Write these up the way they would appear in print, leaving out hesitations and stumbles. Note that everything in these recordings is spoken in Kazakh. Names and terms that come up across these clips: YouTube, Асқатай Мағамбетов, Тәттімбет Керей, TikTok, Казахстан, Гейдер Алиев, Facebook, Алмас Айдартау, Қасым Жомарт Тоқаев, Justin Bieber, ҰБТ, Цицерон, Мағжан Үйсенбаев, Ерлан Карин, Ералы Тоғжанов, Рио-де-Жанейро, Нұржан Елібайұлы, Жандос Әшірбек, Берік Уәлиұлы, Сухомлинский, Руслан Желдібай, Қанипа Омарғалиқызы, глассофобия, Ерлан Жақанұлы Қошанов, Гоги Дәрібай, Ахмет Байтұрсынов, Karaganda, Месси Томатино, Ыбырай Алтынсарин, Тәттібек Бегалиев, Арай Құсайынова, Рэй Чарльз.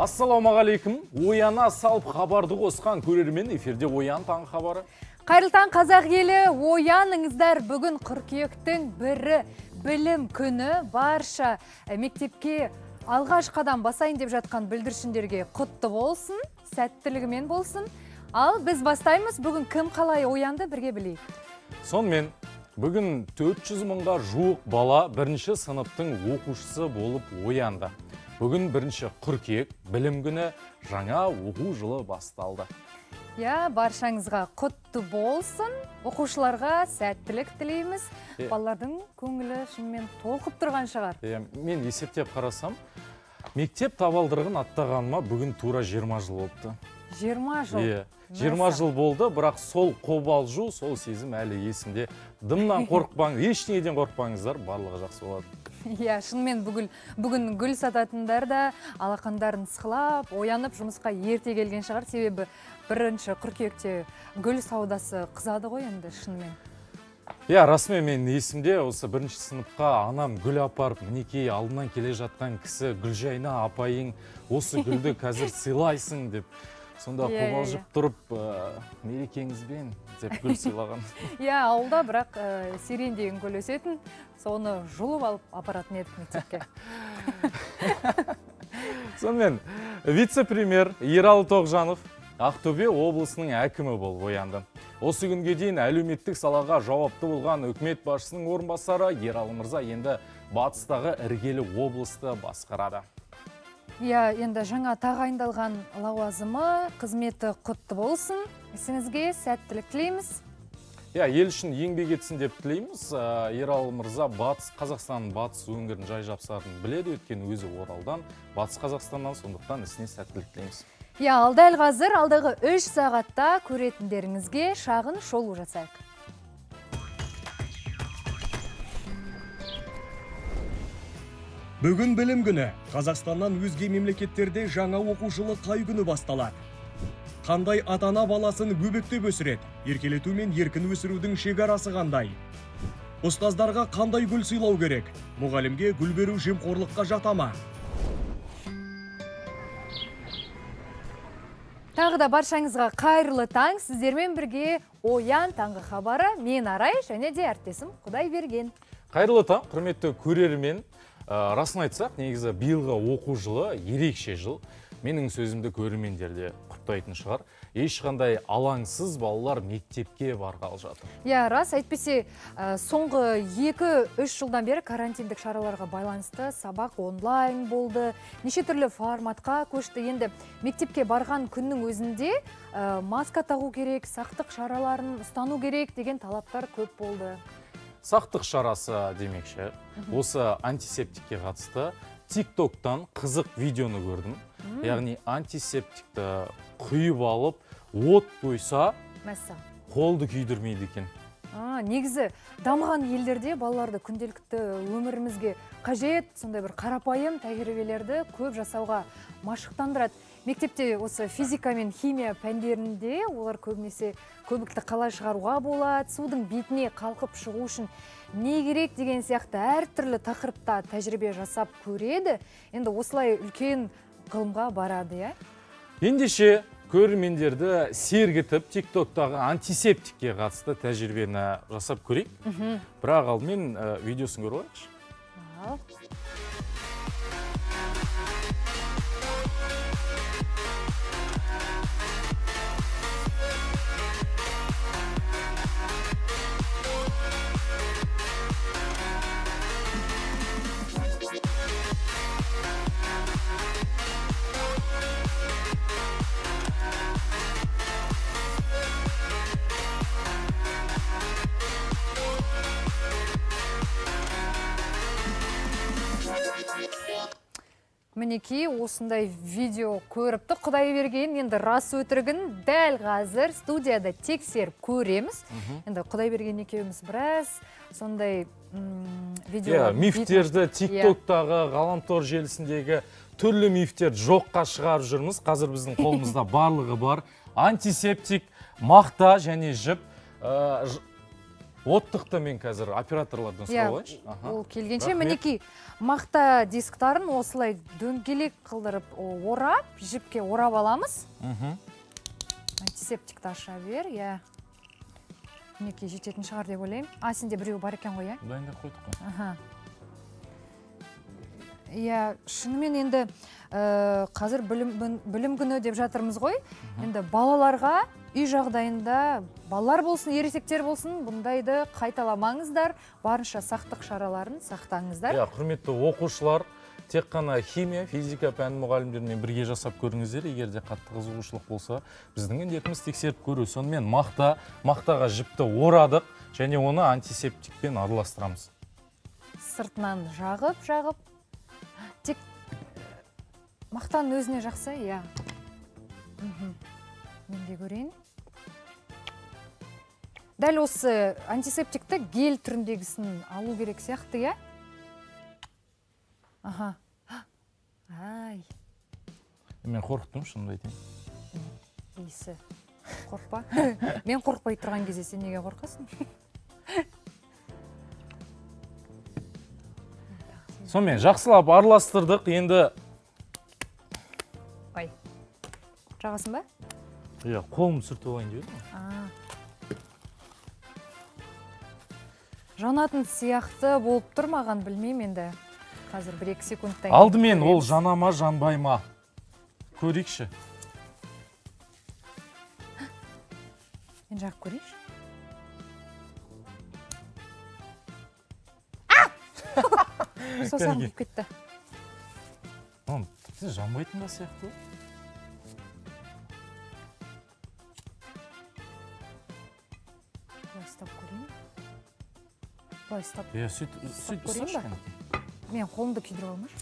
Ассалаумағалейкум. Ояна салып хабарды қосқан көрермен эфирде Оян таң хабары. Қайырлы таң қазақ елі, Ояныңыздар. Бүгін қыркүйектің бірі білім күні. Барша мектепке алғаш қадам басайын деп жатқан бүлдіршіндерге құтты болсын, сәттілігімен болсын. Ал біз бастаймыз. Бүгін кім қалай оянды бірге білейік. Сонымен бүгін 400 мыңға жуық бала бірінші сыныптың оқушысы болып оянды. Бүгін бірінші қыркүйек білім күні, жаңа оқу жылы басталды. Я, баршаңызға құтты болсын, оқушыларға сәттілік тілейміз. Балалардың көңілі шынымен толқып тұрған шығар. Мен есептеп қарасам, мектеп табалдырығын аттағаныма бүгін тура 20 жыл болыпты. 20 жыл? 20 жыл болды, бірақ сол қобалжу, сол сезім әлі есімде. Дымнан қорқпаңыз, ештеңеден қорқпаңыздар, барлығы жақсы болады. Иә, шынымен бүгін гүл сататындар да алақандарын сықылап, оянып жұмысқа ерте келген шығар, себебі бірінші қыркүйекте гүл саудасы қызады ғой енді шынымен. Иә, расымен мен есімде осы бірінші сыныпқа анам гүл апарып, мінекей алдынан келе жатқан кісі гүлжайна апайың, осы гүлді қазір сыйлайсың деп. Сонда қобалжып тұрып, мерекеңізбен деп гүл сыйлаған. Иә, ауылда бірақ сирен деген гүл өсетін, соны жұлып алып апаратын едік мектепке. Сонымен вице-премьер Ералы Тоғжанов Ақтөбе облысының әкімі болып оянды. Осы күнге дейін әлеуметтік салаға жауапты болған үкімет басшысының орынбасары Ералы мырза енді батыстағы іргелі облысты басқарады. Я, енді жаңа тағайындалған лауазымы, қызметі құтты болсын. Ісіңізге сәттілік тілейміз. Я, ел үшін еңбек етсін деп тілейміз. Ералы мырза Қазақстанның батыс өңірін жай жапсарын біледі, өйткені өзі Оралдан, батыс Қазақстаннан, сондықтан ісіне сәттілік тілейміз. Я, алдал қазір алдағы 3 сағатта көретіндеріңізге шағын шолу жасайық. Бүгін білім күні. Қазақстаннан өзге мемлекеттерде жаңа оқу жылы қай күні басталады? Қандай ата-ана баласын көбектеп өсіреді? Еркелету мен еркін өсірудің шекарасы қандай? Ұстаздарға қандай гүл сыйлау керек? Мұғалімге гүл беру жемқорлыққа жата ма? Тағы да баршаңызға қайырлы таң. Сіздермен бірге Оян таңғы хабары. Мен Арай және де әріптесім Құдайберген. Қайырлы таң, құрметті көрермен. Расын айтсақ, негізі биылғы оқу жылы ерекше жыл. Менің сөзімді көрермендерде құптайтын шығар. Ешқандай алаңсыз балалар мектепке барғалы жатыр. Иә, рас айтпесе, соңғы 2-3 жылдан бері карантиндік шараларға байланысты сабақ онлайн болды. Неше түрлі форматқа көшті. Енді мектепке барған күннің өзінде маска тағу керек, сақтық шараларын ұстану керек деген талаптар көп болды. Сақтық шарасы демекші, осы антисептикке қатысты TikTok'тан қызық видеоны көрдім. Яғни антисептикті құйып алып, от қойса, қолды күйдірмейді екен. Негізі, дамыған елдерде балаларды күнделікті өмірімізге қажет, сондай бір қарапайым тәжірибелерді көп жасауға машықтандырады. Мектепте осы физика мен химия пәндерінде олар көбінесе көбікті қалай шығаруға болады, судың бетіне қалқып шығу үшін не керек деген сияқты әртүрлі тақырыпта тәжірибе жасап көреді. Енді осылай үлкен ғылымға барады, иә? Ендеше көрермендерді сергітіп TikTok'тағы антисептикке қатысты тәжірибені жасап көрейік. Бірақ алдымен видеосын көріп алайықшы. Мінекей, осындай видео көріпті. Құдайберген, енді рас өтірігін дәл қазір студияда тексеріп көреміз. Енді Құдайберген екеуміз біраз сондай видео... Мифтерді TikTok'тағы, ғаламтор желісіндегі түрлі мифтер жоққа шығарып жүрміз. Қазір біздің қолымызда барлығы бар. Антисептик, мақта және жіп Оттықты мен қазір операторлардан сұрауыншы. Ол келгенше, мінеки мақта дисктарын осылай дөңгелек қылдырып орап, жіпке орап аламыз. Антисептикті аша бер, я мінеки жететін шығар деп ойлайым. А, сенде біреу бар екен ғой, я? Дайында қойдық қой. Я шынымен енді қазір білім күні деп жатырмыз ғой. Енді балаларға үй жағдайында балалар болсын, ересектер болсын, бұндайды қайталамаңыздар, барынша сақтық шараларын сақтаңыздар. Я, құрметті оқушылар, тек қана химия, физика пәні мұғалімдермен бірге жасап көріңіздер. Егер де қатты қызығушылық болса, біздің індетіміз тексеріп көру. Сонымен мақтаға жіпті орадық, және оны антисептикпен араластырамыз. Сыртынан жағып-жағып тек мақтаның өзіне жақсы, я. Менге көрейін. Дәл осы антисептикті гель түріндегісін алу керек сияқты, я? Аха. Ай. Мен қорықтым, шынымды айтайын. Есі. Қорқпа. Мен қорқпай тұрған кезде сен неге қорқасың? Сонымен жақсылап араластырдық, енді... Ой, жағасын ба? Иә, қолым сүртіп алайын дейді. Жанатын сияқты болып тұрмаған білмеймін енді. Қазір 1-2 секундтан. Алдымен ол жанама, жанбайма. Көрейікші. Мен жағып көрейікші. Сосан көп кетті. Оның, сіз жанбайтын да сияқты? Бұлай ұстап көрейін. Бұлай ұстап көрейін ба? Мен қолымды күйдіріп алмаш.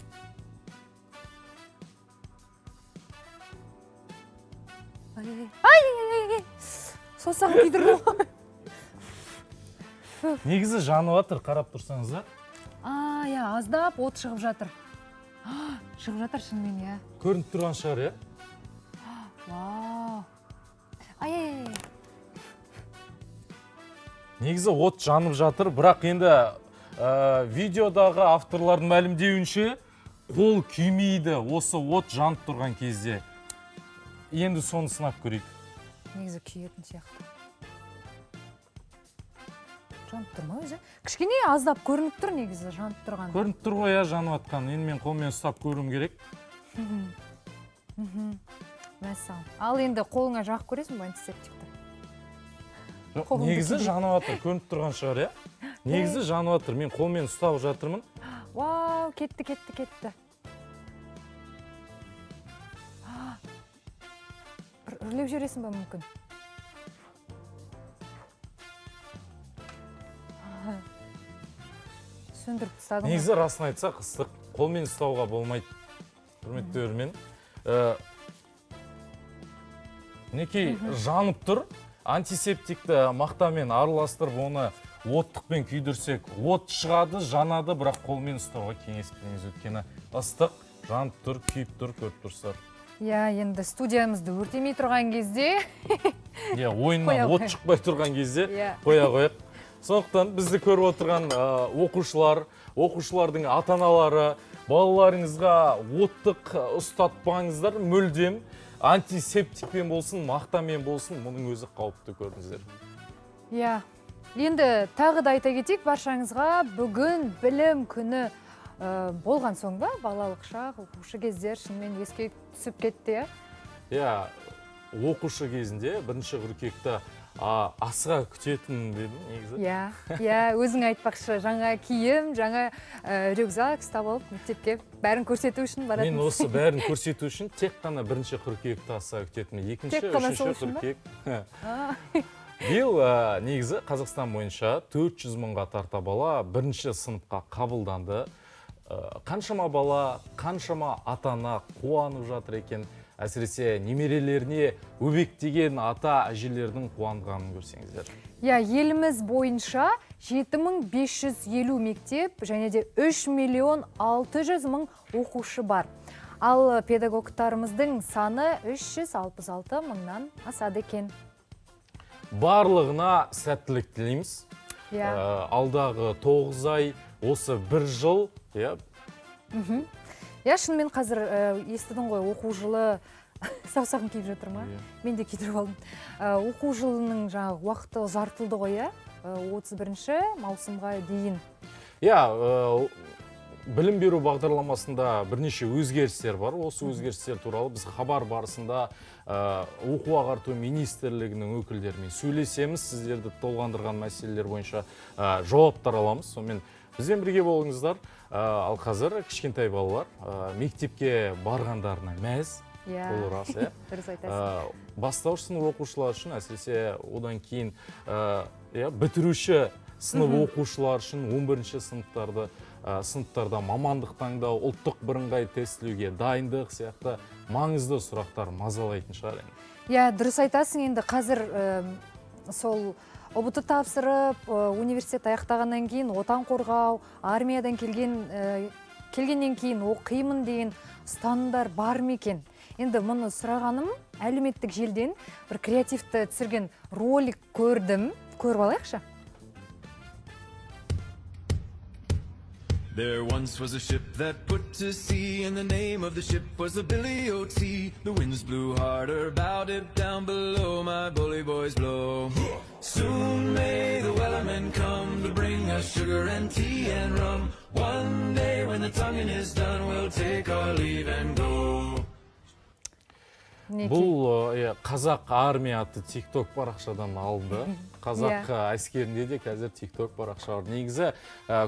Ай-ай-ай-ай-ай! Сосан күйдіріп алмаш. Негізі жануатыр, қарап тұрсаңыздар. А, я, аздап от шығып жатыр. Шығып жатыр шынымен, я. Көрініп тұрған шығар, я? Вау! Ай-ай-ай! Негізі от жанып жатыр, бірақ енді видеодағы авторлардың мәлімдеуінше қол күймейді осы от жанып тұрған кезде. Енді соны сынап көрейік. Негізі күйетін сияқты. Жанып тұрма өзі? Кішкене аздап көрініп тұр негізі жанып тұрған. Көрініп тұр ғой, я, жанып атқан. Енді мен қолмен ұстап көруім керек. Мәссаған. Ал енді қолыңа жағып көресің бе антисептикті? Негізі жанып атыр. Көрініп тұрған шығар, я? Негізі жанып атыр. Мен қолмен ұстап жатырмын. Вау, кетті, кетті, кетті. Үрлеп жүресің бе мүмкін? Негізі расын айтса, қыстық қолмен ұстауға болмайды. Құрметті өрмен. Мінекей жанып тұр. Антисептикті мақтамен араластырып, оны оттықпен күйдірсек, от шығады, жанады, бірақ қолмен ұстауға кеңес беріңіз. Өйткені ыстық, жанып тұр, күйіп тұр, көріп тұрсыздар. Я, енді студиямызды өртемей тұрған кезде. Я, ойыннан от шықпай тұрған кезде қоя-қояқ. Сондықтан бізді көріп отырған оқушылар, оқушылардың ата-аналары, балаларыңызға оттық ұстатпаңыздар, мүлдем антисептикпен болсын, мақтамен болсын, мұның өзі қауіпті көріңіздер. Иә. Енді тағы да айта кетейік, баршаңызға бүгін білім күні болған соң ба, балалық шақ, оқушы кездер шынымен еске түсіп кетті. Иә, оқушы кезінде 1 қыркүйекте асыға күтетін дедім, негізі? Иә, өзің айтпақшы, жаңа киім, жаңа рюкзак ұстап алып, мектепке бәрін көрсету үшін баратын. Мен осы бәрін көрсету үшін тек қана 1 қыркүйекте асыға күтетін, 2-3 қыркүйек. Биыл, негізі, Қазақстан бойынша 400 000-ға тарта бала 1-ші сыныпқа қабылданды. Қаншама бала, қаншама ата-ана қуанып жатыр екен. Әсіресе немерелеріне өбектеген ата-әжелердің қуанғанын көрсеңіздер. Иә, еліміз бойынша 7550 мектеп және де 3 600 000 оқушы бар. Ал педагогтарымыздың саны 366 мыңнан асады екен. Барлығына сәттілік тілейміз. алдағы 9 ай, осы 1 жыл. Я шынымен қазір естідің ғой, оқу жылы саусағым кейіп жатыр ма? Мен де кетіріп алдым. Оқу жылының жаңағы уақыты ұзартылды ғой, 31-ші маусымға дейін. Білім беру бағдарламасында бірнеше өзгерістер бар. Осы өзгерістер туралы біз хабар барысында оқу ағарту министрлігінің өкілдерімен сөйлесеміз. Сіздерді толғандырған мәселелер бойынша жауаптар аламыз. Сонымен бізбен бірге болыңыздар. Ал қазір кішкентай балалар мектепке барғандарына мәз бұл рас. Бастауыш сынып оқушылар үшін, әсіресе одан кейін бітіруші сынып оқушылар үшін 11-ші сыныптарда мамандық таңдау, ұлттық бірыңғай тестілеуге дайындық сияқты маңызды сұрақтар мазалайтын шығар. Дұрыс айтасың, енді қазір сол ұбт тапсырып, университет аяқтағаннан кейін отан қорғау, армиядан келгеннен кейін оқимын деген стандар бар мекен? Енді мұны сұрағаным, әлеуметтік желден бір креативті түсірген ролик көрдім. Көріп алайықшы. There once was a ship that put to sea, and the name of the ship was the Billy O.T. The winds blew harder, bowed it down below, my bully boys blow. Soon may the wellermen come to bring us sugar and tea and rum. One day when the tonguing is done, we'll take our leave and go. Бұл қазақ армия атты TikTok парақшадан алды. Қазақ әскерінде де қазір TikTok парақшалар. Негізі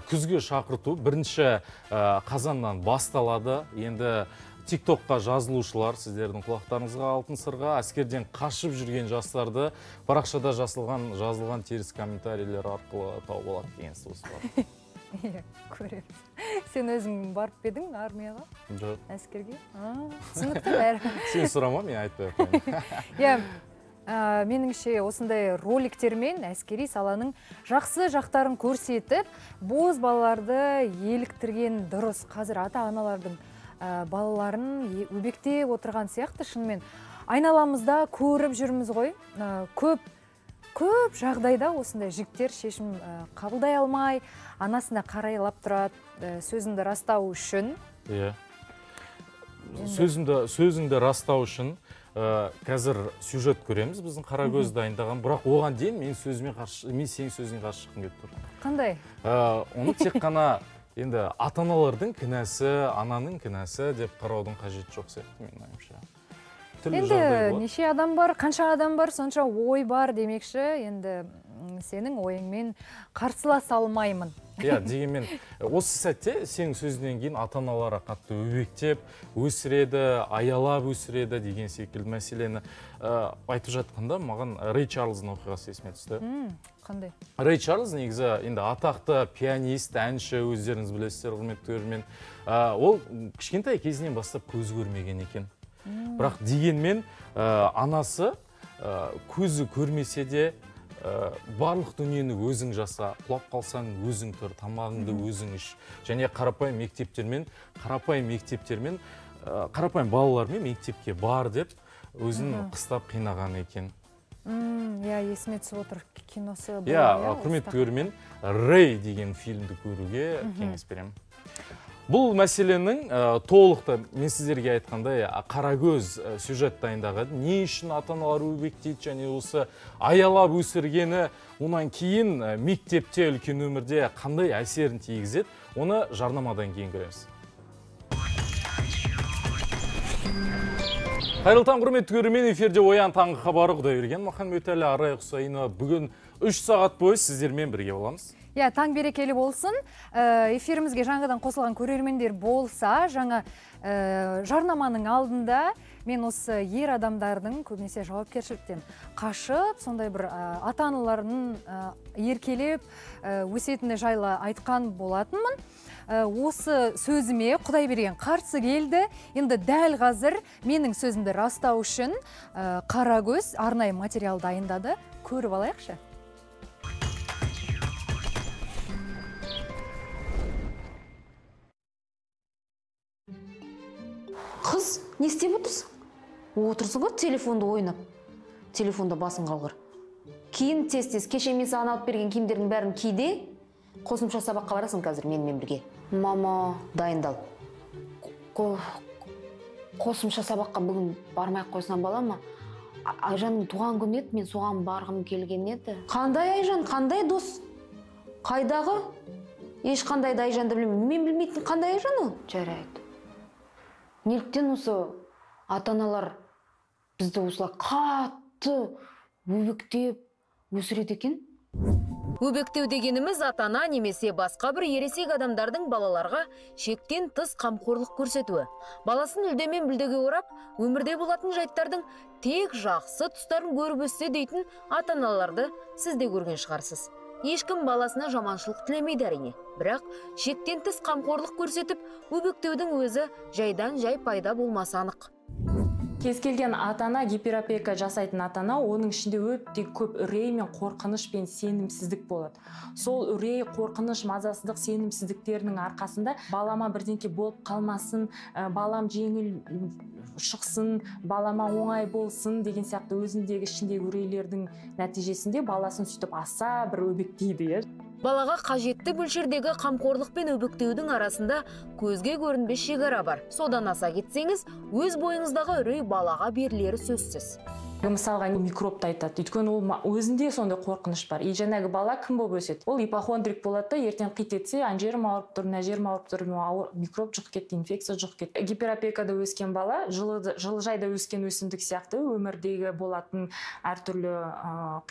күзгі шақырту бірінші Қазаннан басталады. Енді TikTokқа жазылушылар, сіздердің құлақтарыңызға алтын сырға, әскерден қашып жүрген жастарды парақшада жазылған теріс комментарийлер арқылы тауып алады деген сөз бар. Көріп. Сен өзің барып едің армияға? Жоқ. Әскерге? Түсінікті бәрі. Сен сұрама, мен айтпай қоймын. Меніңше осындай роликтермен әскери саланың жақсы жақтарын көрсетіп, боз балаларды еліктірген дұрыс. Қазір ата-аналардың балаларын өбекте отырған сияқты шынымен. Айналамызда көріп жүрміз ғой. Көп жағдайда осындай жігіттер шешім қабылдай алмай, анасына қарайлап тұрады, сөзіңді растау үшін. Сөзіңді растау үшін қазір сюжет көреміз, біздің Қарагөз дайындаған, бірақ оған дейін мен сенің сөзіне қарсы шыққым келіп тұр. Қандай? Оны тек қана ата-аналардың кінәсі, ананың кінәсі деп қараудың қажеті жоқ сияқты менің ойымша. Енді неше адам бар, қанша адам бар, сонша ой бар демекші, енді сенің ойыңмен қарсыла салмаймын. Дегенмен, осы сәтте сенің сөзінен кейін ата-аналар қатты өбектеп, өсіреді, аялап өсіреді деген секілді мәселені айтып жатқанда, маған Рэй Чарльздың оқиғасы есіме түсті. Қандай? Рэй Чарльз негізі енді атақты пианист, әнші, өздеріңіз білесіздер, құрметті көрермен. Ол кішкентай кезінен бастап көз көрмеген екен. Бірақ дегенмен анасы көзі көрмесе де барлық дүниені өзің жаса, құлап қалсаң өзің тұр, тамағыңды өзің іш. Және қарапайым балалармен мектепке бар деп өзін қыстап қинаған екен. Есіме түсіп отыр, киносы бұл. Құрметті көрермен, Рэй деген фильмді көруге кеңес беремін. Бұл мәселенің толықты, мен сіздерге айтқандай, Қарагөз сюжет дайындаған, не үшін ата-аналар өбектейді, және осы аялап өсіргені, онан кейін мектепте үлкен өмірде қандай әсерін тигізеді, оны жарнамадан кейін көреміз. Қайырлы таң, құрметті көрермен, эфирде Оян таңғы хабары. Құдайберген Махамбетәлі, Арай Құсайынова. Бүгін 3 сағат бойы сіздермен бірге боламыз. Таң берекелі болсын. Эфирімізге жаңадан қосылған көрермендер болса, жаңа жарнаманың алдында мен осы ер адамдардың көбінесе жауапкершіліктен қашып, сондай бір ата-аналарын еркелеп өсетіні жайлы айтқан болатынмын. Осы сөзіме Құдайберген қарсы келді. Енді дәл қазір менің сөзімді растау үшін Қарагөз арнайы материал дайындады. Көріп алайықшы. Қыз, не істеп отырсың? Отырсың ғой телефонда ойнап. Телефонда басың қалғыр. Keyin tez-tez kеше мен саған алып берген киімдердің бәрін кейде қосымша сабаққа барасың қазір менімен бірге. Мама, дайындал. Қосымша сабаққа бүгін бармай қойсам бола ма? Айжанның туған күні еді, мен соған барғым келген еді. Қандай Айжан, қандай дос? Қайдағы? Ешқандай да Айжанды білмеймін. Мен білмейтін қандай Айжан ол? Жарайды. Неліктен осы ата-аналар бізді осылай қатты өбектеп өсіреді екен? Өбектеу дегеніміз ата-ана немесе басқа бір ересек адамдардың балаларға шектен тыс қамқорлық көрсетуі. Баласын үлдемен білдеге орап, өмірде болатын жайттардың тек жақсы тұстарын көріп өссе дейтін ата-аналарды сіз де көрген шығарсыз. Ешкім баласына жаманшылық тілемейді әрине. Бірақ шектен тыс қамқорлық көрсетіп, өбектеудің өзі жайдан жай пайда болмаса анық. Кез келген ата-ана, гиперопека жасайтын ата-ана, оның ішінде өте көп үрей мен қорқыныш пен сенімсіздік болады. Сол үрей, қорқыныш, мазасыздық, сенімсіздіктерінің арқасында балама бірдеңке болып қалмасын, балам жеңіл шықсын, балама оңай болсын деген сияқты өзіндегі ішіндегі үрейлердің нәтижесінде баласын сөйтіп аса бір өбектейді. Балаға қажетті бөлшердегі қамқорлық пен өбіктеудің арасында көзге көрінбес шекара бар. Содан аса кетсеңіз, өз бойыңыздағы үрей балаға берілері сөзсіз. Мысалға микробты айтады, өйткені ол өзінде сондай қорқыныш бар. Еженегі бала кім болып өседі? Ол ипохондрик болады, ертең қит етсе, ана жерім ауырып тұр, мына жерім ауырып тұр, микроб жұқып кетті, инфекция жұқып кетті. Гиперопекада өскен бала, жылыжайда өскен өсімдік сияқты өмірдегі болатын әртүрлі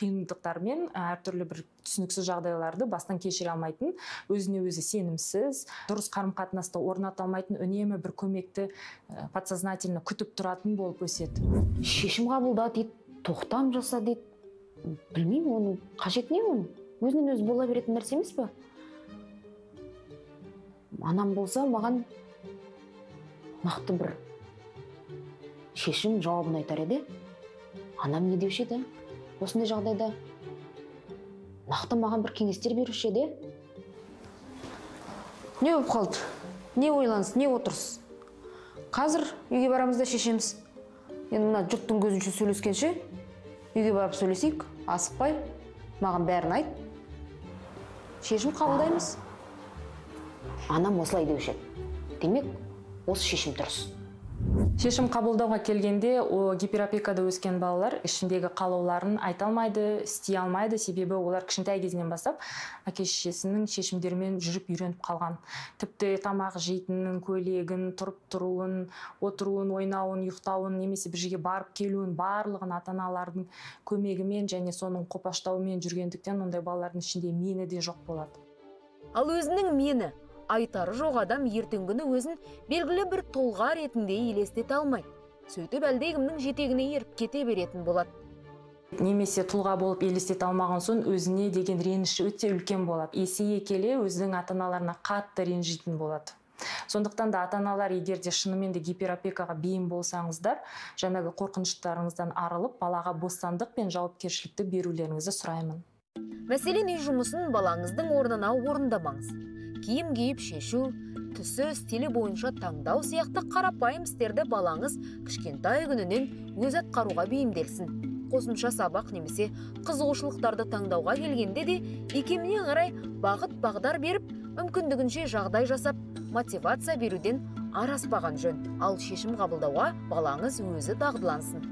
қиындықтармен, әртүрлі бір түсініксіз жағдайларды бастан кешіре алмайтын, өзіне өзі сенімсіз, дұрыс қарым-қатынасты орната алмайтын, үнемі бір көмекті подсознательно күтіп тұратын болып өседі. Шешім қабылда дейді, тоқтам жаса дейді. Білмеймін, оның қажет не оның? Өзінен өзі бола беретін нәрсе емес пе? Анам болса, маған нақты бір шешім жауабын айтар еді. Анам не деуші еді? Осындай жағдайда нақты маған бір кеңестер беруші еді. Не өп қалды, не ойланыз, не отырсыз. Қазір үйге барамызда шешеміз. Енді мына жұрттың көзінше сөйлескенше, үйге барып сөйлесейік, асықпай, маған бәрін айт. Шешім қабылдаймыз. Анам осылай деуші еді. Демек, осы шешім дұрыс. Шешім қабылдауға келгенде, гиперопекада өскен балалар ішіндегі қалауларын айта алмайды, істей алмайды, себебі олар кішінтай кезінен бастап әке-шешесінің шешімдерімен жүріп үйреніп қалған. Тіпті тамақ жейтінін, көйлегін, тұрып тұруын, отыруын, ойнауын, ұйықтауын, немесе бір жерге барып келуін, барлығын ата-аналардың көмегімен және соның қопаштауымен жүргендіктен ондай балалардың ішінде мені де жоқ болады. Ал өзінің мені айтары жоқ адам ертеңгіні өзін белгілі бір толға ретінде елестете алмайды. Сөйтіп әлдегімнің жетегіне еріп кете беретін болады. Немесе тұлға болып елестете алмаған соң өзіне деген реніші өте үлкен болады. Есейе келе өзінің ата-аналарына қатты ренжитін болады. Сондықтан да ата-аналар, егер де шынымен де гиперопекаға бейім болсаңыздар, жаңағы қорқыныштарыңыздан арылып, балаға бостандық пен жауапкершілікті берулеріңізді сұраймын. Мәселен, үй жұмысын балаңыздың орнына орындамаңыз. Киім киіп шешу, түсі, стилі бойынша таңдау сияқты қарапайым істерді балаңыз кішкентай күнінен өз атқаруға бейімделсін. Қосымша сабақ немесе қызығушылықтарды таңдауға келгенде де икеміне қарай бағыт-бағдар беріп, мүмкіндігінше жағдай жасап, мотивация беруден араспаған жөн. Ал шешім қабылдауға балаңыз өзі дағдылансын.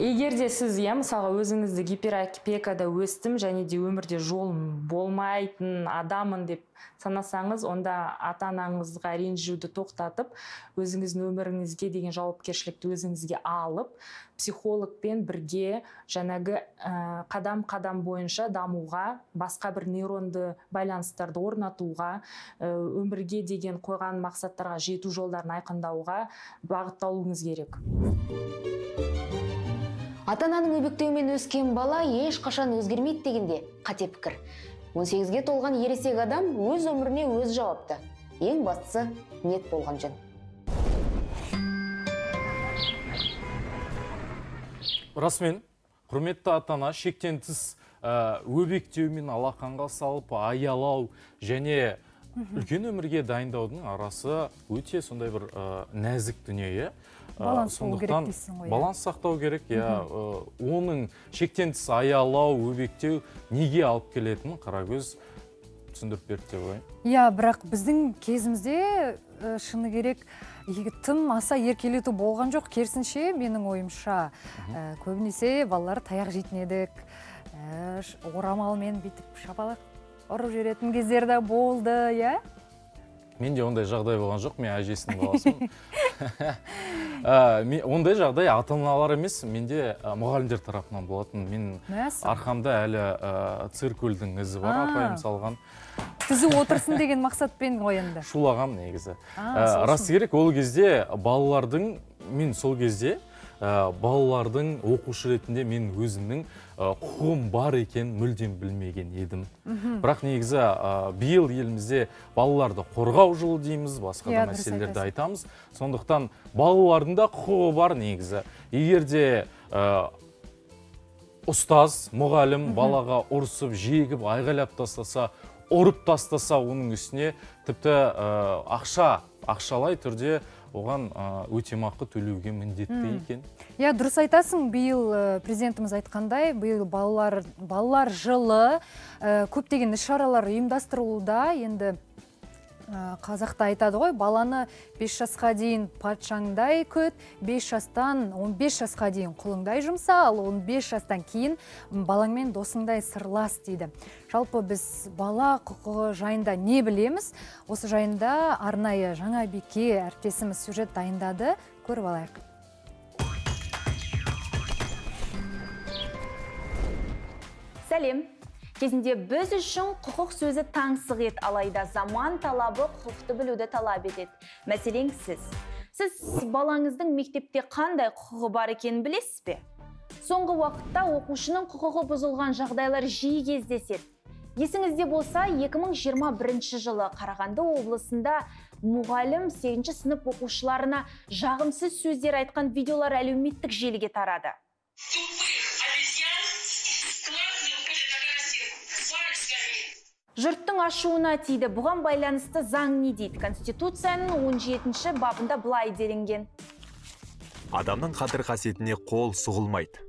Егер де сіз, мысалға, өзіңізді гиперопекада өстім және де өмірде жолым болмайтын адамын деп санасаңыз, онда ата-анаңызға ренжуді тоқтатып, өзіңіздің өміріңізге деген жауапкершілікті өзіңізге алып, психологпен бірге жаңағы қадам-қадам бойынша дамуға, басқа бір нейронды байланыстарды орнатуға, өмірге деген қойған мақсаттарға жету жолдарын айқындауға бағытталуыңыз керек. Ата-ананың өбектеуімен өскен бала ешқашан өзгермейді дегенде қате пікір. 18-ге толған ересек адам өз өміріне өз жауапты. Ең бастысы ниет болған жөн. Расымен, құрметті ата-ана, шектен тыс өбектеуімен алақанға салып, аялау және үлкен өмірге дайындаудың арасы өте сондай бір нәзік дүние. сондықтан баланс сақтау керек. Я оның шектен тыс аялау, өбектеу неге алып келетінін Қарагөз түсіндіріп берді ғой. Я, бірақ біздің кезімізде шыны керек тым аса еркелету болған жоқ. Керісінше, менің ойымша, көбінесе балалар таяқ жейтін едік. Орамалмен бүйтіп шапалақ ұрып жүретін кездер де болды, я? Мен де ондай жағдай болған жоқ, мен әжесінің баласымын. Ондай жағдай ата-аналар емес, менде мұғалімдер тарапынан болатын. Мен арқамда әлі циркульдің ізі бар, апайым салған. Тізі отырсын деген мақсатпен ойында. Шулағам негізі. Рас керек, ол кезде балалардың, мен сол кезде балалардың оқушы ретінде мен өзімнің құқығым бар екен мүлдем білмеген едім. Бірақ негізі биыл елімізде балаларды қорғау жылы дейміз, басқа да мәселелерді айтамыз. Сондықтан балалардың да құқығы бар негізі. Егер де ұстаз, мұғалім балаға ұрсып, жегіп, айғайлап тастаса, ұрып тастаса, оның үстіне тіпті ақшалай түрде оған өтемақы төлеуге міндетті екен. Я, дұрыс айтасың, биыл президентіміз айтқандай, биыл балалар жылы көптеген іс-шаралар ұйымдастырылуда. Енді қазақта айтады ғой, баланы 5 жасқа дейін патшаңдай көт, 5 жастан 15 жасқа дейін құлыңдай жұмса, ал 15 жастан кейін балаңмен досыңдай сырлас дейді. Жалпы біз бала құқығы жайында не білеміз? Осы жайында арнайы жаңа беке әріптесіміз сюжет дайындады. Көріп алайық. Сәлем! Кезінде біз үшін құқық сөзі таңсық ет, алайда заман талабы құқықты білуді талап етеді. Мәселен, сіз балаңыздың мектепте қандай құқығы бар екенін білесіз бе? Соңғы уақытта оқушының құқығы бұзылған жағдайлар жиі кездеседі. Есіңізде болса, 2021 жылы Қарағанды облысында мұғалім 8-ші сынып оқушыларына жағымсыз сөздер айтқан видеолар әлеуметтік желіге тарады. Жұрттың ашуына тиді. Бұған байланысты заң не дейді? Конституцияның 17-ші бабында былай делінген. Адамның қадір-қасиетіне қол сұғылмайды.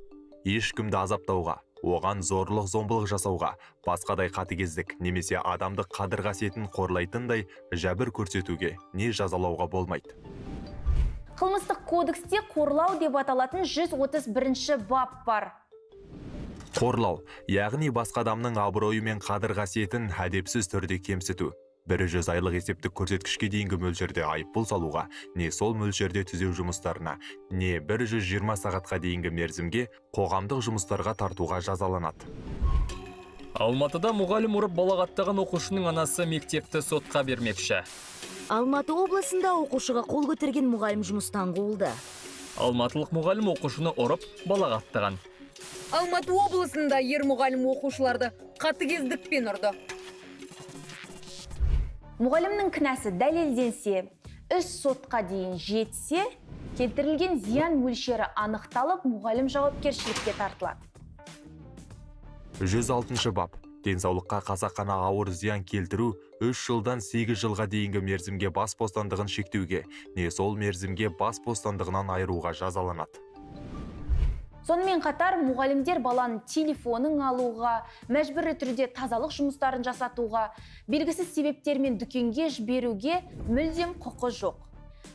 Ешкімді азаптауға, оған зорлық-зомбылық жасауға, басқадай қатыгездік немесе адамды қадір-қасиетін қорлайтындай жәбір көрсетуге не жазалауға болмайды. Қылмыстық кодексте қорлау деп аталатын 131-ші бап бар. Қорлау, яғни басқа адамның абыройы мен қадір-қасиетін әдепсіз түрде кемсіту. Бірі 100 айлық есептік көрсеткішке дейінгі мөлшерде айыппұл салуға, не сол мөлшерде түзеу жұмыстарына, не 120 сағатқа дейінгі мерзімге қоғамдық жұмыстарға тартуға жазаланады. Алматыда мұғалім ұрып балағаттаған оқушының анасы мектепті сотқа бермекші. Алматы облысында оқушыға қол көтерген мұғалім жұмыстан қуылды. Алматылық мұғалім оқушыны ұрып балағаттаған. Алматы облысында ер мұғалім оқушыларды қатыгездікпен ұрды. Мұғалімнің кінәсі дәлелденсе, іс сотқа дейін жетсе, келтірілген зиян мөлшері анықталып, мұғалім жауапкершілікке тартылады. 106-шы бап. Денсаулыққа қасақана ауыр зиян келтіру 3 жылдан 8 жылға дейінгі мерзімге бас бостандығын шектеуге, не сол мерзімге бас бостандығынан айыруға жазаланады. Сонымен қатар, мұғалімдер баланың телефонын алуға, мәжбүрлі түрде тазалық жұмыстарын жасатуға, белгісіз себептермен дүкенге жіберуге мүлдем құқы жоқ.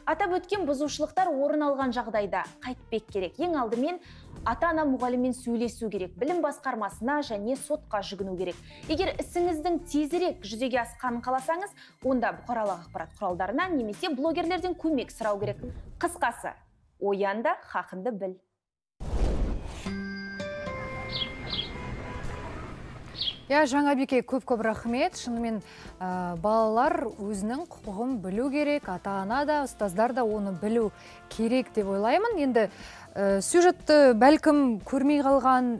Атап өткен бұзушылықтар орын алған жағдайда қайтпек керек. Ең алдымен ата-ана мұғаліммен сөйлесу керек, білім басқармасына және сотқа жүгіну керек. Егер ісіңіздің тезірек жүзеге асқанын қаласаңыз, онда бұқаралық ақпарат құралдарынан немесе блогерлерден көмек сұрау керек. Қысқасы, оянда хақыңды біл. Жаңабеке, көп-көп рахмет. Шынымен балалар өзінің құқығын білу керек, ата-ана да, ұстаздар да оны білу керек деп ойлаймын. Енді сюжетті бәлкім көрмей қалған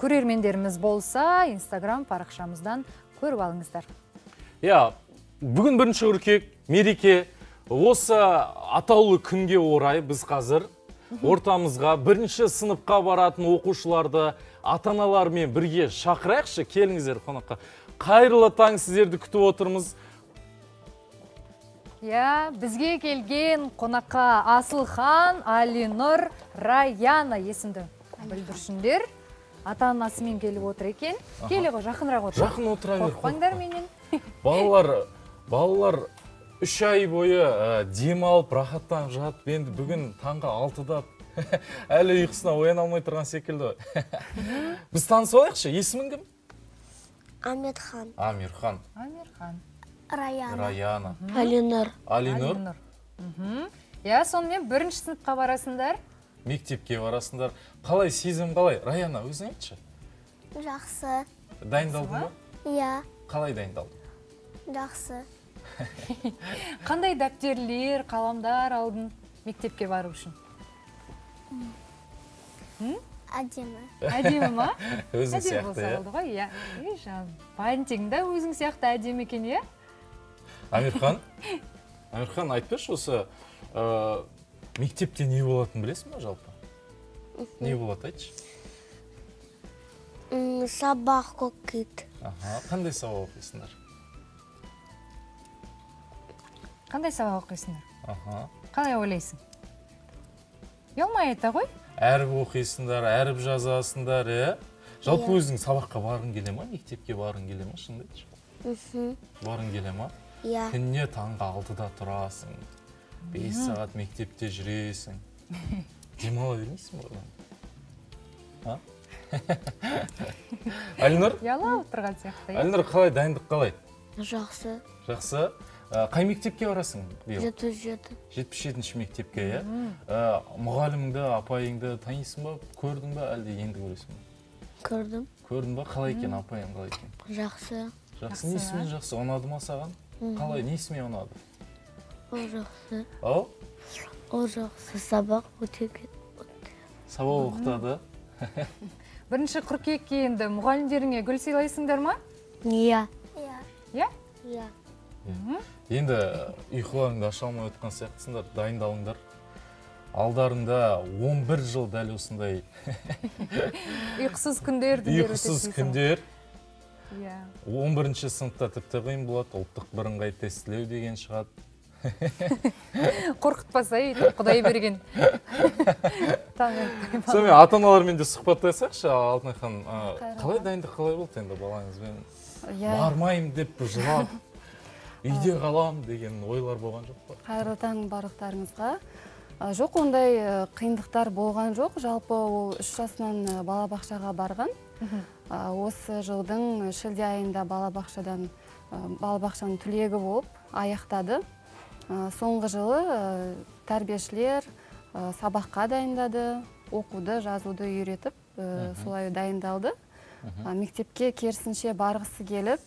көрермендеріміз болса, Instagram парақшамыздан көріп алыңыздар. Бүгін 1 қыркүйек, мереке. Осы атаулы күнге орай біз қазір ортамызға 1-ші сыныпқа баратын оқушыларды ата-аналармен бірге шақырайықшы, келіңіздер қонаққа. Қайырлы таң, сіздерді күтіп отырмыз. Ya, bizge kelgen konakka Asılhan, Alinur, Rayana esimdi bildirsinler. Ата-анасымен келіп отыр екен. Келе ғой, жақынырақ отыр. Жақын отыра бер. Қорықпаңдар менен. Балалар 3 ай бойы демалып, рахаттанып жатып, енді бүгін таңғы 6-да әлі ұйқысынан ояна алмай тұрған секілді. Біз танысып алайықшы. Есімің кім? Амирхан. Амирхан. Амирхан. Раяна. Раяна. Алинур. Алинур. Я, сонымен бірінші сыныпқа барасыңдар. Мектепке барасыңдар. Қалай сезім қалай? Раяна, өзің айтшы? Жақсы. Дайындалдың ба? Иә. Қалай дайындалдың? Жақсы. Қандай дәптерлер, қаламдар алдың мектепке бару үшін? Әдемі. Әдемі ма? Өзің сияқты, иә. Әдемі болса ғой, иә. Ей жаным, бантиңда өзің сияқты әдемі екен, иә? Амирхан? Амирхан, айтпашы осы мектепте не болатын білесің ба жалпы? Не болады айтшы? Сабақ оқиды. Қандай сабақ оқисыңдар? Қандай сабақ оқисыңдар? Қалай ойлайсың? Ұялмай айта ғой. Әріп оқисыңдар, әріп жазасыңдар, ә? Жалпы өзің сабаққа барың келе ма? Мектепке барың келе ма? Шындай айтшы. Барың келе ма? Иә. Күніне таңғы 6-да тұрасың. 5 saat mektepte жүресің. Демала бермейсің бұрдан? Алинур? Яла отырған сияқты. Алинур, қалай, дайындық қалай? Жақсы. Жақсы. Қай мектепке барасың? 77. 77-ші мектепке, иә? Мұғаліміңді, апайыңды танисың ба? Көрдің ба, әлде енді көресің ба? Көрдім. Көрдің ба? Қалай екен апайың, қалай екен? Жақсы. Жақсы. Несімен жақсы? Ұнады ма саған? Қалай, несімен ұнады? О, жақсы. Ау? О, жақсы. Сабақ өте кетті. Сабақ оқытады. Бірінші қыркүйекке енді мұғалімдеріңе гүл сыйлайсыңдар ма? Иә. Иә? Иә. Енді ұйқыларыңды аша алмай отқан сияқтысыңдар, дайындалыңдар. Алдарында 11 жыл дәл осындай ұйқысыз күндерді беріп өтесіңдер. Ұйқысыз күндер. 11-ші сыныпта тіпті қиын болады, ұлттық бірыңғай тестілеу деген шығады. Қорқытпаса ейтіп, құдай берген. Сонымен, ата-аналармен де сұхбаттайсақшы, Алтынай ханым, қалай дайындық қалай болды енді балаңызбен? Бармайым деп жылап, үйде қалам деген ойлар болған жоқ па? Қайырлы таң барлықтарыңызға. Жоқ, ондай қиындықтар болған жоқ. Жалпы ол 3 жасынан балабақшаға барған. Осы жылдың шілде айында балабақшаның түлегі болып, аяқтады. Соңғы жылы тәрбиешілер сабаққа дайындады, оқуды, жазуды үйретіп, солай дайындалды. Мектепке керісінше барғысы келіп,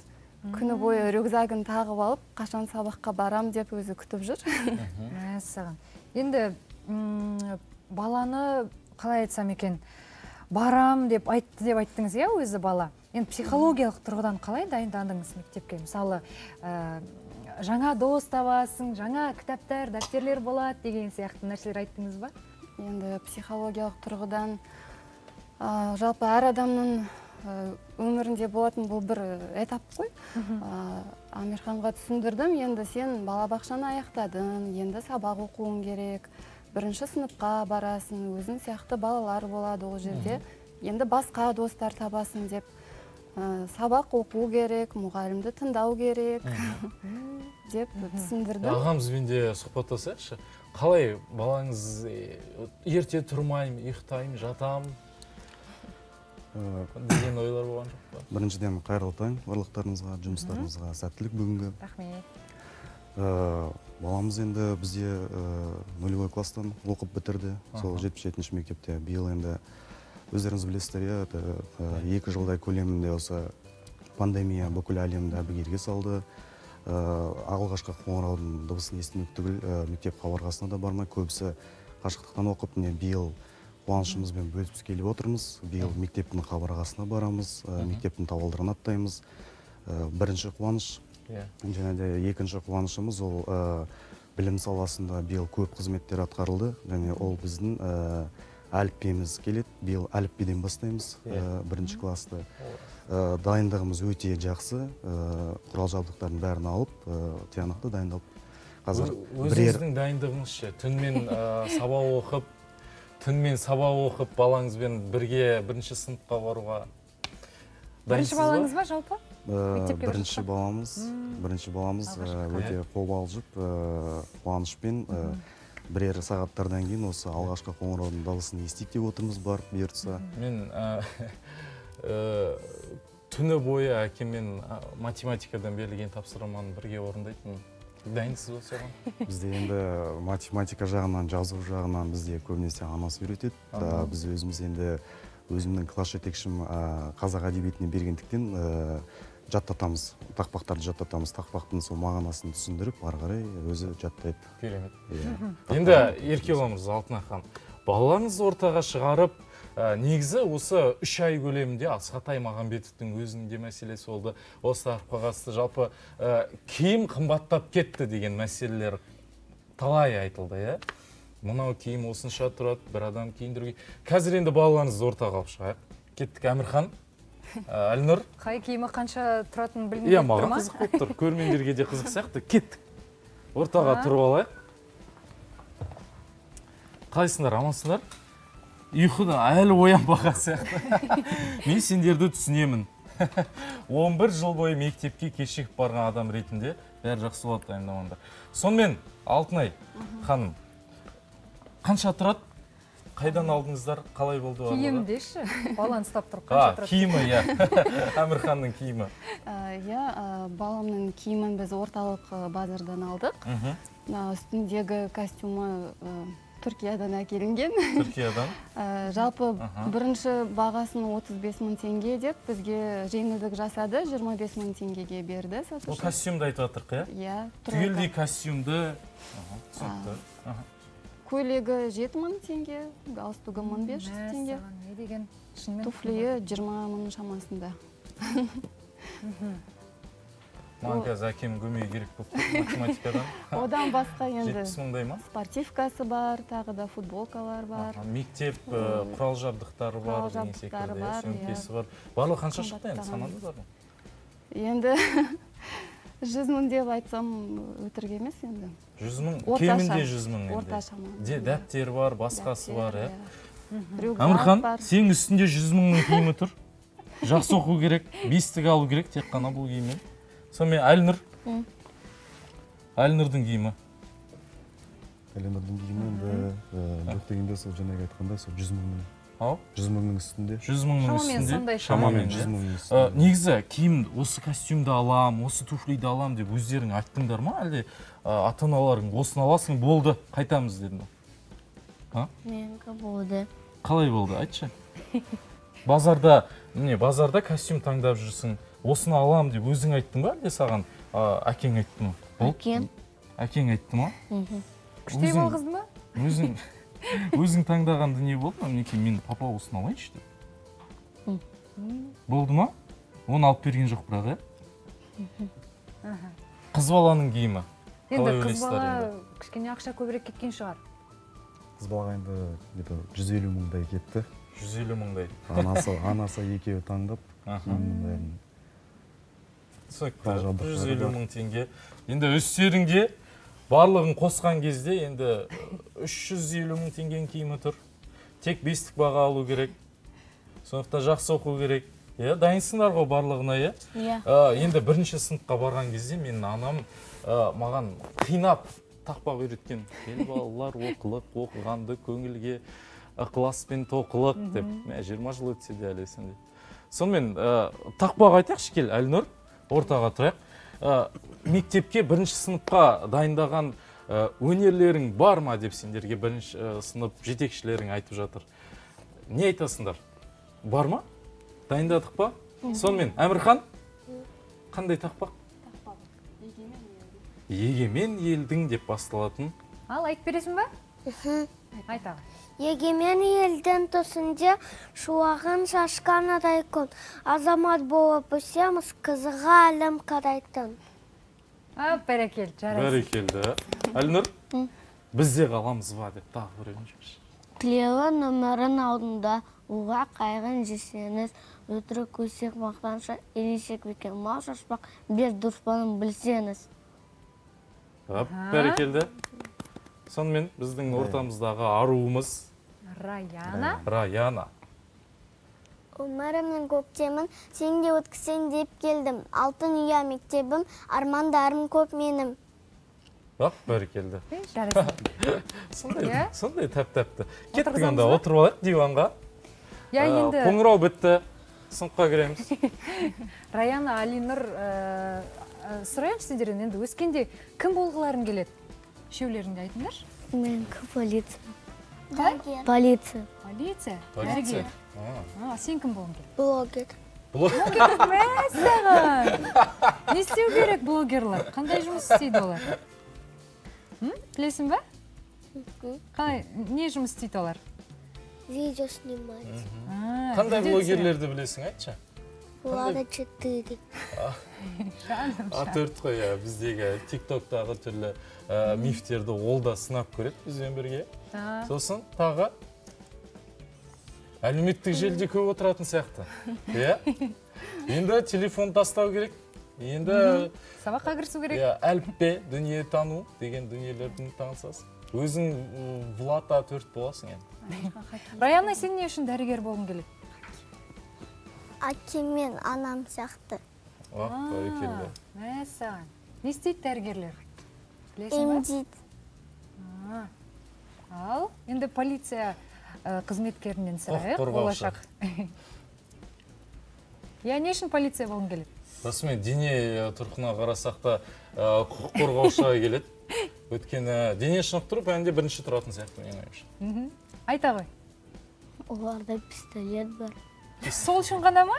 күні бойы рюкзагын тағып алып, қашан сабаққа барам деп өзі күтіп жүр. Мәссаған. Енді баланы қалай айтсам екен, барам деп айттыңыз, иә, өзі бала. Енді психологиялық тұрғыдан қалай дайындандыңыз мектепке? Мысалы, жаңа дос табасың, жаңа кітаптар, дәптерлер болады деген сияқты нәрселер айттыңыз ба? Енді психологиялық тұрғыдан жалпы әр адамның өмірінде болатын бұл бір этап қой. Амирханға түсіндірдім, енді сен балабақшаны аяқтадың, енді сабақ оқуың керек, бірінші сыныпқа барасың, өзің сияқты балалар болады ол жерде, енді басқа достар табасың деп. Сабақ оқу керек, мұғалімді тыңдау керек деп түсіндірдім. Ағамызбен де сұхбаттасайықшы. Қалай балаңыз ерте тұрмаймын, ұйықтаймын, жатамын деген ойлар болған жоқ па? Біріншіден қайырлы таң барлықтарыңызға, жұмыстарыңызға сәттілік бүгінгі. Рахмет. Баламыз енді бізде нулевой кластан оқып бітірді. Сол 77-ші мектепте биыл енді өздеріңіз білесіздер, екі жылдай көлемінде осы пандемия бүкіл әлемді әбігерге салды. Алғашқы қоңыраудың дыбысын естімек түгіл мектеп қабырғасына да бармай, көбісі қашықтықтан оқып, биыл қуанышымызбен бөлісіп келіп отырмыз. Биыл мектептің қабырғасына барамыз, мектептің табалдырығын аттаймыз. Бірінші қуаныш, және де екінші қуанышымыз ол білім саласында биыл көп қызметтер атқарылды, және ол біздің әліппеміз келеді, биыл әліппеден бастаймыз бірінші класты. Дайындығымыз өте жақсы, құрал жабдықтардың бәрін алып, тиянақты дайындалып hazır. Өзіңіздің дайындығыңызшы? Түнмен сабақ оқып, балаңызбен бірге бірінші сыныпқа баруға. Бірінші балаңыз ба жалпы? Бірінші баламыз өте қобалжып, қуанышпен бірер сағаттардан кейін осы алғашқы қоңыраудың дауысын естіп те отырмыз барып бұйыртса. Мен түні бойы әкеммен математикадан берілген тапсырманы бірге орындайтын. Дайынсыз ол соған? Бізде енді математика жағынан, жазу жағынан бізде көбінесе анасы үйретеді. Біз өзіміз енді өзімнің класс жетекшім қазақ әдебиетіне бергендіктен жаттатамыз, тақпақтарды жаттатамыз, тақпақтың сол мағынасын түсіндіріп, ары қарай өзі жаттайды. Керемет. Енді Еркебұлымыз Алтынай ханым, балаларыңызды ортаға шығарып, негізі осы 3 ай көлемінде Асқатай Мағамбетовтің өзінде мәселесі болды. Осы тақырыпқа қатысты жалпы киім қымбаттап кетті деген мәселелер талай айтылды, иә? Мынау киім осынша тұрады, бір адам киіндіруге. Қазір енді балаларыңызды ортаға алып шығайық. Кеттік Әмірхан, Әлнұр. Қай киімі қанша тұратынын білмейді тұр ма? Иә, маған қызық болып тұр. Көрермендерге де қызық сияқты. Кеттік. Ортаға тұрып алайық. Қалайсыңдар, амансыңдар? Ұйқыда әлі оян бақа сияқты. Мен сендерді түсінемін. 11 жыл бойы мектепке кешігіп барған адам ретінде бәрі жақсы болады дайындағанда. Сонымен Алтынай ханым, қанша тұрады? Қайдан алдыңыздар? Қалай болды? Киім деші. Баланс тап тұрып қанша тұрады? Киімі, иә. Әмірханның киімі. Иә, баламның киімін біз орталық базардан алдық. Үстіндегі костюмы Түркиядан әкелінген. Түркиядан? Жалпы бірінші бағасын 35.000 теңге деп, бізге жеңілдік жасады, 25.000 теңгеге берді. Ол костюмді айтып жатыр, иә? Иә. Түгелдей костюмді сатты. Көйлегі 7.000 теңге, галстугі 1500 теңге. Не деген? Туфлиі 20.000 шамасында. Маған қазір әкем көмей керек болды математикадан. Одан басқа енді спортивкасы бар, тағы да футболкалар бар. Мектеп құрал жабдықтары бар, сөмкесі бар. Барлығы қанша шықты енді, санады бар ма? Енді 100.000 деп айтсам өтірік емес енді. 100.000, кемінде 100.000 енді. Орташаман. Дәптер бар, басқасы бар. Әмірхан, сен үстінде 100.000 киімі тұр. Жақсы оқу керек, 5-тік алу керек, тек қана бұл киіммен. Сонымен Әлнұр. Әлнұрдың киімі. Әлнұрдың киімі жоқ дегенде сол жаңағы айтқанда сол 100.000. 100.000 үстінде. 100.000 үстінде. Шамамен 100.000 үстінде. Негізі киім, осы костюмді алам, осы туфлиді алам деп өздерің айттыңдар ма? Әлде ата-аналарың осыны аласың болды, қайтамыз деді ме? Менікі болды. Қалай болды, айтшы. Базарда костюм таңдап жүрсің. Осыны алам деп өзің айттың ба, әлде саған әкең айтты ма? Әкең айтты ма? Күштей болғызды ма? Өзің таңдағанды не болды ма? Мен папа осыны алайыншы деп. Болды ма? Оны алып берген жоқ бірақ, иә? Қыз баланың киімі. Енді қыз бала кішкене ақша көбірек кеткен шығар. Қыз балаға енді 150.000 кетті. 150.000. Анасы екеуі таңдап, киімді. Сөкті, 150.000 теңге. Енді өздеріңде барлығын қосқан кезде енді 350.000 теңген киімі тұр. Тек 5-тік баға алу керек. Сондықтан жақсы оқу керек. Дайынсыңдар ғой барлығына, иә? Енді бірінші сыныпқа барған кезде менің анам маған қинап тақпақ үйреткен. Кел балалар оқылық, оқығанды көңілге, ықылас пен тоқылық деп. 20 жыл өтсе де әлі есімде. Сонымен тақпақ айтақшы кел, Әлнұр. Ортаға тұрайық. Мектепке бірінші сыныпқа дайындаған өнерлерің бар ма деп сендерге бірінші сынып жетекшілерің айтып жатыр. Не айтасыңдар? Бар ма? Дайындадық па? Сонымен, Әмірхан? Қандай тақпақ? Тақпақ. Егемен елдің деп басталатын. Ал, айт бересің ба? Айтағы. Егемен елден тұсында шуағын шашқан адайкын, азамат болып өсеміз қызыға әлім қарайтын. Бәрекелді, жарайыз. Бәрекелді. Әлнұр, бізде қаламыз ба деп тағы бүрін жүрші. Тілеуі нөмірін алдында ұға қайғын жесеніз, өтірі көсек мақтанша, елесек бекен мал шашпақ, бер дұрпанын білсеніз. Бәрекелді. Сонымен біздің ортамыздағы аруымыз Раяна. Раяна. Өмірімнің көктемін сен де өткізсең деп келдім. Алтын ұя мектебім, армандарым көп менім. Bak börekelde. Sonday tap taptı. Kettik onda oturalak divanga. Ya şimdi. Kongrov bitti. Sınıfka giremiz. Rayana Alinur sırayım sizlerin endi öskende kim bolğularım kelet? Şevlerinde aytınlar? Men politsiya. Politsiya. Politsiya. Politsiya. Politsiya. Ha, sen kim bolğun kelet? Blogger. Blogger meselen. Ne isteu gerek bloggerlar? Qanday jumıs isteydi olar? Білесің ба? Қалай, не жұмыс істейді олар? Видео снимать. Қандай блогерлерді білесің, айтшы? Олар 4. А4 қой, біздегі TikTok-тағы түрлі мифтерді ол да сынап көреді бізбен бірге. Сосын тағы әлеуметтік желіде көп отыратын сияқты. Енді телефон тастау керек. Енді сабаққа кірсу керек. Әліппе, дүние тану деген дүниелердің танысасыз. Өзің Влада 4 боласың енді. Раяна, сен не үшін дәрігер болғың келеді? Әкем мен анам сияқты. Ақ, бәрекелді. Мәссаған. Не істейді дәрігерлер? Емдейді. Ал, енді полиция қызметкерінен сұрайық, болашақ. Я не үшін полиция болғың келеді? Расымен, дене тұрқына қарасақта құқық қорғаушыға келеді. Өткені дене шынықтырып, әнде бірінші тұратын сияқты мен ойымша. Айта ғой. Оларда пистолет бар. Сол үшін ғана ма?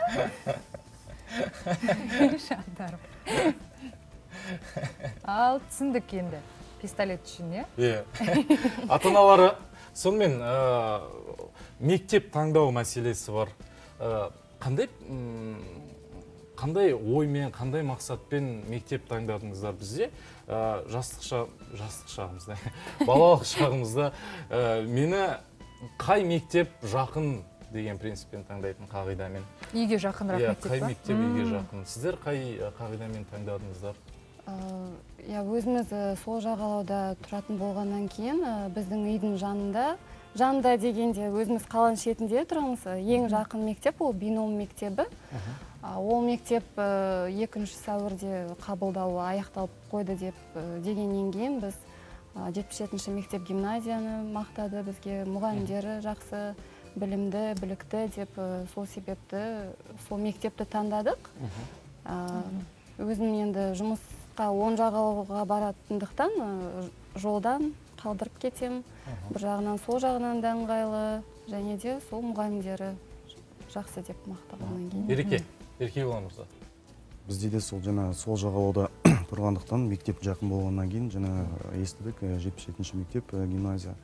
Шандарым. Ал түсіндік енді. Пистолет үшін, е? Е. Ата-аналары. Сонымен мектеп таңдау мәселесі бар. Қандай... Қандай оймен, қандай мақсатпен мектеп таңдадыңыздар бізде? Жастық шағымызда, балалық шағымызда мені қай мектеп жақын деген принциппен таңдайтын қағидамен? Үйге жақынырақ мектеп ба? Қай мектеп үйге жақын? Сіздер қай қағидамен таңдадыңыздар? Өзіміз сол жағалауда тұратын болғаннан кейін біздің үйдің жанында, жанында дегенде өзіміз қаланың шетінде тұрамыз, ең жақын мектеп ол бином мектебі. Ол мектеп 2 сәуірде қабылдауы аяқталып қойды дегеннен кейін біз 77-ші мектеп гимназияны мақтады, бізге мұғалімдері жақсы, білімді, білікті деп сол себепті, сол мектепті таңдадық. Өзім енді жұмысқа оң жағалауға баратындықтан жолдан қалдырып кетем. Бір жағынан сол жағынан да ыңғайлы, және де сол мұғалімдері жақсы деп мақтағаннан кейін. Ереке. Еркей боламызда? Бізде де сол жағалауда тұрғандықтан мектеп жақын болғаннан кейін естідік 77-ші мектеп гимназия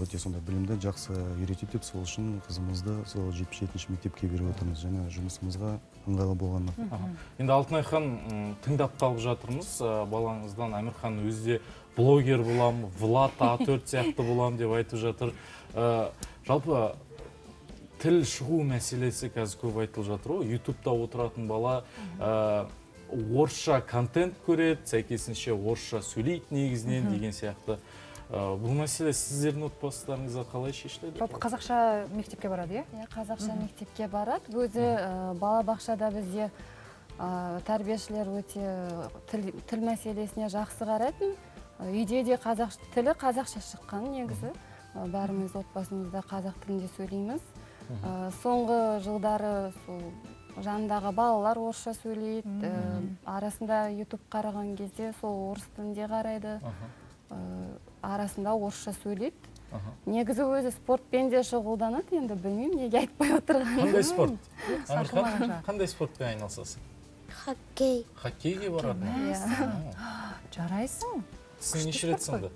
өте сонда білімді жақсы үйретіп сол үшін қызымызды сол 77-ші мектепке беріп отырмыз жұмысымызға ыңғайлы болғаннан. Енді Алтынай ханым тыңдап қалып жатырмыз балаңыздан Әмір хан өзі блогер болам, Влад А4 сияқты болам деп айтып жатыр. Жалпы тіл шығу мәселесі қазір көп айтыл жатыр о. Ютубта отыратын бала орысша контент көреді, сәйкесінше орысша сөйлейді негізінен деген сияқты. Бұл мәселе сіздердің отбасыларыңызға қалай шешіледі? Қазақша мектепке барады, иә? Иә, қазақша мектепке барады. Өзі балабақшада бізде тәрбиешілер өте тіл мәселесіне жақсы қарайтын. Үйде де тілі қазақша шыққан негізі. Бәріміз отбасымызда қазақ тілінде сөйлейміз. Соңғы жылдары жандағы балалар орысша сөйлейді, арасында YouTube қараған кезде сол орыс тілінде қарайды, арасында орысша сөйлейді. Негізі өзі спортпен де шұғылданады, енді білмеймін, неге айтпай отырғанын. Қандай спорт? Қандай спортпен айналысасың? Хоккей. Хоккейге барады? Жарайсың? Сен неше рет сынды?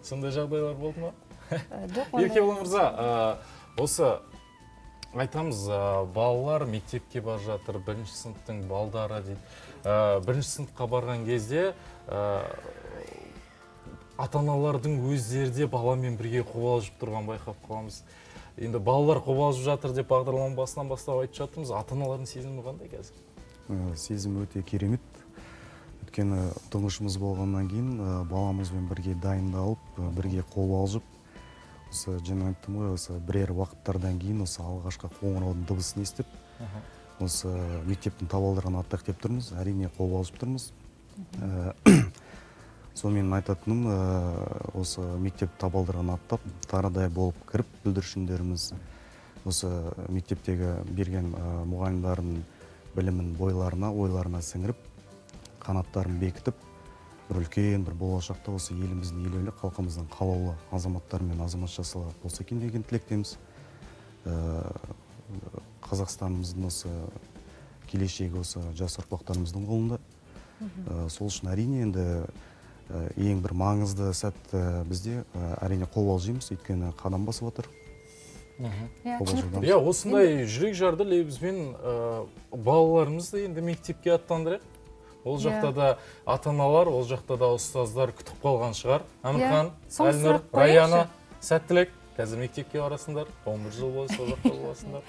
Сондай жағдайлар болды ма? Еркебұлы мырза, осы айтамыз, балалар мектепке бар жатыр, бірінші сыныптың балдары дейді. Бірінші сыныпқа барған кезде ата-аналардың өздерде баламен бірге қобалжып тұрған байқап қаламыз. Енді балалар қобалжып жатыр деп бағдарлама басынан бастап айтып жатырмыз. Ата-аналардың сезімі қандай қазір? Сезім өте керемет. өйткені тұңғышымыз болғаннан кейін баламызбен бірге дайындалып бірге қол алып осы жаңа айттым ғой осы бірер уақыттардан кейін осы алғашқы қоңыраудың дыбысын естіп осы мектептің табалдырығын аттық деп тұрмыз әрине қол алып тұрмыз сонымен айтатыным осы мектеп табалдырығын аттап тарыдай болып кіріп бүлдіршіндеріміз осы мектептегі берген мұғалімдердің білімін бойларына ойларына сіңіріп қанаттарын бекітіп бір үлкен бір болашақта осы еліміздің елеулі халқымыздың қалаулы азаматтары мен азаматшасылары болса екен деген тілектеміз. Қазақстанымыздың осы келешегі осы жас ұрпақтарымыздың қолында. Сол үшін әрине енді ең бір маңызды сәт бізде әрине қобалжимыз өйткені қадам басып отыр. Ya aslında jürek jarda bizmen balalarımız da endi mektepke attandıraq. Ol jaqta da ata-analar, ol jaqta da ustazlar kütüp qalğan şığar. Amırxan, Alnur, Rayana, Sattilek hazır mektepke arasınlar. 11 yıl bolsa jaqta bolasınlar.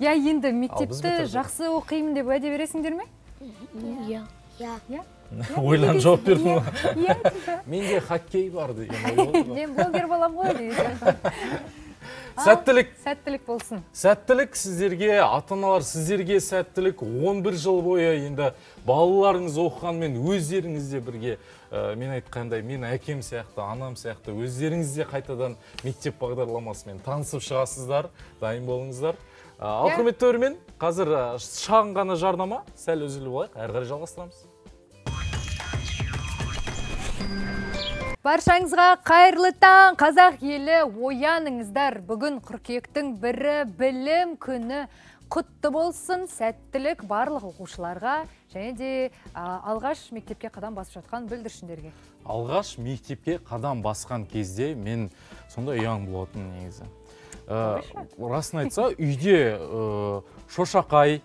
Ya endi mektepte jaqsı oqıyım dep vade beresingdermi? Ya. Ya. Oylan jawap berdim. Ya. Mende hokkey bardı endi. Men bloger bolam qoy deydi. Сәттілік. Сәттілік болсын. Сәттілік сіздерге, ата-аналар сіздерге сәттілік. 11 жыл бойы енді балаларыңыз оқығанмен өздеріңізде бірге мен айтқандай, мен әкем сияқты, анам сияқты өздеріңізде қайтадан мектеп бағдарламасымен танысып шығасыздар, дайын болыңыздар. Ал құрметті көрермен, қазір шағын ғана жарнама, сәл үзіліп алайық, әрі қарай жалғастырамыз. Баршаңызға қайырлы таң, қазақ елі ояныңыздар. Бүгін қыркүйектің бірі білім күні құтты болсын. Сәттілік барлық оқушыларға және де алғаш мектепке қадам басып жатқан бүлдіршіндерге. Алғаш мектепке қадам басқан кезде мен сонда ұяң болатын негізі. Расын айтса, үйде шошақай,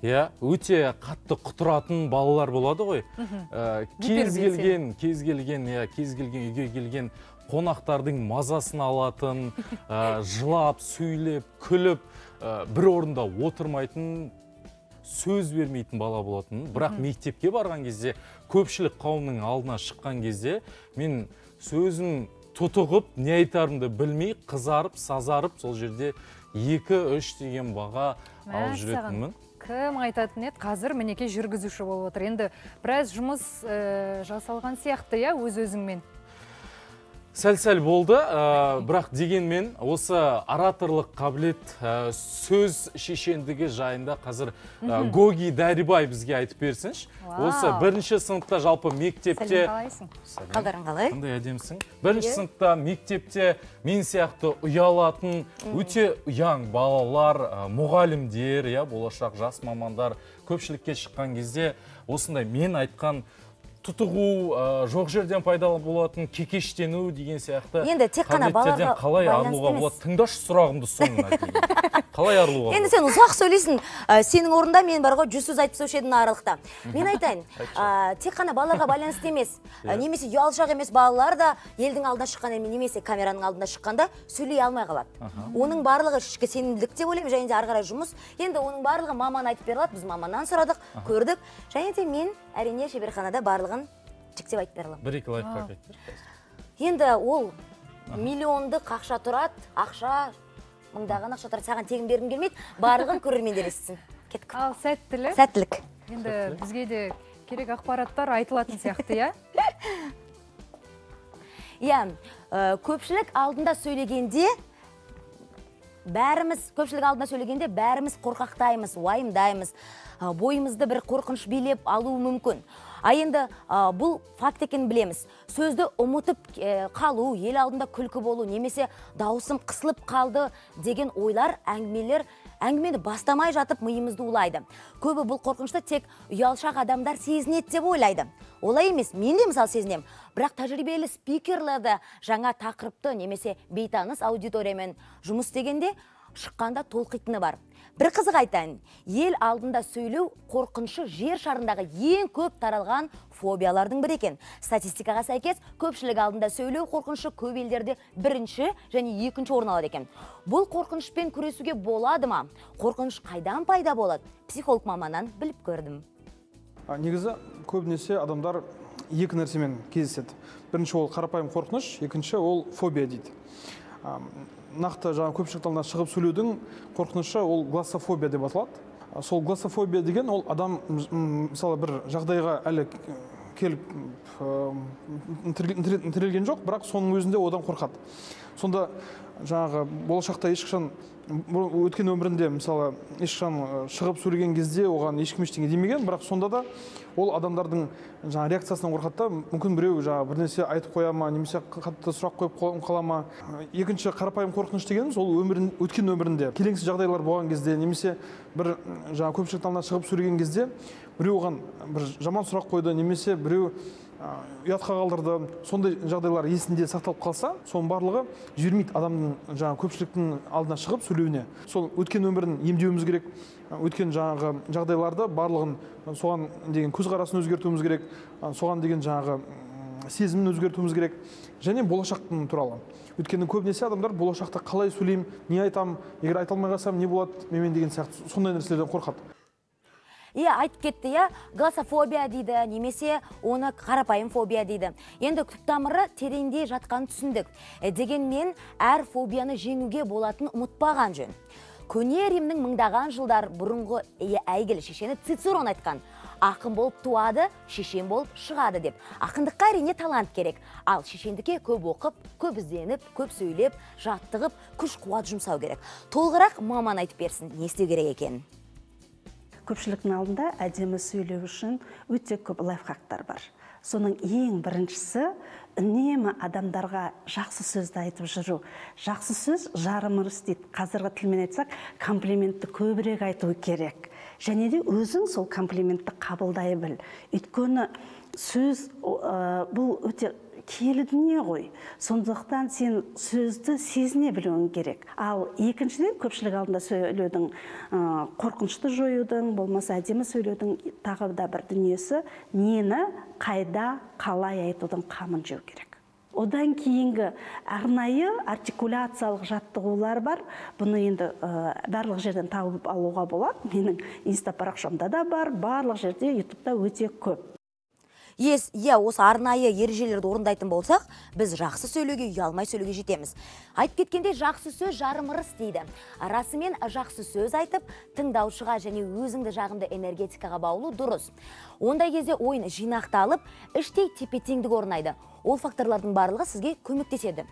өте қатты құтыратын балалар болады ғой. Кез келген үйге келген қонақтардың мазасын алатын, жылап, сөйлеп, күліп, бір орында отырмайтын, сөз бермейтін бала болатын. Бірақ мектепке барған кезде, көпшілік қауымның алдына шыққан кезде, мен сөзін тұтығып, не айтарымды білмей, қызарып, сазарып, сол жерде 2-3 деген баға алып жүретінмін. Кім айтатын еді, қазір мінеке жүргізуші болып отыр. Енді біраз жұмыс жасалған сияқты, өз-өзіңмен. Сәл-сәл болды, бірақ дегенмен осы ораторлық қабілет сөз шешендігі жайында қазір Гоги Дәрібай бізге айтып берсінші. Осы бірінші сыныпта жалпы мектепте... Сәлем, қалайсың? Қандай әдемісің? Бірінші сыныпта мектепте мен сияқты ұялатын өте ұяң балалар, мұғалімдер, болашақ жас мамандар көпшілікке шыққан кезде осындай мен айтқан тұтығу, жоқ жерден пайдалы болатын, кекештену деген сияқты қабілеттерден қалай арылуға болады? Тыңдашы сұрағымды соңына дейін. Қалай арылуға болады? Енді сен ұзақ сөйлесін, сенің орында мен барға 100 сөз айтып сөйлесіп едім аралықта. Мен айтайын, тек қана балаға байланысты емес, немесе ұялшақ емес балалар да елдің алдына шыққанда, немесе камераның алдына шыққанда сөйлей алмай қалады. Оның барлығы ішкі сенімділікте болем, және де ары қарай жұмыс. Енді оның барлығы маман айтып беріледі, біз маманнан сұрадық, көрдік. Және де мен әрине шеберханада барлық жіктеп айтып берілім. Бір-екі лайфхак айтып беріңіз. Енді ол миллиондық ақша тұрады, ақша, мыңдаған ақша тұрады, саған тегін бергім келмейді, барлығын көрермендер естісін. Кеттік. Ал сәттілік. Сәттілік. Енді бізге де керек ақпараттар айтылатын сияқты, көпшілік алдында сөйлегенде бәріміз қорқақтаймыз, уайымдаймыз, бойымызды бір қорқыныш билеп алуы мүмкін. А енді бұл факт екенін білеміз. Сөзді ұмытып қалу, ел алдында күлкі болу, немесе дауысым қысылып қалды деген ойлар, әңгімені бастамай жатып миымызды улайды. Көбі бұл қорқынышты тек ұялшақ адамдар сезінеді деп ойлайды. Олай емес, мен де мысал сезінем. Бірақ тәжірибелі спикерлерді жаңа тақырыпты, немесе бейтаныс аудиториямен жұмыс істегенде шыққанда толқитыны бар. Бір қызық айтайын, ел алдында сөйлеу қорқынышы жер шарындағы ең көп таралған фобиялардың бірі екен. Статистикаға сәйкес, көпшілік алдында сөйлеу қорқынышы көп елдерде бірінші және екінші орын алады екен. Бұл қорқынышпен күресуге болады ма? Қорқыныш қайдан пайда болады? Психолог маманнан біліп көрдім. Негізі көбінесе адамдар екі нәрсемен кездеседі. Бірінші ол қарапайым қорқыныш, екінші ол фобия дейді. Нақты жаңа көпшілік алдына шығып сөйлеудің қорқынышы ол глассофобия деп аталады. Сол глассофобия деген ол адам мысалы бір жағдайға әлі келіп тірелген жоқ, бірақ соның өзінде одан қорқады. Сонда жаңағы болашақта ешқашан өткен өмірінде мысалы ешқашан шығып сөйлеген кезде оған ешкім ештеңе демеген, бірақ сонда да ол адамдардың жаңа реакциясынан қорқады да, мүмкін біреу жаңа бірнәрсе айтып қоя ма, немесе қатты сұрақ қойып қала ма. Екінші қарапайым қорқыныш дегеніміз ол өткен өмірінде келеңсіз жағдайлар болған кезде, немесе бір жаңа көпшілік алдына шығып сөйлеген кезде біреу оған бір жаман сұрақ қойды, немесе біреу ұятқа қалдырды, сондай жағдайлар есінде сақталып қалса, соның барлығы жібермейді адамның жаңа көпшіліктің алдына шығып сөйлеуіне. Сол өткен өмірін емдеуіміз керек, өткен жаңағы жағдайларды барлығын соған деген көзқарасын өзгертуіміз керек, соған деген жаңағы сезімін өзгертуіміз керек, және болашақтың туралы. Өткеннің көбінесе адамдар болашақта қалай сөйлеймін, не айтам, егер айта алмай қалсам не болады мен деген сияқты сондай нәрселерден қорқады. Иә, айтып кетті, иә, глассофобия дейді, немесе оны қарапайым фобия дейді. Енді түп тамыры тереңде жатқан түсіндік. Дегенмен әр фобияны жеңуге болатын ұмытпаған жөн. Көне Римнің мыңдаған жылдар бұрынғы әйгілі шешені Цицерон айтқан. Ақын болып туады, шешен болып шығады деп. Ақындыққа әрине талант керек. Ал шешендікке көп оқып, көп ізденіп, көп сөйлеп, жаттығып, күш қуат жұмсау керек. Толғырақ маман айтып берсін, не істеу керек екен? Көпшіліктің алдында әдемі сөйлеу үшін өте көп лайфхактар бар. Соның ең біріншісі үнемі адамдарға жақсы сөзді айтып жүру. Жақсы сөз жарым ырыс дейді. Қазіргі тілмен айтсақ, комплиментті көбірек айту керек. Және де өзің сол комплиментті қабылдай біл. Өйткені сөз бұл өте келі дүние ғой. Сондықтан сен сөзді сезіне білуің керек. Ал екіншіден көпшілік алдында сөйлеудің, қорқынышты жоюдың, болмаса әдемі сөйлеудің тағы да бір дүниесі, нені, қайда, қалай айтудың қамын жеу керек. Одан кейінгі арнайы артикуляциялық жаттығулар бар. Бұны енді барлық жерден тауып алуға болады. Менің инста парақшамда да бар, барлық жерде, ютубта өте көп. Иә, осы арнайы ережелерді орындайтын болсақ, біз жақсы сөйлеуге, ұялмай сөйлеуге жетеміз. Айтып кеткенде, жақсы сөз жарым ырыс дейді. Расымен жақсы сөз айтып, тыңдаушыға және өзіңді жағымды энергетикаға баулу дұрыс. Ондай кезде ойын жинақталып, іштей тепе-теңдік орнайды. Ол факторлардың барлығы сізге көмектеседі.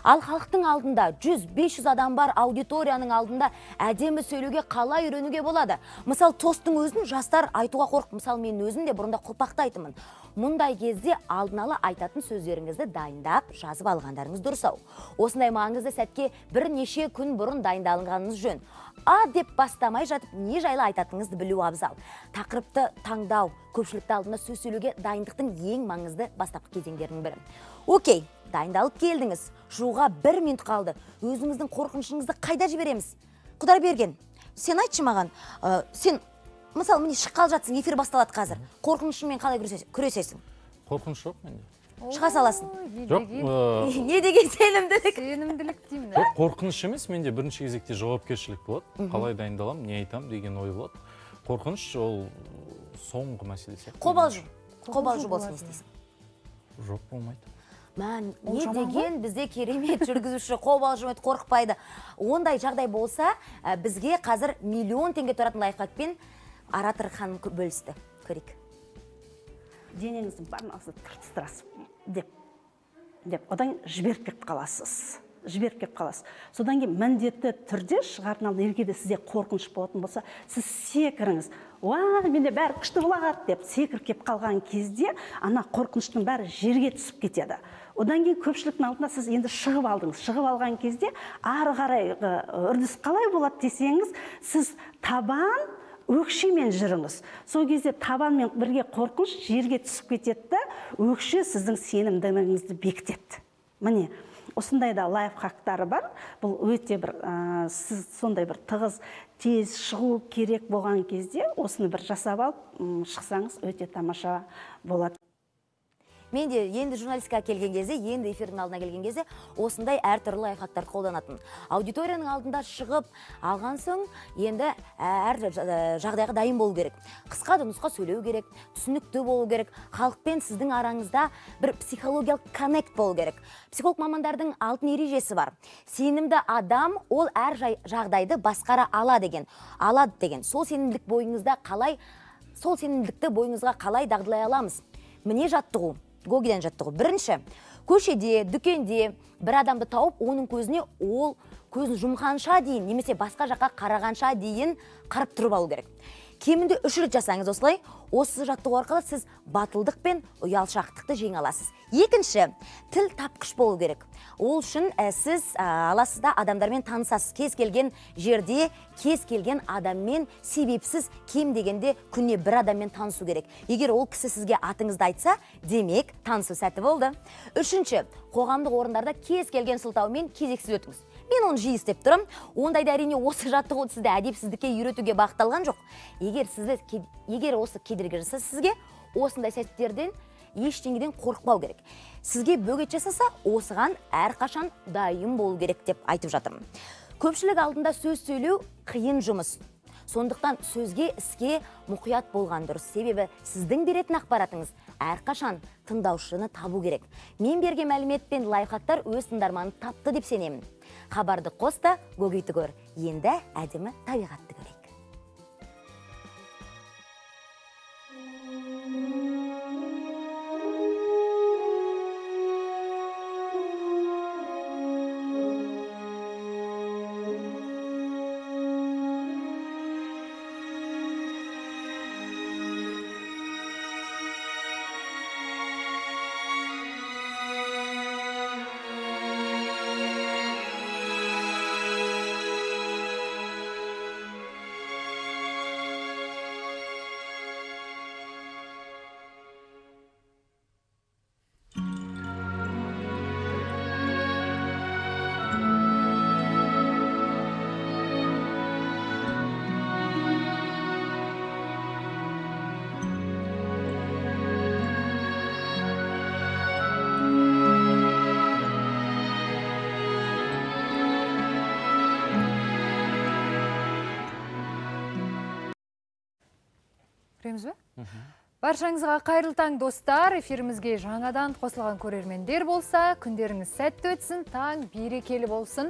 Ал халықтың алдында 100-500 адам бар аудиторияның алдында әдемі сөйлеуге қалай үйренуге болады? Мысалы, тосттың өзін жастар айтуға қорқып, мысалы, мен өзім де бұрында қолпақты айтымын. Мұндай кезде алдын ала айтатын сөздеріңізді дайындап, жазып алғандарыңыз дұрсау. Осындай маңызды сәтке бірнеше күн бұрын дайындалғаныңыз жөн. А деп бастамай жатып, не жайлы айтатыныңызды білу абзал. Тақырыпты таңдау, көпшілікті алдында сөз сөйлеуге дайындықтың ең маңызды бастапқы кезеңдерінің бірі. Окей, дайындалып келдіңіз. Жуға 1 минут қалды. Өзіңіздің қорқынышыңызды қайда жібереміз? Құдарберген, сен айтшы маған, сен, мысалы, міне шыққалы жатсың, эфир басталады қазір. Қорқынышыңмен қалай күресесің? Қорқыныш жоқ менде. Шыға саласың. Жоқ, не деген сенімділік? Сенімділік деймін. Жоқ, қорқыныш емес, менде бірінші кезекте жауапкершілік болады. Қалай дайындалам, не айтам деген ой болады. Қорқыныш ол соңғы мәселесі. Қобалжу. Қобалжу болсын істейсің. Жоқ, болмайды. Мен не деген бізде керемет жүргізуші қобалжымайды, қорқпайды. Ондай жағдай болса, бізге қазір $1 миллион тұратын лайфхакпен Аратыр ханым бөлісті. Көрейік. Денеңіздің бармасы тыртыстырасыз деп, одан жіберіп кеп қаласыз. Содан кейін міндетті түрде шығардың алдында егер де сізде қорқыныш болатын болса, сіз секіріңіз. Уа, менде бәрі күшті болады деп секіріп кеп қалған кезде, ана қорқыныштың бәрі жерге түсіп кетеді. Одан кейін көпшіліктің алдына сіз енді шығып алдыңыз. Шығып алған кезде ары қарай үрдіс қалай болады десеңіз, сіз табан өкшемен жүріңіз. Сол кезде табанмен бірге қорқыныш жерге түсіп кетеді, өкше сіздің сенімділігіңізді бекітеді. Міне, осындай да лайфхактары бар. Бұл өте бір сіз сондай бір тығыз, тез шығу керек болған кезде осыны бір жасап алып шықсаңыз өте тамаша болады. мен де енді журналистикаға келген кезде, енді эфирдің алдына келген кезде осындай әртүрлі айқаттар қолданатын. Аудиторияның алдында шығып алған соң, енді әр жағдайға дайын болу керек. Қысқа да нұсқа сөйлеу керек, түсінікті болу керек, халықпен сіздің араңызда бір психологиялық коннект болу керек. Психолог мамандардың алтын ережесі бар. Сенімді адам ол әр жағдайды басқара алады деген. Сол сенімдікті бойыңызға қалай дағдылай аламыз? Міне жаттығу, Гогиден жаттығу. Бірінші, көшеде, дүкенде бір адамды тауып, оның көзіне ол көзін жұмғанша дейін, немесе басқа жаққа қарағанша дейін қарып тұрып алу керек. Кемінде үш рет жасаңыз осылай, осы жаттығу арқылы сіз батылдық пен ұялшақтықты жеңе аласыз. Екінші, тіл тапқыш болу керек. Ол үшін сіз аласызда адамдармен танысасыз, кез келген жерде, кез келген адаммен себепсіз кем дегенде күнне бір адаммен танысу керек. Егер ол кісі сізге атыңызды айтса, демек танысу сәті болды. Үшінші, қоғамдық орындарда кез келген сылтаумен кезексіз өтіңіз. Мен оны жиі істеп тұрым. Ондай әрине осы жаттығу сізді әдепсіздікке үйретуге бағытталған жоқ. Егер осы кедергі жасаса сізге, осындай сәттерден ештеңеден қорықпау керек. Сізге бөгет жасаса, осыған әрқашан дайын болу керек деп айтып жатырмын. Көпшілік алдында сөз сөйлеу қиын жұмыс. Сондықтан сөзге, іске мұқият болған дұрыс. Себебі сіздің беретін ақпаратыңыз әрқашан тыңдаушыны табу керек. Мен берген мәлімет пен лайфхактар өз тыңдарманын тапты деп сенемін. Хабарды қос та, гогойты көр. Енді әдемі табиғатты көрейік. Баршаңызға қайырлы таң достар, эфирімізге жаңадан қосылған көрермендер болса, күндеріңіз сәтті өтсін, таң берекелі болсын.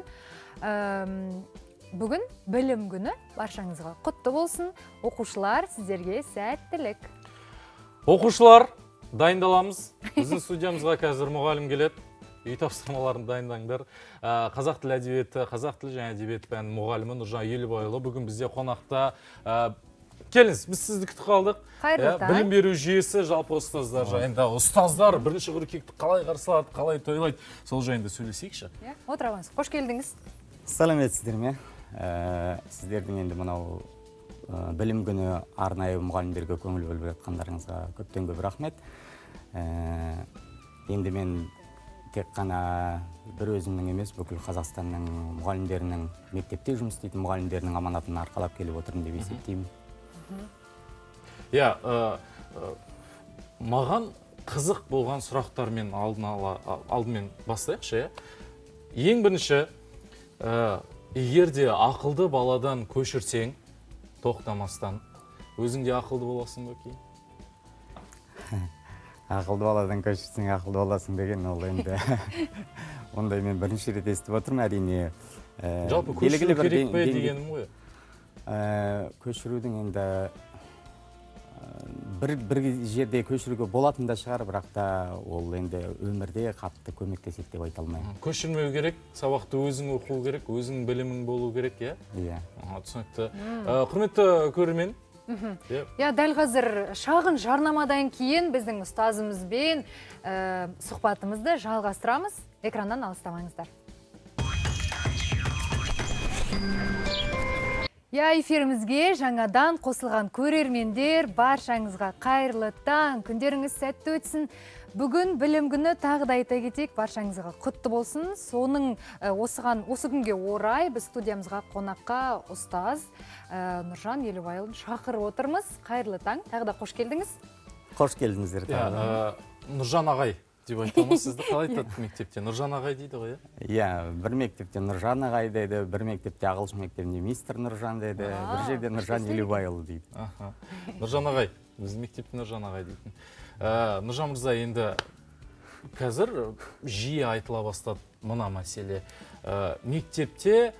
Бүгін білім күні, баршаңызға құтты болсын. Оқушылар, сіздерге сәттілік. Оқушылар, дайындаламыз. Біздің студиямызға қазір мұғалім келеді. Үй тапсырмаларын дайындаңдар. Қазақ тіл әдебиеті, қазақ тіл және әдебиет пәні мұғалімі Нұржан Елібайұлы бүгін бізде қонақта. Келіңіз, біз сізді күтіп қалдық. Білім беру жүйесі жалпы ұстаздар жайында. Ұстаздар бірінші қыркүйекті қалай қарсылады, қалай тойлайды, сол жайында сөйлесейікші. Отырамыз, қош келдіңіз. Сәлеметсіздер ме? Сіздердің енді мынау білім күні арнайы мұғалімдерге көңіл бөліп жатқандарыңызға көптен көп рахмет. Енді мен тек қана бір өзімнің емес, бүкіл Қазақстанның мұғалімдерінің, мектепте жұмыс істейтін мұғалімдерінің аманатын арқалап келіп отырмын деп есептеймін. Маған қызық болған сұрақтармен алдымен бастайықшы. Ең бірінші, егер де ақылды баладан көшірсең, тоқтамастан, өзің де ақылды боласың ба кейін? Ақылды баладан көшірсең, ақылды боласың деген ол енді. Ондай мен бірінші рет естіп отырмын, әрине. Жалпы көшіру керек пе дегенім ғой? Көшірудің енді бір жерде көшіруге болатында шығар, бірақ та ол енді өмірде қатты көмектеседі деп айта алмаймын. Көшірмеу керек, сабақты өзің оқу керек, өзің білімің болу керек, иә? Иә. Түсінікті. Құрметті көрермен. Иә, дәл қазір шағын жарнамадан кейін біздің ұстазымызбен сұхбатымызды жалғастырамыз. Экраннан алыстамаңыздар. Эфирімізге жаңадан қосылған көрермендер, баршаңызға қайырлы таң, күндеріңіз сәтті өтсін. Бүгін білім күні, тағы да айта кетейік, баршаңызға құтты болсын. Соның осы күнге орай біз студиямызға қонаққа ұстаз Нұржан Елібайұлын шақырып отырмыз. Қайырлы таң, тағы да қош келдіңіз. Қош келдіңіздер. Nurjan Ağay deyip aytamız. Sizde kalay tatlı mektepte Nurjan Ağay deydi o ya? Ya, bir mektepte Nurjan Ağay deydi, bir mektepte Ağılış mektebinde Mister Nurjan deydi, bir şeyde Nurжан Елібайұлы deydi. Nurjan Ağay, bizim mektepte Nurjan Ağay deydi. Nurjan Mirza, şimdi қазір жиі айтыла бастады мына мәселе. Мектепте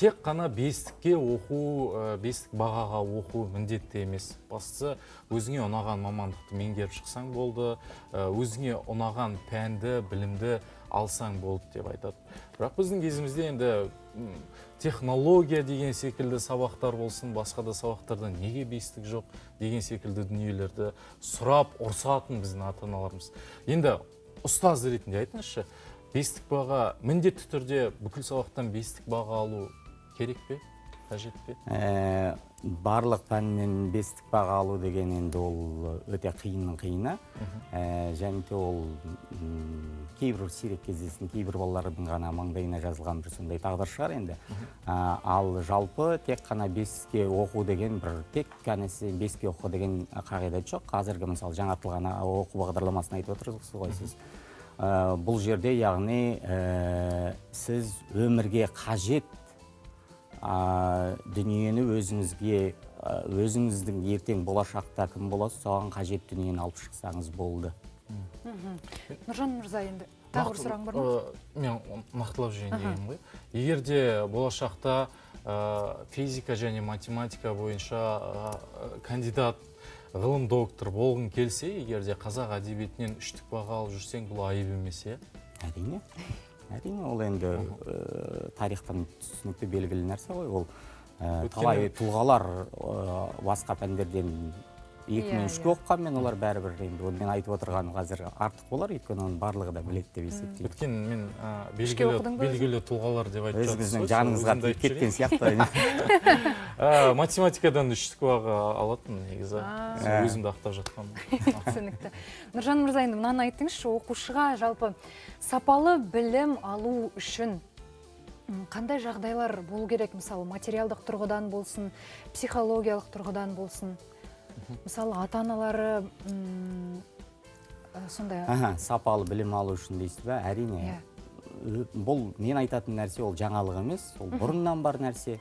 тек қана бестікке оқу, бестік бағаға оқу міндетті емес. Бастысы өзіңе ұнаған мамандықты меңгеріп шықсаң болды, өзіңе ұнаған пәнді, білімді алсаң болды деп айтады. Бірақ біздің кезімізде енді технология деген секілді сабақтар болсын, басқа да сабақтарда неге бестік жоқ деген секілді дүниелерді сұрап ұрсатын біздің ата-аналарымыз. Енді ұстаз ретінде айтыңызшы, бестік баға міндетті түрде бүкіл сабақтан бестік баға алу керек пе, қажет пе? Барлық пәннен бестік баға алу деген енді ол өте қиынның қиыны. Және де ол кейбір сирек кездесін, кейбір балалардың ғана маңдайына жазылған бір сондай тағдыр шығар енді. Ал жалпы тек қана беске оқу деген бір тек кәнесі беске оқу деген қағидат жоқ. Қазіргі мысалы жаңартылған оқу бағдарламасын айтып отырсыз ғой сіз. Бұл жерде яғни сіз өмірге қажет дүниені өзіңізге, өзіңіздің ертең болашақта кім боласы, соған қажет дүниені алып шықсаңыз болды. Нұржан Мырза, енді тағы бір сұраң бар ма? Мен нақтылап жүйін дегенім ғой. Егер де болашақта физика және математика бойынша кандидат ғылым доктор болғын келсе, егер де қазақ әдебиетінен үштік баға алып жүрсең, бұл айып емесе? Әрине. Әрине, ол енді тарихтан түсінікті белгілі нәрсе ғой. Ол талай тұлғалар басқа пәндерден екі мен үшке оққан, мен олар бәрібір енді. Ол мен айтып отырған қазір артық болар, өйткені оның барлығы да білет деп есептейді. Өйткені мен белгілі тұлғалар деп айтып жатсыз. Өзіңіздің жаныңызға тиіп кеткен сияқты. Математикадан үштік баға алатын, негізі. Өзімді ақтап жатқан. Түсінікті. Нұржан Мырза, енді мынаны айтыңызшы, оқушыға жалпы сапалы білім алу үшін қандай жағдайлар болу керек? Мысалы, материалдық тұрғыдан болсын, психологиялық тұрғыдан болсын. Мысалы, ата-аналары сондай... Сапалы білім алу үшін дейсіз бе? Әрине. Бұл мен айтатын нәрсе, ол жаңалық емес, ол бұрыннан бар нәрсе.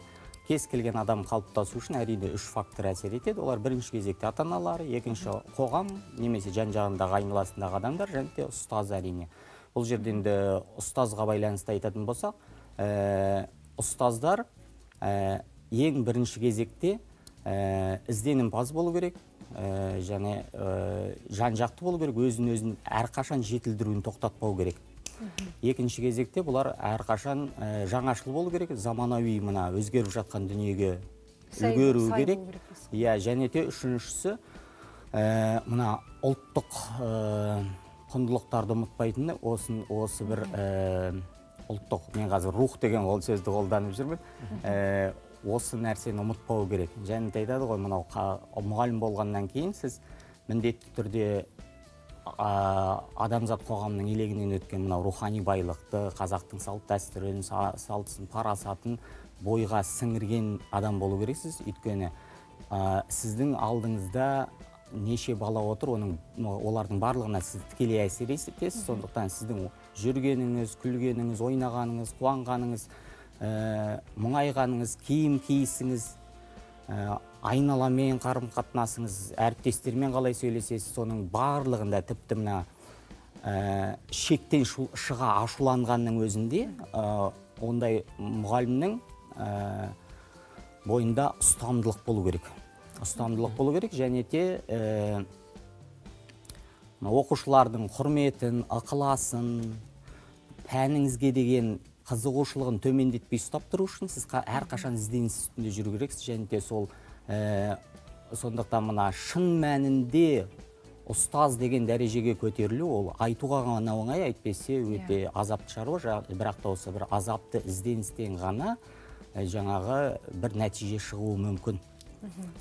Кез келген адам қалыптасу үшін әрине үш фактор әсер етеді. Олар бірінші кезекте ата-аналар, екінші қоғам, немесе жан-жағындағы айналасындағы адамдар, және де ұстаз әрине. Бұл жерден де ұстазға байланысты айтатын болсақ, ұстаздар ең бірінші кезекте ізденімпаз болу керек, және жан-жақты болу керек, өзін-өзін әрқашан жетілдіруін тоқтатпау керек. Екінші кезекте бұлар әрқашан жаңашыл болу керек, заманауи мына өзгеріп жатқан дүниеге үлгеру керек. Және де үшіншісі мына ұлттық құндылықтарды ұмытпайтыны, осы бір ұлттық, мен қазір рух деген ол сөзді қолданып жүрмін, осы нәрсені ұмытпау керек. Және айтады ғой, мынау мұғалім болғаннан кейін сіз міндетті түрде адамзат қоғамының елегінен өткен мынау рухани байлықты, қазақтың салт дәстүрін, салтысын, парасатын бойға сіңірген адам болу керексіз. Өйткені сіздің алдыңызда неше бала отыр, олардың барлығына сіз тікелей әсер етесіз. Сондықтан сіздің жүргеніңіз, күлгеніңіз, ойнағаныңыз, қуанғаныңыз, мұңайғаныңыз, киім киісіңіз, айналамен қарым қатынасыңыз, әріптестермен қалай сөйлесесіз, соның барлығында тіпті мына шектен шыға ашуланғанның өзінде ондай мұғалімнің бойында ұстамдылық болу керек. Ұстамдылық болу керек, және де оқушылардың құрметін, ықыласын, пәніңізге деген қызығушылығын төмендетпей ұстап тұру үшін сіз әрқашан ізденіс үстінде жүру керексіз, және де сол сондықтан мына шын мәнінде ұстаз деген дәрежеге көтерілу, ол айтуға ғана оңай, айтпесе өте азапты шаруа, бірақ та осы бір азапты ізденістен ғана жаңағы бір нәтиже шығуы мүмкін.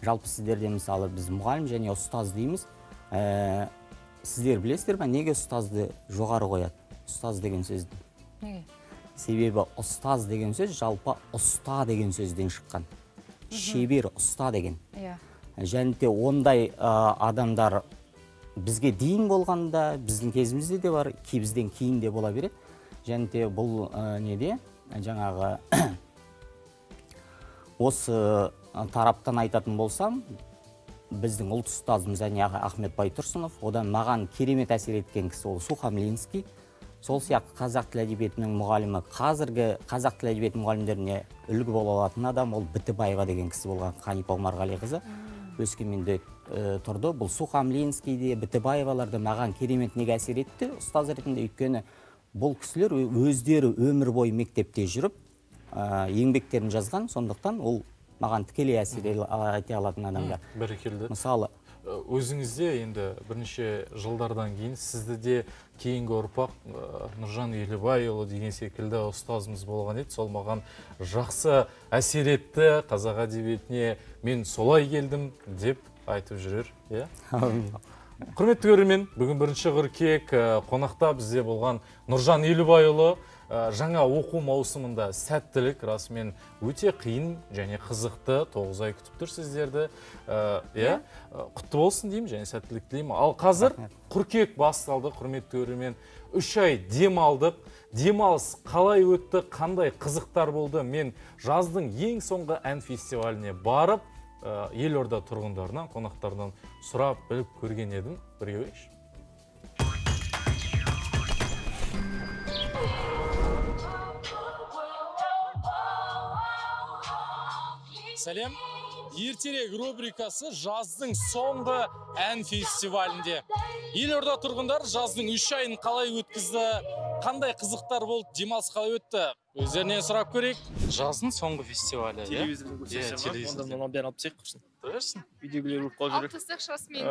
Жалпы сіздерде мысалы біз мұғалім және ұстаз дейміз. Сіздер білесіздер ме, неге ұстазды жоғары қояды? Ұстаз деген сөзді. Неге? Себебі ұстаз деген сөз жалпы ұста деген сөзден шыққан. Шебер, ұста деген. Және де ондай адамдар bizge дейін болғанда, біздің кезімізде де бар, кебізден кейін де бола береді. Және де бұл неде жаңағы осы тараптан айтатын болсам, біздің ұлт ұстазымыз Ахмет Байтұрсынов, одан маған керемет әсер еткен кісі ол Сухомлинский. Сол сияқты қазақ тіл әдебиетінің мұғалімі, қазіргі қазақ тіл әдебиеті мұғалімдеріне үлгі бола алатын адам ол Бытыбаева деген кісі болған, Қанипа Омарғалиқызы. Өскеменде тұрды. Бұл Сухомлинский де, Бытыбаевалар да маған керемет неге әсер етті. Ұстаз ретінде өйткені бұл кісілер өздері өмір бойы мектепте жүріп, еңбектерін жазған, сондықтан ол маған тікелей әсер ете алатын адамдар. Бәрекелді. Мысалы, өзіңізде енді бірнеше жылдардан кейін сізді де кейінгі ұрпақ Нұржан Елібайұлы деген секілді ұстазымыз болған еді. Сол маған жақсы әсер етті, қазақ әдебиетіне мен солай келдім деп айтып жүрер. Құрметті көрермен, бүгін 1 қыркүйек қонақта бізде болған Нұржан Елібайұлы. Жаңа оқу маусымында сәттілік расымен өте қиын және қызықты 9 ай күтіп тұр сіздерді. Құтты болсын деймін және сәттілік деймін. Ал қазір қыркүйек басталды, құрметті көрермен, 3 ай дем алдық. Демалыс қалай өтті, қандай қызықтар болды? Мен жаздың ең соңғы ән фестиваліне барып, елорда тұрғындарынан, қонақтардан сұрап біліп көрген едім. Бірге көрейік. Сәлем, ертерек рубрикасы жаздың соңғы ән фестивалінде. Елорда тұрғындар жаздың 3 айын қалай өткізді, қандай қызықтар болды, демалыс қалай өтті? Өздерінен сұрап көрейік. Жаздың соңғы фестивалі. Телевизордан көрсетсем, ондан онан бәрін алып тек құрсын. Тұрғырсын? Видеоглер ұрып қалып жүрек. Алып тастық шасын менде.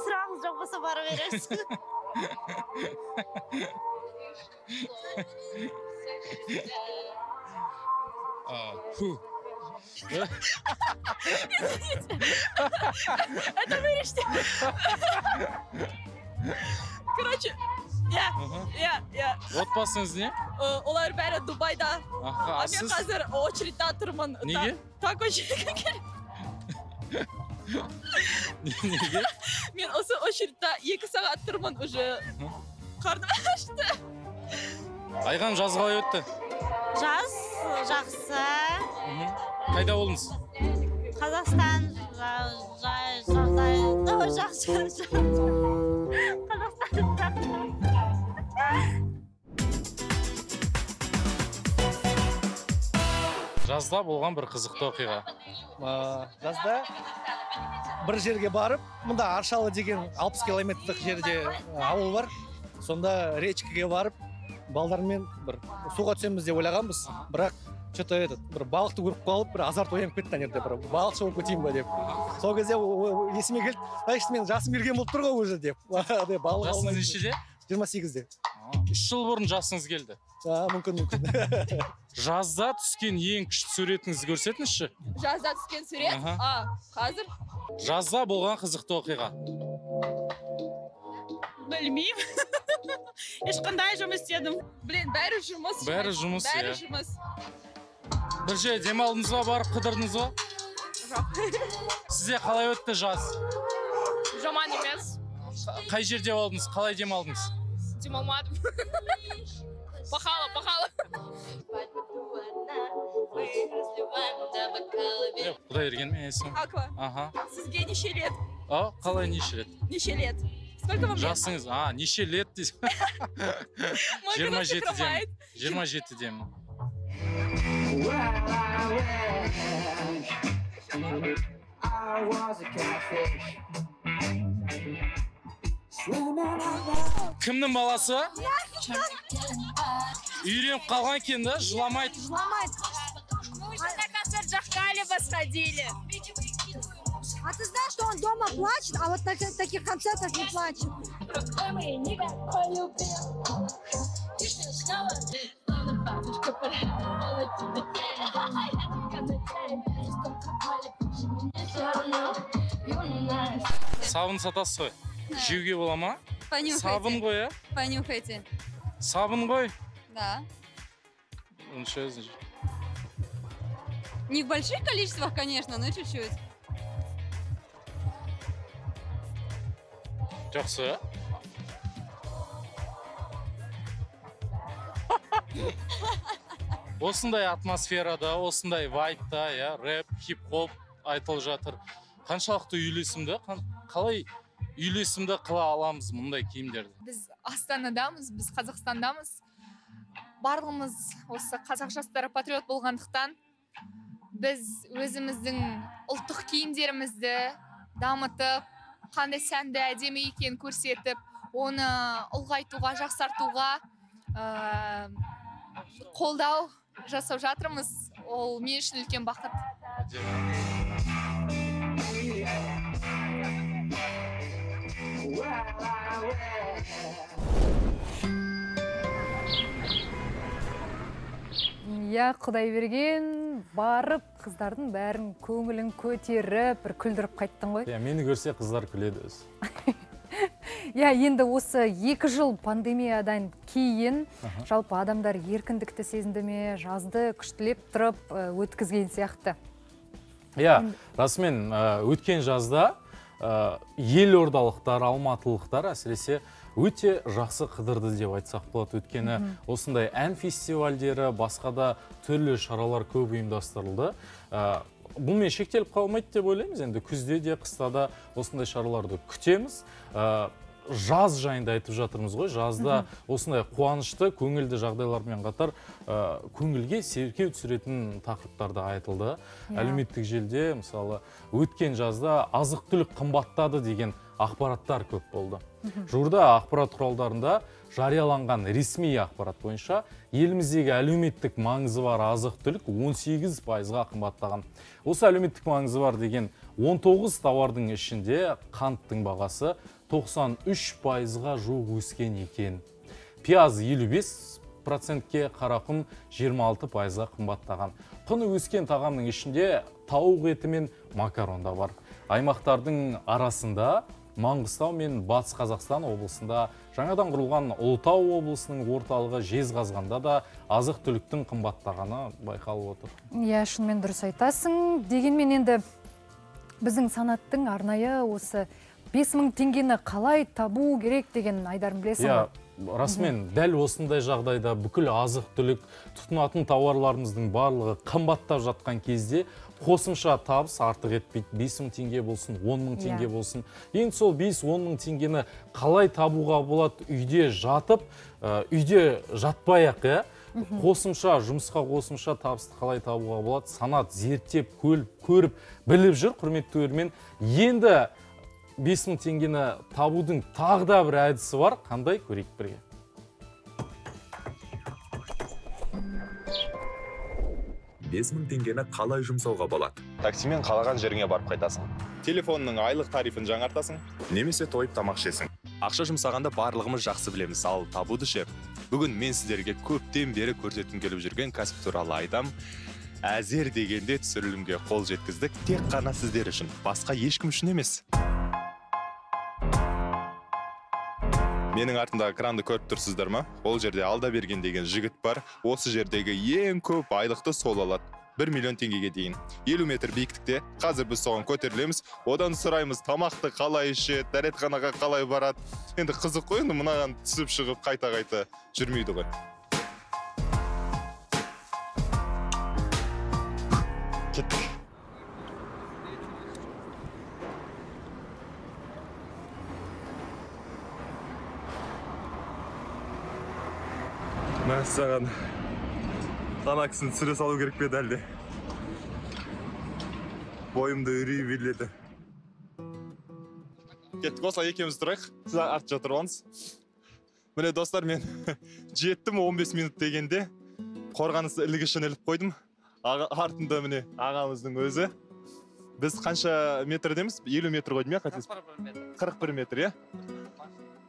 Сұрағыз жоқ болса барып берерсің. Это вырежьте. Короче, я. Отбасыңыз не? Олар бәрі Дубайда. А мен қазір очередьта тұрмын. Неге? Так очередьке келді. Неге? Мен осы очередьта 2 сағат тұрмын уже. Қарным ашты. Айған, жаз қалай өтті? Жаз жақсы. Қайда болдыңыз? Қазақстан. Жақсы. Қазақстан жақсы. Жазда болған бір қызықты оқиға. Жазда бір жерге барып, мұнда Аршалы деген 60 километрлік жерде ауыл бар. Сонда речкеге барып, балдармен бір суға түсеміз деп ойлағанбыз. Бірақ бір балықты көріп қалып, бір азарт оянып кеттен ерді. Балықшы болып кетейін ба деп. Сол кезде есіме келді, мен жасым ерген болып тұр ғой өзі деп. Жасыңыз нешеде? 28-де. 3 жыл бұрын жасыңыз келді. Мүмкін. Жазда түскен ең күшті суретіңізді көрсетіңізші? Жазда түскен сурет? Қазір? Жазда болған қызықты оқиға. Білмеймін. Ешқандай жұмыс едім. Блин, бәрі жұмыс. Бәрі жұмыс, иә. Бәрі жұмыс. Бір жай демалдыңызға барып қыдырдыңыз ба? Жоқ. Сізде қалай өтті жаз? Жаман емес. Қай жерде болдыңыз? Қалай демалдыңыз? Демалмадым. Пахала. Құдай ерген мен есім. Аква. Сізге неше лет? Қалай неше лет? Неше лет. Сколько вам лет? Жасыңыз. Неше лет дейсің. 27-дем. 27-дем. I was a catfish. Swimming Kimnin balası? Üyrenip kalgan ekan da, jılamaydı. Jılamaydı. Мы на концерт Джахкалева сходили. А ты знаешь, что он дома плачет, а вот на таких концертах не плачет. Сабын сатасы. Жеуге бола ма? Понюхайте. Сабын қой, а? Понюхайте. Сабын қой? Да. Он что это значит? Не в больших количествах, конечно, но чуть-чуть. Жақсы. Осындай атмосферада, осындай вайбта, рэп, хип-хоп айтылып жатыр. Қаншалықты үйлесімді, қалай үйлесімді қыла аламыз мұндай киімдерді? Біз Астанадамыз, біз Қазақстандамыз. Барлығымыз осы қазақ жастары патриот болғандықтан біз өзіміздің ұлттық киімдерімізді дамытып, қандай сәнді әдемі екен көрсетіп, оны ұлғайтуға, жақсартуға қолдау жасап жатырмыз. Ол мен үшін үлкен бақыт. Я құдай берген, барып қыздардың бәрін көңілін көтеріп, бір күлдіріп қайттың ғой. Мені көрсе қыздар күледі өз. Енді осы 2 жыл пандемиядан кейін жалпы адамдар еркіндікті сезінді ме, жазды күштілеп тұрып өткізген сияқты. Расымен өткен жазда елордалықтар, алматылықтар әсіресе өте жақсы қыдырды деп айтсақ болады. Өткені осындай ән фестивальдері, басқа да түрлі шаралар көп ұйымдастырылды. Бұл мен шектеліп қалмайды деп ойлаймыз. Енді күзде де, қыста да осындай шараларды күтеміз. Жаз жайында айтып жатырмыз ғой. Жазда осындай қуанышты, көңілді жағдайлармен қатар көңілге серкеу түсіретін тақырыптарда айтылды. Әлеуметтік желіде, мысалы, өткен жазда азық-түлік қымбаттады деген ақпараттар көп болды. Жуырда ақпарат құралдарында жарияланған ресми ақпарат бойынша еліміздегі әлеуметтік маңызы бар азық-түлік 18%-ға қымбаттаған. Осы әлеуметтік маңызы бар деген 19 тауардың ішінде қанттың бағасы 93%-ға жуық өскен екен. Пияз 55%-ке, қарақұм 26%-ға қымбаттаған. Құны өскен тағамның ішінде тауық еті мен макаронда бар. Аймақтардың арасында Мангыстау мен Батыс Қазақстан облысында, жаңадан құрылған Ултау облысының орталығы Жезқазғанда да азық-түліктің қымбаттағаны байқалып отыр. Шынымен дұрыс айтасың. Дегенмен енді біздің санаттың арнайы осы 5000 теңгені қалай табу керек деген айдарын білесің ба? Расымен дәл осындай жағдайда бүкіл азық-түлік тұтынатын тауарларымыздың барлығы қымбаттап жатқан кезде қосымша табыс артық етпейді. 5000 теңге болсын, 10000 теңге болсын. Енді сол 5-10000 теңгені қалай табуға болады? Үйде жатып, үйде жатпай-ақ, қосымша, жұмысқа қосымша табысты қалай табуға болады? Санат зерттеп, көріп, біліп жүр, құрметті көрермен. Енді 5000 теңгені табудың тағы да бір әдісі бар. Қандай? Көрейік бірге. Бес мың теңгені қалай жұмсауға болады? Таксимен қалаған жеріңе барып қайтасың. Телефонның айлық тарифін жаңартасың. Немесе тойып тамақ ішесің. Ақша жұмсағанда барлығымыз жақсы білеміз, ал табуды ше. Бүгін мен сіздерге көптен бері көрсетіп келіп жүрген кәсіп туралы айтам. Әзер дегенде түсірілімге қол жеткіздік, тек қана сіздер үшін, басқа ешкім үшін емес. Менің артымдағы экранды көріп тұрсыздар ма? Ол жерде алда берген деген жігіт бар. Осы жердегі ең көп айлықты сол алады. 1 миллион теңгеге дейін. 50 метр биіктікте. Қазір біз соған көтерілеміз. Одан сұраймыз, тамақты қалай ішеді, дәретханаға қалай барады. Енді қызық қой, енді мынаған түсіп шығып қайта-қайта жүрмейді ғой. Мәссаған, танаксын түсіре салу керек пе дәлде? Бойымды үрей беледі. Кеттік осылай екеміз тұрайық, сіз арт жатыр оңыз. Mine dostlar, ben 7-15 minut degende Korgan'ın ilgişini elip koydum. Ardında mine ağamızın özü. Biz kanşa metre demiz? 50 metre koydum ya? 41 metre ya?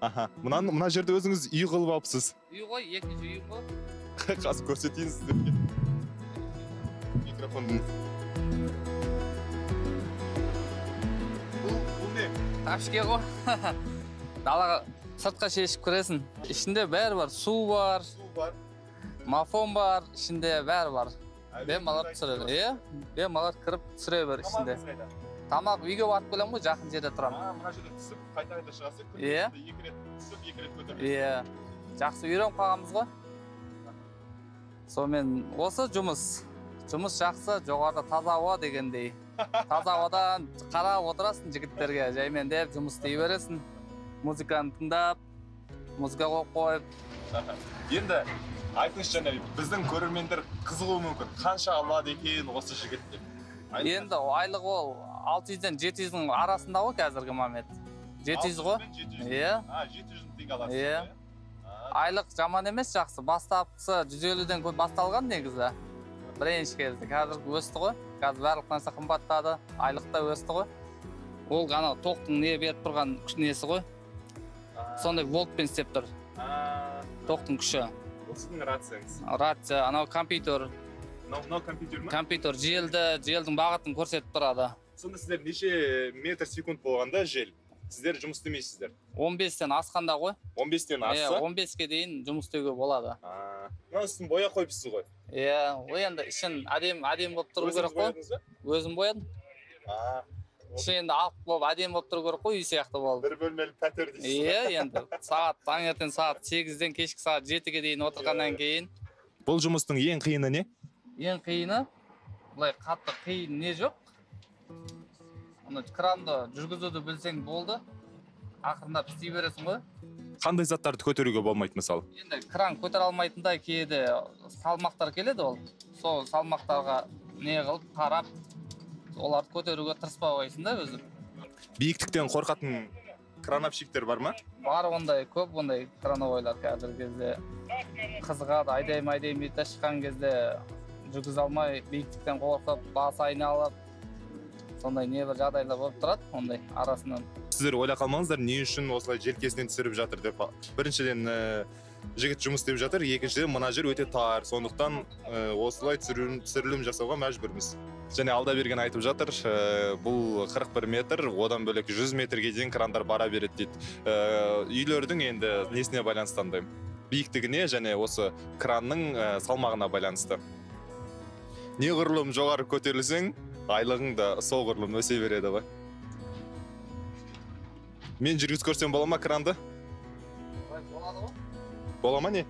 Aha. Mına jerde özünüz iyi kılıp apsız. İyi koy, ikinci iyi koy. Kazı görseteyiniz sizlerge. Mikrofondunuz. Bu ne? Taşke koy. Dalağa sırtqa şeşip kiresin. İçinde bari var. Su var. Mafon var. İçinde bari var. Ben malar tısırır. Ben malar kırıp tısırıyor bari içinde. Tamak video varıp koyalım bu yakın yerde duram. Mına jerde tısıp, kayta şığasın. İki ret tısıp, iki ret götürmesin. Жақсы үйреніп қалғанбыз ғой. Сонымен осы жұмыс жақсы, жоғарыда таза ауа дегендей. Таза ауадан қарап отырасың жігіттерге, жаймендеп жұмыс істей бересің. Музыканы тыңдап, музыка қойып. Енді айтыңызшы жаңа біздің көрермендер қызығуы мүмкін. Қанша алады екен осы жігіттер? Енді айлық ол 600-ден 700-дің арасында ғой қазіргі момент. 700 ғой? 700-ді тек аласың. Айлық жаман емес, жақсы. Бастапқысы 150-ден басталған негізі. Бірінші кезде қазір өсті ғой. Қазір барлық нәрсе қымбаттады. Айлық та өсті ғой. Ол ғана тоқтың не беріп тұрған несі ғой. Сондай волтпен істеп тұр. Тоқтың күші. Ол сіздің рацияңыз. Рация, анау компьютер. Мынау компьютер ма? Компьютер желдің бағытын көрсетіп тұрады. Сонда сіздер неше метр секунд болғанда жел? Сіздер жұмыс істемейсіздер? 15-тен асқанда ғой. 15-тен асса? 15-ке дейін жұмыс істеуге болады. Мына сіздің боя қойыпсыз ғой? Иә, ол енді ішін әдемі болып тұру керек қой. Өзіңіз боядыңыз ба? Өзім боядым. Ішін енді ақ болып, әдемі болып тұру керек қой, үй сияқты болды. Бір бөлмелі пәтер дейсіз. Иә, енді сағат таңертең сағат 8-ден кешкі сағат 7-ге дейін отырғаннан кейін. Бұл жұмыстың ең қиыны не? Ең қиыны, былай қатты қиын не жоқ. Кранды жүргізуді білсең болды, ақырында пісті бересің ғой. Қандай заттарды көтеруге болмайды мысалы? Енді кран көтер алмайтында кейде салмақтар келеді ол. Сол салмақтарға не қылып, қарап, оларды көтеруге тырыспайсың да өзің. Биіктіктен қорқатын крановщиктер бар ма? Бар, ондай көп, ондай крановойлар қазір кезде. Қызығады, айдайым-айдайым етті шыққан кезде жүргіз алмай, биіктіктен қорқып, басы айналып, сондай не бір жағдайлар болып тұрады, ондай арасынан. Сіздер ойла қалмаңыздар, не үшін осылай желкесінен түсіріп жатыр деп. Біріншіден жігіт жұмыс істеп жатыр, екіншіден мына жер өте тар, сондықтан осылай түсірілім жасауға мәжбүрміз. Және алда берген айтып жатыр, бұл 41 метр, одан бөлек 100 метрге дейін крандар бара береді дейді. Үйлердің енді несіне байланыстандайым? Биіктігіне және осы кранның салмағына байланысты. Неғұрлым жоғары көтерілсең, айлығың да сол ғұрлым өсе береді бай. Мен жүргіз көрсем бола ма кранды? Болады ғой. Бола ма не?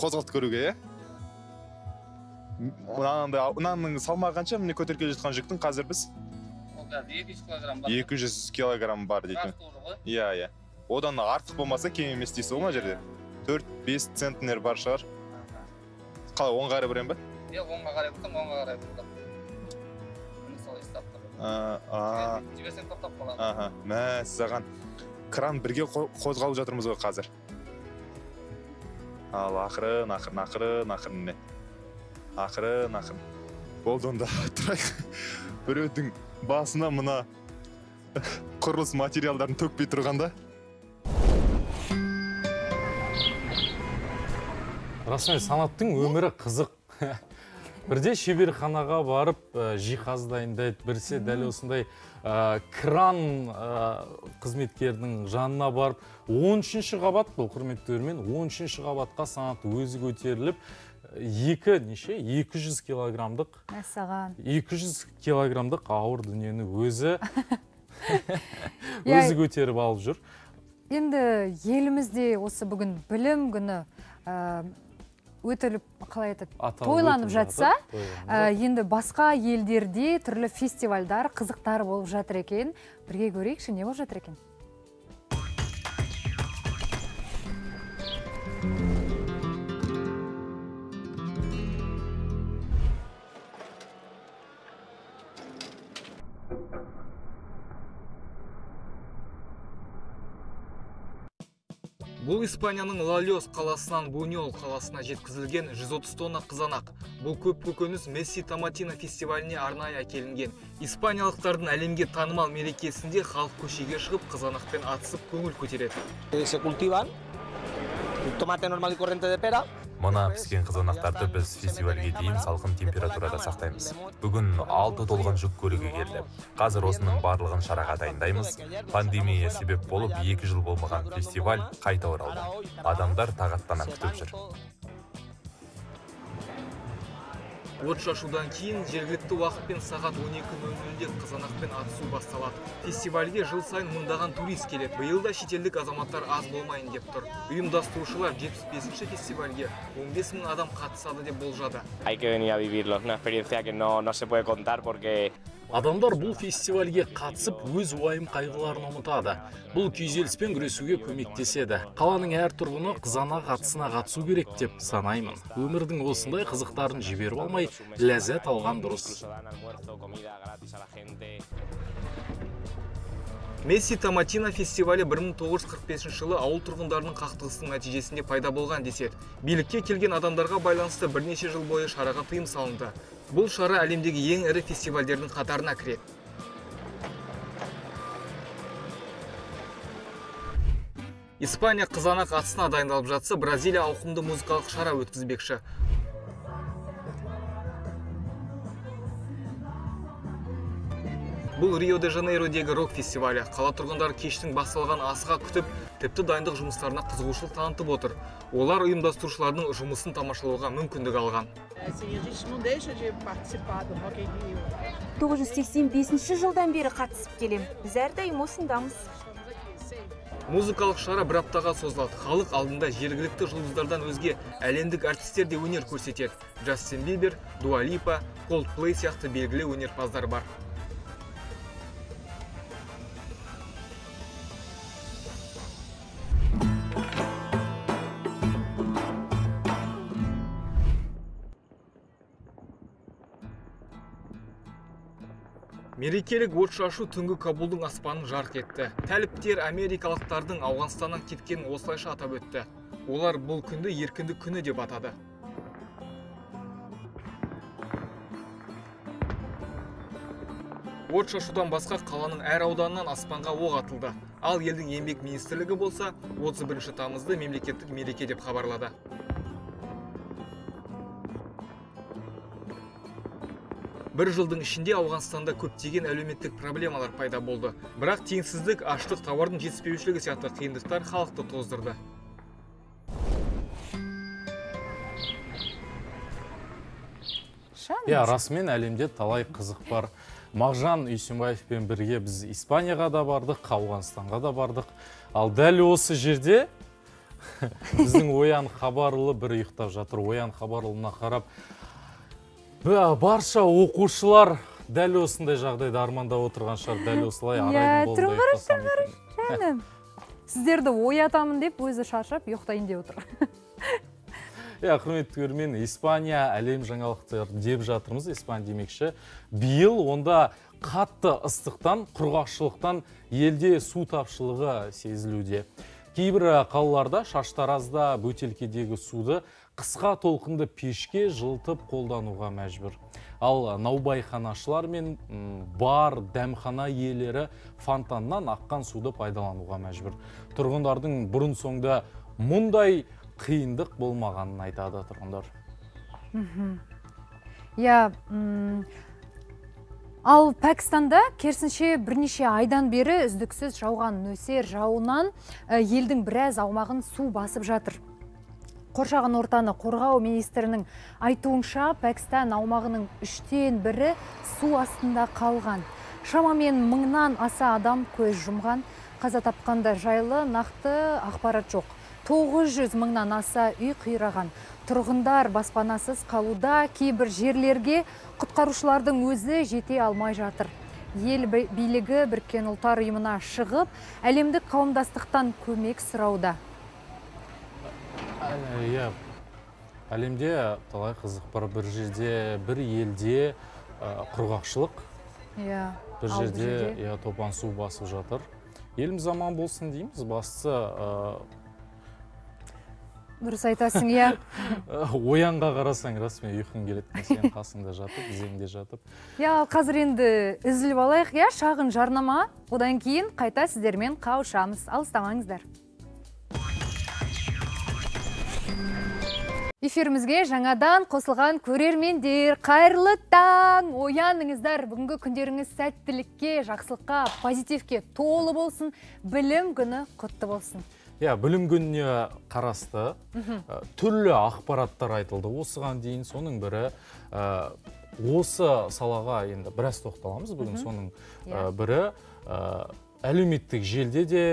Қозғалт көруге, е? Мынаның салмағы қанша? Міне көтерке жетқан жүктің қазір біз? 200 килограмм бар дейтін. Иә, иә. Одан артық болмаса кем емес дейсі ол ма жерде? 4-5 центнер бар шығар. Қалай, оң қарай бірем бі? Е, оңға қарай бұлдым, оңға қарай бұлдым. Оны сол естап тұрдым. Жіберсен тоқтап қалады. Мә, саған кран бірге қозғалып жатырмыз ғой қазір. Ал, ақырын, ақырын, ақырын, ақырын не? Ақырын, ақырын. Болды онда тұрайық. Біреудің басына мына құрылыс материалдарын төкпей тұрғанда. Расымен, санаттың өмірі қызық. Бірде шеберханаға барып жиһаз дайындайды, бірсе дәл осындай кран қызметкерінің жанына барып 13-ші қабат, бұл құрметті көрермен, 13-ші қабатқа санат өзі көтеріліп 200 килограммдық ауыр дүниені өзі көтеріп алып жүр. Енді елімізде осы бүгін білім күні өтіліп қалай етіп тойланып жатса, енді басқа елдерде түрлі фестивальдар, қызықтар болып жатыр екен. Бірге көрейікші, не болып жатыр екен? Бұл Испанияның Лалиос қаласынан Буньол қаласына жеткізілген 130 тонна қызанақ. Бұл көп көкөніс Месси Томатино фестиваліне арнайы әкелінген. Испаниялықтардың әлемге танымал мерекесінде халық көшеге шығып қызанақпен атысып көңіл көтереді. Tomate normal y corriente de pera. Мына піскен қызанақтарды біз фестивальге дейін салқын температурада сақтаймыз. Бүгін 6 толған жүк көлігі келді. Қазір осының барлығын шараға дайындаймыз. Пандемия себеп болып 2 жыл болмаған фестиваль қайта оралды. Адамдар тағаттана күтіп жүр. Отшашудан кейін жергілікті уақытпен сағат 12:00-де қызанақпен атысу басталады. Фестивальге жыл сайын мыңдаған турист келеді. Биыл да шетелдік азаматтар аз болмайын деп тұр. Ұйымдастырушылар 75-ші фестивальге 15.000 адам қатысады деп болжады. Адамдар бұл фестивальге қатысып, өз уайым қайғыларын ұмытады. Бұл күйзеліспен күресуге көмектеседі. Қаланың әр тұрғыны қызанақ атысына қатысу керек деп санаймын. Өмірдің осындай қызықтарын жіберіп алмай, ләззат алған дұрыс. Месси Томатино фестивалі 1945 жылы ауыл тұрғындарының қақтығысының нәтижесінде пайда болған деседі. Билікке келген адамдарға байланысты бірнеше жыл бойы шараға тыйым салынды. Бұл шара әлемдегі ең ірі фестивальдердің қатарына кіреді. Испания қызанақ атысына дайындалып жатса, Бразилия ауқымды музыкалық шара өткізбекші. Бұл Рио-де-Жанейродегі рок фестивалі. Қала тұрғындары кештің басталған асыға күтіп, тіпті дайындық жұмыстарына қызығушылық танытып отыр. Олар ұйымдастырушылардың жұмысын тамашалауға мүмкіндік алған. 1985 жылдан бері қатысып келем. Біз әрдайым осындамыз. Музыкалық шара бір аптаға созылады. Халық алдында жергілікті жұлдыздардан өзге әлемдік артистер де өнер көрсетеді. Justin Bieber, Dua Lipa, Coldplay сияқты белгілі өнерпаздар бар. Мерекелік отшашу түнгі Кабулдың аспанын жарқ етті. Тәліптер америкалықтардың Ауғанстаннан кеткенін осылайша атап өтті. Олар бұл күнді еркіндік күні деп атады. Отшашудан басқа қаланың әр ауданынан аспанға оқ атылды. Ал елдің еңбек министрлігі болса, 31 тамызды мемлекеттік мереке деп хабарлады. Бір жылдың ішінде Ауғанстанда көптеген әлеуметтік проблемалар пайда болды. Бірақ теңсіздік, аштық, тауардың жетіспеушілігі сияқты қиындықтар халықты тоздырды. Иә, расымен әлемде талай қызық бар. Мағжан Үйсенбаевпен бірге біз Испанияға да бардық, Ауғанстанға да бардық. Ал дәл осы жерде біздің Оян Хабарлы бір ұйықтап жатыр. Оян Хабарлына қарап барша оқушылар дәл осындай жағдайда арманда отырған шығар, дәл осылай арайын болды. Тұрғырып, жаным. Сіздерді оятамын деп, өзі шаршап, ұйықтайын деп отыр. Иә, құрметті көрермен, Испания әлем жаңалықтар деп жатырмыз. Испан демекші. Биыл онда қатты ыстықтан, құрғақшылықтан елде су тапшылығы сезілуде. Кейбір қалаларда шаштаразда бөтелкедегі суды қысқа толқынды пешке жылтып қолдануға мәжбүр. Ал наубайханашылар мен бар дәмхана иелері фонтаннан аққан суды пайдалануға мәжбүр. Тұрғындардың бұрын соңда мұндай қиындық болмағанын айтады тұрғындар. Иә, ал Пәкістанда керісінше бірнеше айдан бері үздіксіз жауған нөсер жауынан елдің біраз аумағын су басып жатыр. Қоршаған ортаны қорғау министрінің айтуынша, Пәкістан аумағының 1/3-і су астында қалған. Шамамен 1000-нан аса адам көз жұмған, қаза тапқандар жайлы нақты ақпарат жоқ. 900 мыңнан аса үй қираған. Тұрғындар баспанасыз қалуда, кейбір жерлерге құтқарушылардың өзі жете алмай жатыр. Ел билігі Біріккен Ұлттар Ұйымына шығып, әлемдік қауымдастықтан көмек сұрауда. Әлемде талай қызық бар, бір жерде, бір елде құрғақшылық, бір жерде топан су басып жатыр. Елім заман болсын дейміз, бастысы Дұрыс айтасың, иә. Оянға қарасаң, расымен ұйқың келеді, сен қасыңда жатып, ізіңде жатып. Иә, қазір енді үзіліп алайық, иә, шағын жарнама. Одан кейін қайта сіздермен қауышамыз. Алыстамаңыздар. Эфирімізге жаңадан қосылған көрермендер, қайырлы таң, ояныңыздар. Бүгінгі күндеріңіз сәттілікке, жақсылыққа, позитивке толы болсын. Білім күні құтты болсын. Ya bölüm gününe karastı, türlü akbaratlar aytıldı. Osıgan deyin, sonun biri, осы салаға енді біраз тоқталамыз. Бүгін соның biri, әлеуметтік желде де,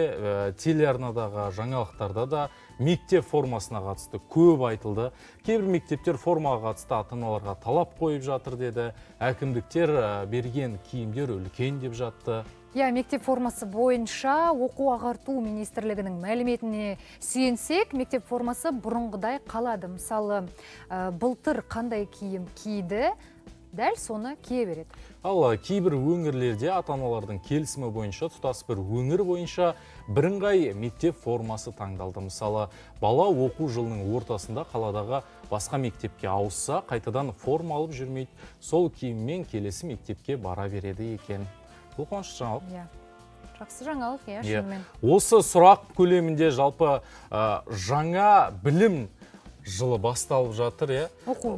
телеарнадағы жаңалықтарда да мектеп формасына қатысты көп айтылды. Кейбір мектептер формаға қатысты ата-аналарға талап қойып жатыр деді. Әкімдіктер берген киімдер үлкен деп жатты. Ya, мектеп формасы бойынша оқу-ағарту министрлігінің мәліметіне сүйенсек, мектеп формасы бұрынғыдай қалады. Мысалы, былтыр қандай киім киді, дәл соны кие береді. Ал кейбір өңірлерде ата-аналардың келісімі бойынша, тұтас бір өңір бойынша бірыңғай мектеп формасы таңдалды. Мысалы, бала оқу жылының ортасында қаладағы басқа мектепке ауысса, қайтадан форма алып жүрмейді, сол киіммен келесі мектепке бара береді екен. Бұл қанша жаңалық? Иә, жақсы жаңалық, иә, шынымен. Осы сұрақ көлемінде жалпы жаңа білім жылы басталып жатыр, иә. Оқу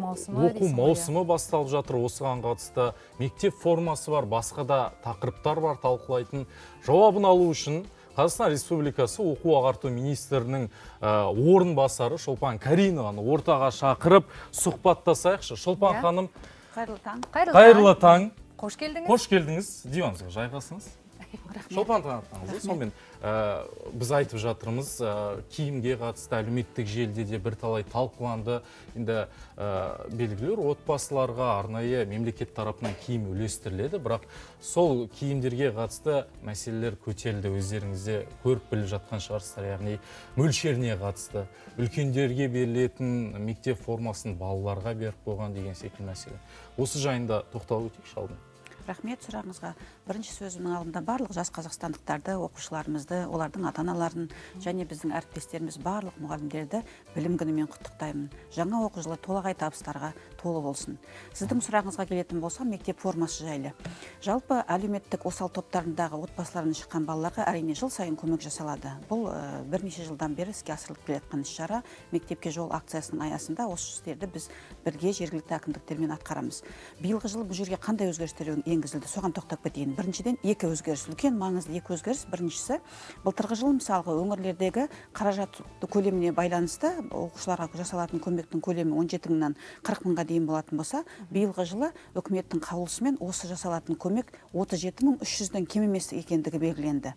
маусымы басталып жатыр. Осыған қатысты мектеп формасы бар, басқа да тақырыптар бар талқылайтын. Жауабын алу үшін Қазақстан Республикасы оқу-ағарту министрінің орынбасары Шолпан Каринованы ортаға шақырып сұхбаттасайықшы. Шолпан ханым, қайырлы таң. Hoş geldiniz. Hoş geldiniz. Diyorsunuz, jaygasınız. Şolpan tanıttınız. Sonben biz aytıp жатырмыз, киімге қатысты әлеуметтік желіде де бірталай талқыланды. Енді белгілер отбасыларға арнайы мемлекет тарапынан киім үлестіріледі, бірақ сол киімдерге қатысты мәселелер көтерілді. Өздеріңізде көріп біліп жатқан шығарсыздар, яғни мөлшеріне қатысты. Үлкендерге берілетін мектеп формасын балаларға беріп қойған деген секілді мәселе. Осы жайында тоқталып өтейікші алдым. Рахмет сұрағыңызға. Бірінші сөзімнің алдында барлық жас қазақстандықтарды, оқушыларымызды, олардың ата-аналарын және біздің әріптестеріміз барлық мұғалімдерді білім күнімен құттықтаймын. Жаңа оқу жылы толағай табыстарға толы болсын. Сіздің сұрағыңызға келетін болса, мектеп формасы жайлы. Жалпы әлеуметтік осал топтарындағы отбасыларынан шыққан балаларға әрине жыл сайын көмек жасалады. Бұл бірнеше жылдан бері іске асырылып келе жатқан іс-шара. Мектепке жол акциясының аясында осы істерді біз бірге жергілікті әкімдіктермен атқарамыз. Биылғы жылы бұл жерге қандай өзгерістер енгізілді, соған тоқтап кетейін. Біріншіден екі өзгеріс, үлкен маңызды екі өзгеріс. Біріншісі, былтырғы жыл мысалғы өңірлердегі қаражат көлеміне байланысты оқушыларға жасалатын көмектің көлемі 17 мыңнан 40 мыңға дейін болатын болса, биылғы жылы үкіметтің қаулысымен осы жасалатын көмек 37.300-ден кем емес екендігі белгіленді.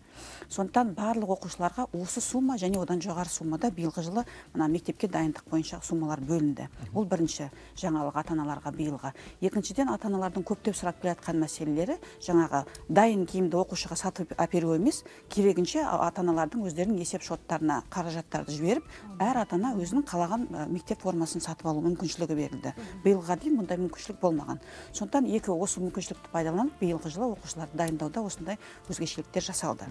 Сондықтан барлық оқушыларға осы сумма және одан жоғары суммада биылғы жылы мына мектепке дайындық бойынша суммалар бөлінді. Бұл бірінші жаңалық ата-аналарға биылғы. Екіншіден ата-аналардың көптеп сұрап келе жатқан мәселелері жаңағы дайын киімді оқушыға сатып әперу емес, керегінше ата-аналардың өздерінің есеп шоттарына қаражаттарды жіберіп, әр ата-ана өзінің қалаған мектеп формасын сатып алу мүмкіншілігі берілді. Биылға дейін мұндай мүмкіншілік болмаған. Сондықтан екі осы мүмкіншілікті пайдаланып, биылғы жылы оқушыларды дайындауда осындай өзгешеліктер жасалды.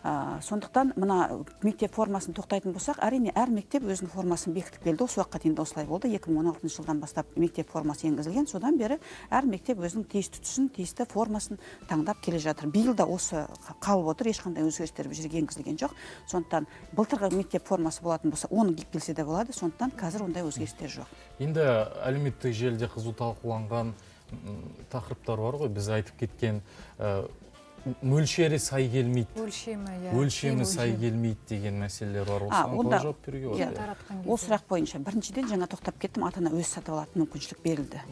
Сондықтан мына мектеп формасын тоқтайтын болсақ, әрине әр мектеп өзінің формасын бекітіп келді. Осы уақытқа дейін осылай болды. 2016 жылдан бастап мектеп формасы енгізілген. Содан бері әр мектеп өзінің тиісті түсін, тиісті формасын таңдап келе жатыр. Биыл да осы қалып отыр, ешқандай өзгерістер бұл жерге енгізілген жоқ. Сондықтан былтырғы мектеп формасы болатын болса, оны келсе де болады. Сондықтан қазір ондай өзгерістер жоқ. Енді әлеуметтік желіде қызу талқыланған тақырыптар бар ғой, біз айтып кеткен мөлшері сай келмейді, өлшемі сай келмейді деген мәселелер бар. Ол сұрақ бойынша біріншіден жаңа тоқтап кеттім, ата-ана өз сатып алатын мүмкіншілік берілді.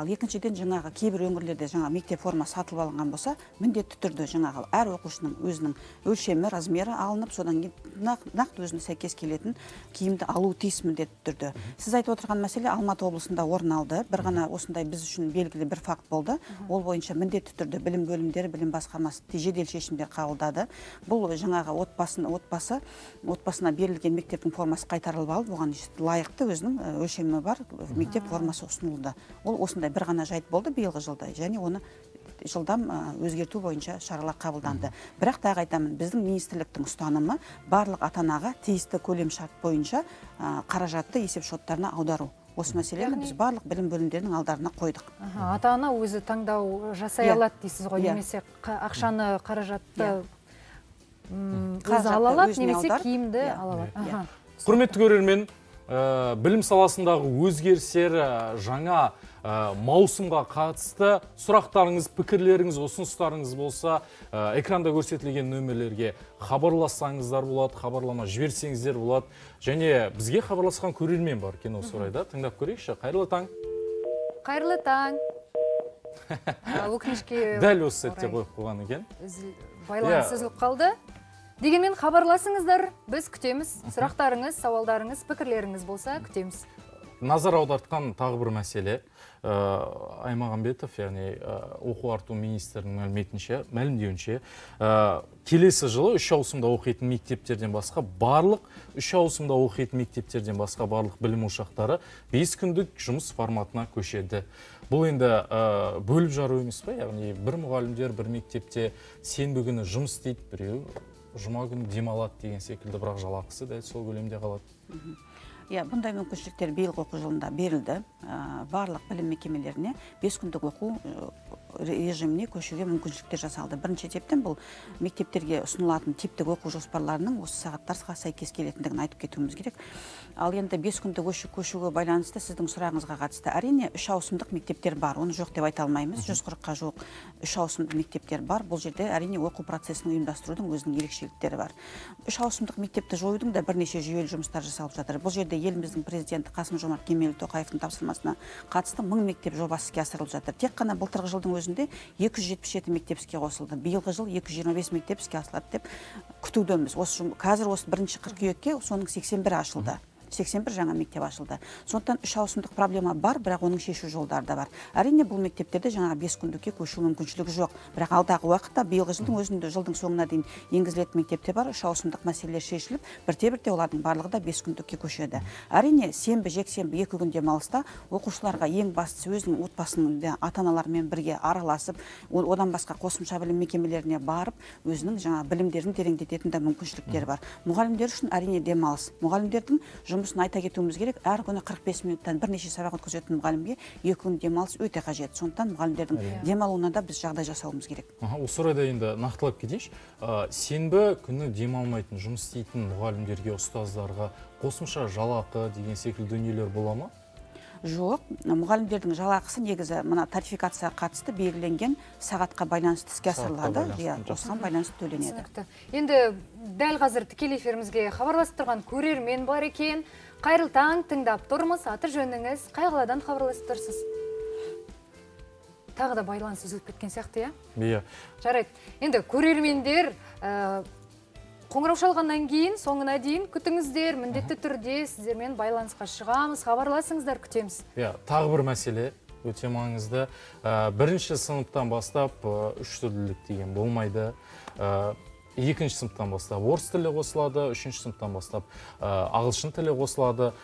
Ал екіншіден жаңағы кейбір өңірлерде жаңа мектеп формасы сатылып алынған болса, міндетті түрде жаңағы әр оқушының өзінің өлшемі, размері алынып, содан кейін нақты өзіне сәйкес келетін киімді алу тиіс, міндетті түрде. Сіз айтып отырған мәселе Алматы облысында орын алды. Бір ғана осындай біз үшін белгілі бір факт болды. Ол бойынша міндетті түрде білім бөлімдері, білім басқармасы жедел шешімдер қабылдады. Бұл жаңағы отбасына берілген мектептің формасы қайтарылып алып, оған лайықты өзінің өлшемі бар мектеп формасы ұсынылды. Ол осындай бір ғана жайт болды биылғы жылда, және оны жылдам өзгерту бойынша шаралар қабылданды. Бірақ тағы айтамын, біздің министрліктің ұстанымы барлық ата-анаға тиісті көлем шарт бойынша қаражатты есеп шоттарына аудару. Осы мәселені біз барлық білім бөлімдерінің алдарына қойдық. Ата-ана өзі таңдау жасай алады дейсіз ғой, немесе ақшаны қаражатты ала алады, немесе киімді ала алады. Құрметті көрермен, білім саласындағы өзгерістер жаңа маусымға қатысты сұрақтарыңыз, пікірлеріңіз, ұсыныстарыңыз болса, экранда көрсетілген нөмірлерге хабарлассаңыздар болады, хабарлама жіберсеңіздер болады. Және бізге хабарласқан көрермен бар екен осы орайда. Тыңдап көрейікші. Қайырлы таң. Қайырлы таң. Дәл осы сәтте қойып қойған екен. Байланыс үзіліп қалды. Дегенмен хабарласыңыздар, біз күтеміз. Сұрақтарыңыз, сауалдарыңыз, пікірлеріңіз болса күтеміз. Назар аудартқан тағы бір мәселе. Аймағамбетов, яғни оқу арту министрінің мәлімдеуінше, келесі жылы 3 ауысымда оқитын мектептерден басқа барлық 3 ауысымда оқитын мектептерден басқа барлық білім ошақтары 5 күндік жұмыс форматына көшеді. Бұл енді бөліп жару емес пе? Яғни бір мұғалімдер бір мектепте сенбі күні жұмыс істейді, біреу жұма күні демалады деген секілді, бірақ жалақысы да сол көлемде қалады. Бұндай мүмкіншіліктер биылғы оқу жылында берілді. Барлық білім мекемелеріне 5 күндік оқу режиміне көшуге мүмкіншіліктер жасалды. Бірінші тептен бұл мектептерге ұсынылатын типтік оқу жоспарларының осы сағаттарға сәйкес келетіндігін айтып кетуіміз керек. Ал енді 5 күндік көшуге байланысты сіздің сұрағыңызға қатысты. Әрине, 3 ауысымдық мектептер бар. Оны жоқ деп айта алмаймыз. 140-қа жоқ 3 ауысымдық мектептер бар. Бұл жерде әрине оқу процесін ұйымдастырудың өзінің ерекшеліктері бар. 3 ауысымдық мектепті жоюдың да бірнеше жүйелі жұмыстар жасалып жатыр. Бұл жерде еліміздің президенті Қасым Жомарт Тоқаевтың тапсырмасына қатысты 1000 мектеп жобасы іске асырылып жатыр. Тек қана былтырғы жылдың өзінде 277 мектеп іске қосылды. Биылғы жыл 225 мектеп іске асылады деп күтудеміз. Қазір осы 1 қыркүйекке соның 81 ашылды. 81 жаңа мектеп ашылды. Сондықтан 3 ауысымдық проблема бар, бірақ оның шешу жолдары да бар. Әрине, бұл мектептерде жаңа 5 күндікке көшу мүмкіншілігі жоқ. Бірақ алдағы уақытта биылғы жылдың өзінде жылдың соңына дейін енгізілетін мектептер бар. 3 ауысымдық мәселелер шешіліп, бірте-бірте олардың барлығы да 5 күндікке көшеді. Әрине, сенбі, жексенбі 2 күнде малыста оқушыларға ең бастысы өзінің отбасында ата-аналармен бірге араласып, одан басқа қосымша білім мекемелеріне барып, өзінің жаңа білімдерін тереңдететін де мүмкіншіліктер бар. Мұғалімдер үшін әрине демалыс. Мұғалімдердің жұмысын айта кетуіміз керек. Әр күні 45 минуттан бірнеше сабақ өткізетін мұғалімге 2 күн демалыс өте қажет. Сондықтан мұғалімдердің демалуына да біз жағдай жасауымыз керек. Осы орайда енді нақтылап кетейік. Сенбі күні демалмайтын, жұмыс істейтін мұғалімдерге, ұстаздарға қосымша жалақы деген секілді дүниелер бола ма? Жоқ, мұғалімдердің жалақысы негізі мына тарификацияға қатысты белгіленген сағатқа байланысты іске асырылады, осыған байланысты төленеді. Енді дәл қазір тікелей эфирімізге хабарласып тұрған көрермен бар екен. Қайырлы таң, тыңдап тұрмыз, аты жөніңіз, қай қаладан хабарласып тұрсыз? Тағы да байланыс үзіліп кеткен сияқты, иә? Жарайды. Енді көрермендер қоңырау шалғаннан кейін, соңына дейін күтіңіздер, міндетті түрде сіздермен байланысқа шығамыз, хабарласыңыздар, күтеміз. Тағы бір мәселе өте маңызды. Бірінші сыныптан бастап үш түрлілік деген болмайды. Екінші сыныптан бастап орыс тілі қосылады, үшінші сыныптан бастап ағылшын тілі қосылады.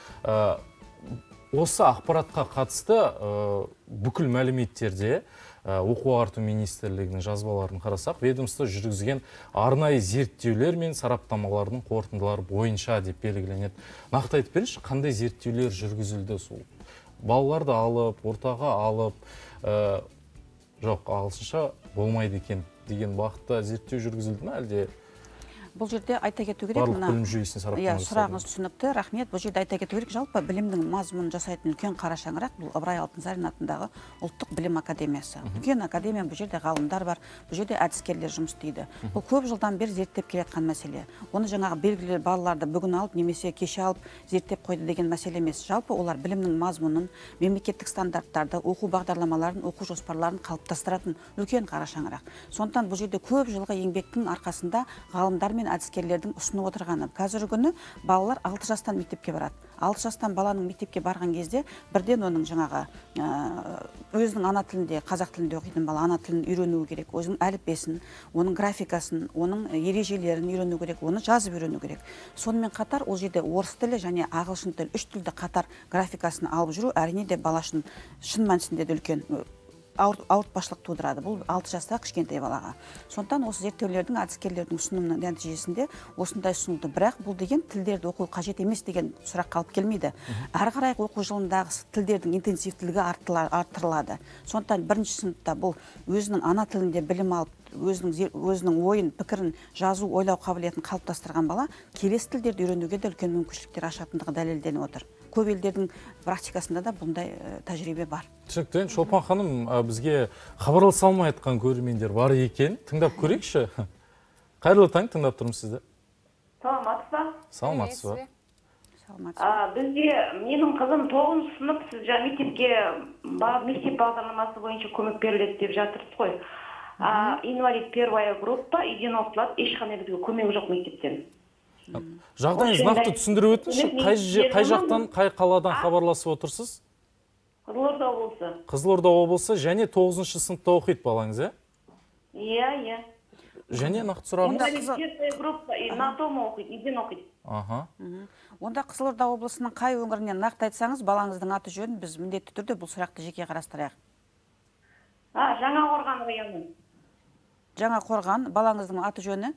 Осы ақпаратқа қатысты бүкіл мәліметтерде оқу арту министрлігінің жазбаларын қарасақ, ведомство жүргізген арнайы зерттеулер мен сараптамалардың қорытындылары бойынша деп белгіленеді. Нақты айтып беріңізші, қандай зерттеулер жүргізілді? Сол балаларды алып, ортаға алып, жоқ, ағылшынша болмайды екен деген бағытта зерттеу жүргізілді ме, әлде? Бұл жерде айта кету керек, сұрағыңыз түсінікті, рахмет. Бұл жерде айта кету керек, жалпы білімнің мазмұнын жасайтын үлкен қара шаңырақ бұл Ыбырай Алтынсарин атындағы ұлттық білім академиясы. Үлкен академия, бұл жерде ғалымдар бар, бұл жерде әдіскерлер жұмыс істейді. Бұл көп жылдан бері зерттеп келатқан мәселе. Оны жаңағы белгілі балаларды бүгін алып немесе кеше алып зерттеп қойды деген мәселе емес. Жалпы олар білімнің мазмұнын, мемлекеттік стандарттарды, оқу бағдарламаларын, оқу жоспарларын қалыптастыратын үлкен қара шаңырақ. Сондықтан бұл жерде көп жылғы еңбектің арқасында ғалымдар әдіскерлердің ұсынып отырғаны. Қазіргі күні балалар 6 жастан мектепке барады. 6 жастан баланың мектепке барған кезде бірден оның жаңағы өзінің ана тілінде, қазақ тілінде оқитын бала ана тілін үйрену керек. Өзінің әліппесін, оның графикасын, оның ережелерін үйрену керек, оны жазып үйрену керек. Сонымен қатар ол жерде орыс тілі және ағылшын тілі, 3 тілді қатар графикасын алып жүру әрине де бала үшін шын мәнісінде де үлкен ауыртпашылық тудырады. Бұл 6 жастағы кішкентай балаға. Сондықтан осы зерттеулердің, әдіскерлердің ұсынымының нәтижесінде осындай ұсынылды. Бірақ бұл деген тілдерді оқу қажет емес деген сұрақ қалып келмейді. Әрі қарай оқу жылындағы тілдердің интенсивтілігі артырылады. Сондықтан бірінші сыныпта бұл өзінің ана тілінде білім алып, өзінің ойын, пікірін, жазу, ойлау қабілетін қалыптастырған бала келесі тілдерді үйренуге де үлкен мүмкіншіліктер ашатындығы дәлелденіп отыр. Көп елдердің практикасында да бұндай тәжірибе бар. Түсінікті. Шолпан ханым, бізге хабар салмай айтқан көрермендер бар екен. Тыңдап көрейікші. Қайырлы таң, тыңдап тұрмын сізді. Саламатсыз ба? Бізге менің қызым 9 сынып, сіз мектеп бағдарламасы бойынша көмек беріледі деп жатырсыз ғой. Инвалид первая группа, үйден оқытылады, ешқандай бізге көмек жоқ мектептен. Жағдайыңыз нақты түсіндіріп өтіңізші, қай жақтан, қай қаладан хабарласып отырсыз? Қызылорда облысы. Қызылорда облысы, және 9-шы сыныпта оқиды балаңыз, ә? Иә, иә. Және нақты сұрағыңыз? Онда Қызылорда облысының қай өңірінен нақты айтсаңыз, балаңыздың аты жөнін біз міндетті түрде бұл сұрақты жеке қарастырайық. Жаңақорған районы. Жаңақорған, балаңыздың аты жөні?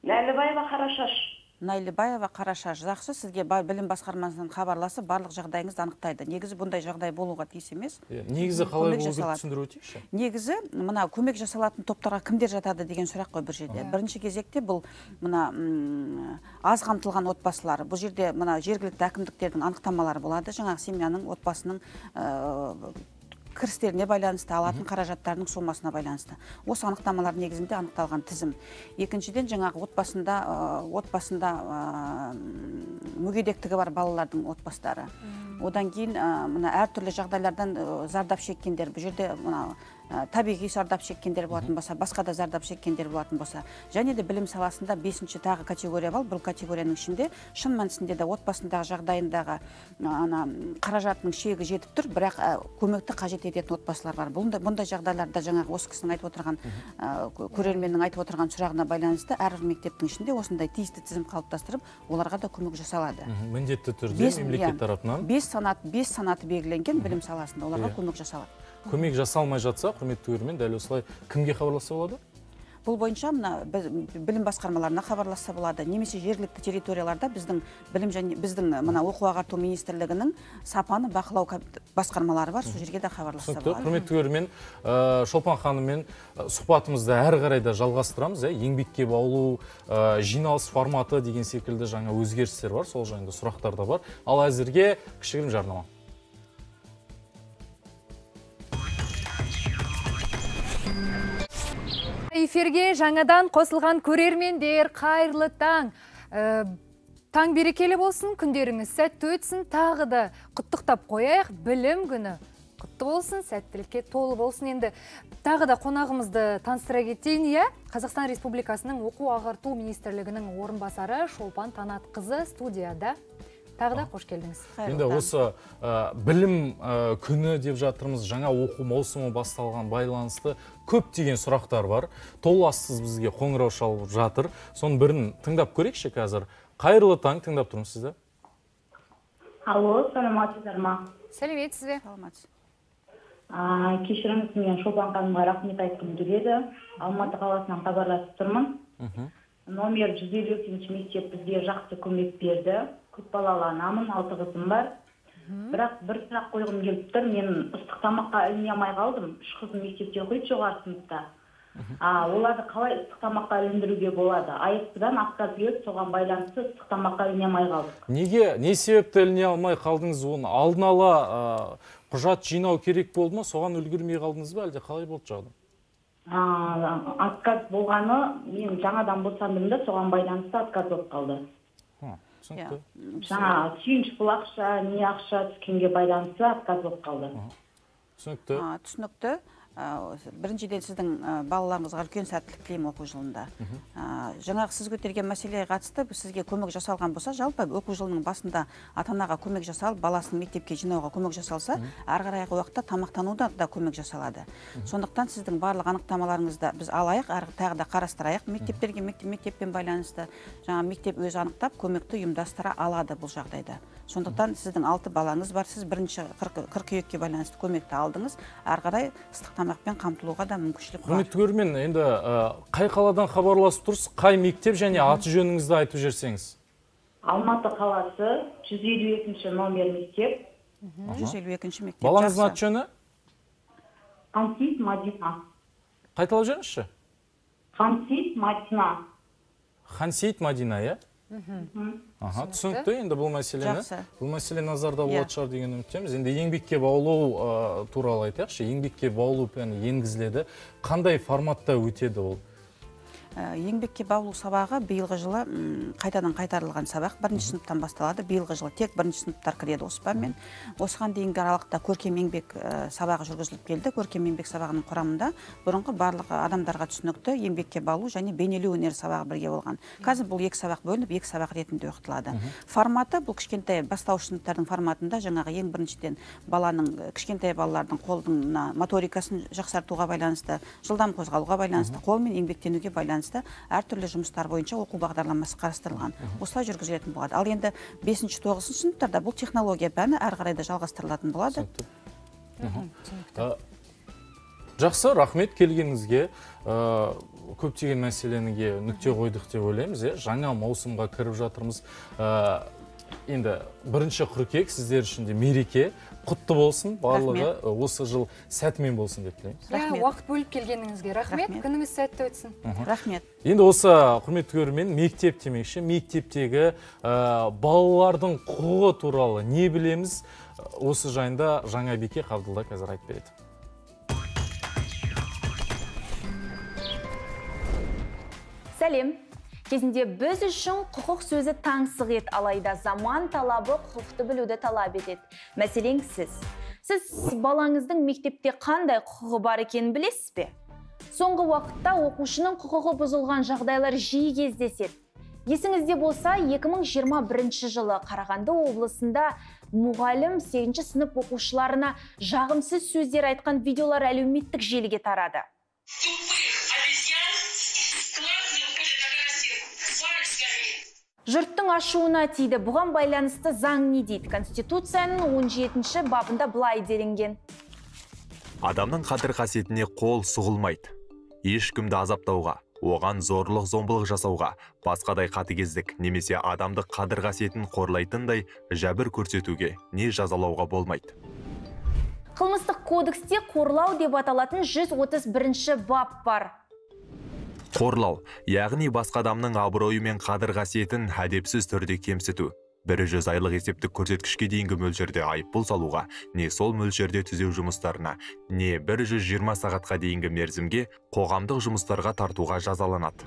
Наилбаева Карашаш. Наилбаева Карасhash. Жақсы, сізге білім басқармасынан хабарласып, барлық жағдайыңызды анықтайды. Негізі бұндай жағдай болуға тиіс емес. Негізі қалай болуға түсіндіру өтейші? Негізі, мына көмек жасалатын топтарға кімдер жатады деген сұрақ қой бір жерде. Бірінші кезекте бұл мына аз қамтылған отбасылары. Бұл жерде мына жергілікті әкімдіктердің анықтамалары болады. Жаңағы семьяның, отбасының кірістеріне байланысты, алатын қаражаттарының сомасына байланысты. Осы анықтамалар негізінде анықталған тізім. Екіншіден, жаңағы отбасында мүгедектігі бар балалардың отбастары. Одан кейін әртүрлі жағдайлардан зардап шеккендер, бұл жерде табиғи зардап шеккендер болатын болса, басқа да зардап шеккендер болатын болса, және де білім саласында 5-ші тағы категория бар. Бұл категорияның ішінде шын мәнісінде де отбасындағы жағдайындағы қаражатының шегі жетіп тұр, бірақ көмекті қажет ететін отбасылар бар. Бұндай жағдайларда жаңағы осы кісінің айтып отырған, көрерменнің айтып отырған сұрағына байланысты әрбір мектептің ішінде осындай тиісті тізім қалыптастырып, оларға да көмек жасалады. Міндетті түрде мемлекет тарапынан 5 санаты белгіленген білім саласында оларға көмек жасалады. Көмек жасалмай жатса, құрметті көрермен, дәл осылай кімге хабарласа болады? Бұл бойынша білім басқармаларына хабарласса болады, немесе жергілікті территорияларда біздің оқу ағарту министрлігінің сапаны бақылау басқармалары бар, сол жерге де хабарласса болады. Құрметті көрермен, Шолпан ханыммен сұхбатымызды әрі қарай да жалғастырамыз. Еңбекке баулу, жиналыс форматы деген секілді жаңа өзгерістер бар, сол жайында сұрақтар да бар. Ал әзірге кішігірім жарнама. Эфирге жаңадан қосылған көрермендер, қайырлы таң. Таң берекелі болсын, күндеріңіз сәтті өтсін, тағы да құттықтап қояйық, білім күні құтты болсын, сәттілікке толы болсын. Енді тағы да қонағымызды таныстыра кетейін, иә? Қазақстан Республикасының оқу ағарту министрлігінің орынбасары Шолпан Танатқызы студияда. Тағы да қош келдіңіз. Енді осы білім күні деп жатырмыз, жаңа оқу маусымы басталған байланысты көптеген сұрақтар бар. Толассыз бізге қоңырау шалып жатыр. Соның бірін тыңдап көрейікші қазір. Қайырлы таң, тыңдап тұрмыз сізді. Алло, саламатсыздар ма? Сәлеметсіз бе? Саламатсыз. Кешіріңіз, мен Шолпан ханымға рахмет айтқым келеді. Алматы қаласынан хабарласып тұрмын. Номер 158 мектеп бізге жақсы көмек берді. Балалы анамын, 6 қызым бар. Бірақ бір сұрақ қойғым келіп тұр. Мен ыстық тамаққа іліне алмай қалдым. 3 қызым мектепте оқиды жоғары сыныпта. Оларды қалай ыстық тамаққа іліндіруге болады? Айыппұдан ақтап келіп, соған байланысты ыстық тамаққа іліне алмай қалдық. Неге, не себепті іліне алмай қалдыңыз? Оны алдын ала құжат жинау керек болды ма? Соған үлгермей қалдыңыз ба? Әлде қалай болды жағдай? Отказ болғаны, мен жаңадан босандым да, соған байланысты отказ болып қалды. Жаңа, сүйінші бұл ақша, не ақша түскенге байланысы атқаз болып қалды. Түсінікті. Түсінікті. Біріншіден сіздің балаларыңызға үлкен сәттілік тілеймін оқу жылында. Жаңағы сіз көтерген мәселеге қатысты, сізге көмек жасалған болса, жалпы оқу жылының басында ата-анаға көмек жасалып, баласын мектепке жинауға көмек жасалса, әрі қарайғы уақытта тамақтануда да көмек жасалады. Сондықтан сіздің барлық анықтамаларыңызды біз алайық, тағы да қарастырайық. Мектептерге мектеппен байланысты, жаңа мектеп өзі анықтап көмекті ұйымдастыра алады бұл жағдайда. Сондықтан сіздің 6 балаңыз бар, сіз бірінші 40-42-ке байланысты көмекті алдыңыз, арғарай ыстық тамақпен қамтылуға да мүмкіншілік бар. Құрметті көрермен, енді қай қаладан хабарласып тұрсыз, қай мектеп және аты жөніңізді айтып жіберсеңіз? Алматы қаласы 152-ші номер мектеп. 152-ші мектеп. Балаңыздың аты жөні? Қансит Мадина. Қайталап жіберіңізші? Қансит Мадина. Қансит Мадина, иә? Aha, түсінікті, енді бұл мәселе назарда болады шығар деген үміттеміз. Енді еңбекке баулу туралы айтайықшы, еңбекке баулу пәні енгізіледі. Қандай форматта өтеді ол? Еңбекке баулу сабағы биылғы жылы қайтадан қайтарылған сабақ. Бірінші сыныптан басталады, биылғы жылы тек бірінші сыныптар кіреді осыпанмен. Осыған дейінгі аралықта көркем еңбек сабағы жүргізіліп келді. Көркем еңбек сабағының құрамында бұрынғы барлық адамдарға түсінікті еңбекке баулу және бейнелеу өнер сабағы бірге болған. Қазір бұл екі сабақ бөлініп, екі сабақ ретінде оқытылады. Форматы бұл кішкентай бастауыш сыныптардың форматында жаңағы ең біріншіден баланың кішкентай балалардың қолдың моторикасын жақсартуға байланысты, жылдам қозғалуға байланысты, қолмен еңбектенуге байланысты әртүрлі жұмыстар бойынша оқу бағдарламасы қарастырылған. Осылай жүргізілетін болады. Ал енді 5-9 сыныптарда бұл технология пәні әрі қарай да жалғастырылатын болады. Жақсы, рахмет келгеніңізге. Көптеген мәселеге нүкте қойдық деп ойлаймыз. Жаңа маусымға кіріп жатырмыз. Енді бірінші қыркүйек сіздер үшін де мереке. Құтты болсын, барлығы осы жыл сәтмен болсын деп тілейміз. Рахмет. Уақыт бөліп келгеніңізге рахмет. Күніңіз сәтті өтсін. Рахмет. Енді осы құрметті көрермен мектеп демекші, мектептегі балалардың құқығы туралы не білеміз? Осы жайында Жаңабике Қабдылда қазір айтып береді. Сәлем. Кезінде біз үшін құқық сөзі таңсық ет, алайда заман талабы құқықты білуді талап етеді. Мәселен, сіз балаңыздың мектепте қандай құқығы бар екенін білесіз бе? Соңғы уақытта оқушының құқығы бұзылған жағдайлар жиі кездеседі. Есіңізде болса, 2021 жылы Қарағанды облысында мұғалім 8-ші сынып оқушыларына жағымсыз сөздер айтқан видеолар әлеуметтік желіге тарады. Жұрттың ашуына тиді. Бұған байланысты заң не дейді? Конституцияның 17-ші бабында былай делінген. Адамның қадір қасиетіне қол сұғылмайды. Ешкімді азаптауға, оған зорлық-зомбылық жасауға, басқадай қатыгездік немесе адамды қадір қасиетін қорлайтындай жәбір көрсетуге не жазалауға болмайды. Қылмыстық кодексте қорлау деп аталатын 131-ші бап бар. Қорлау, яғни басқа адамның абыройы мен қадір қасиетін әдепсіз түрде кемсіту. Бірі 100 айлық есептік көрсеткішке дейінгі мөлшерде айыппұл салуға, не сол мөлшерде түзеу жұмыстарына, не 120 сағатқа дейінгі мерзімге қоғамдық жұмыстарға тартуға жазаланады.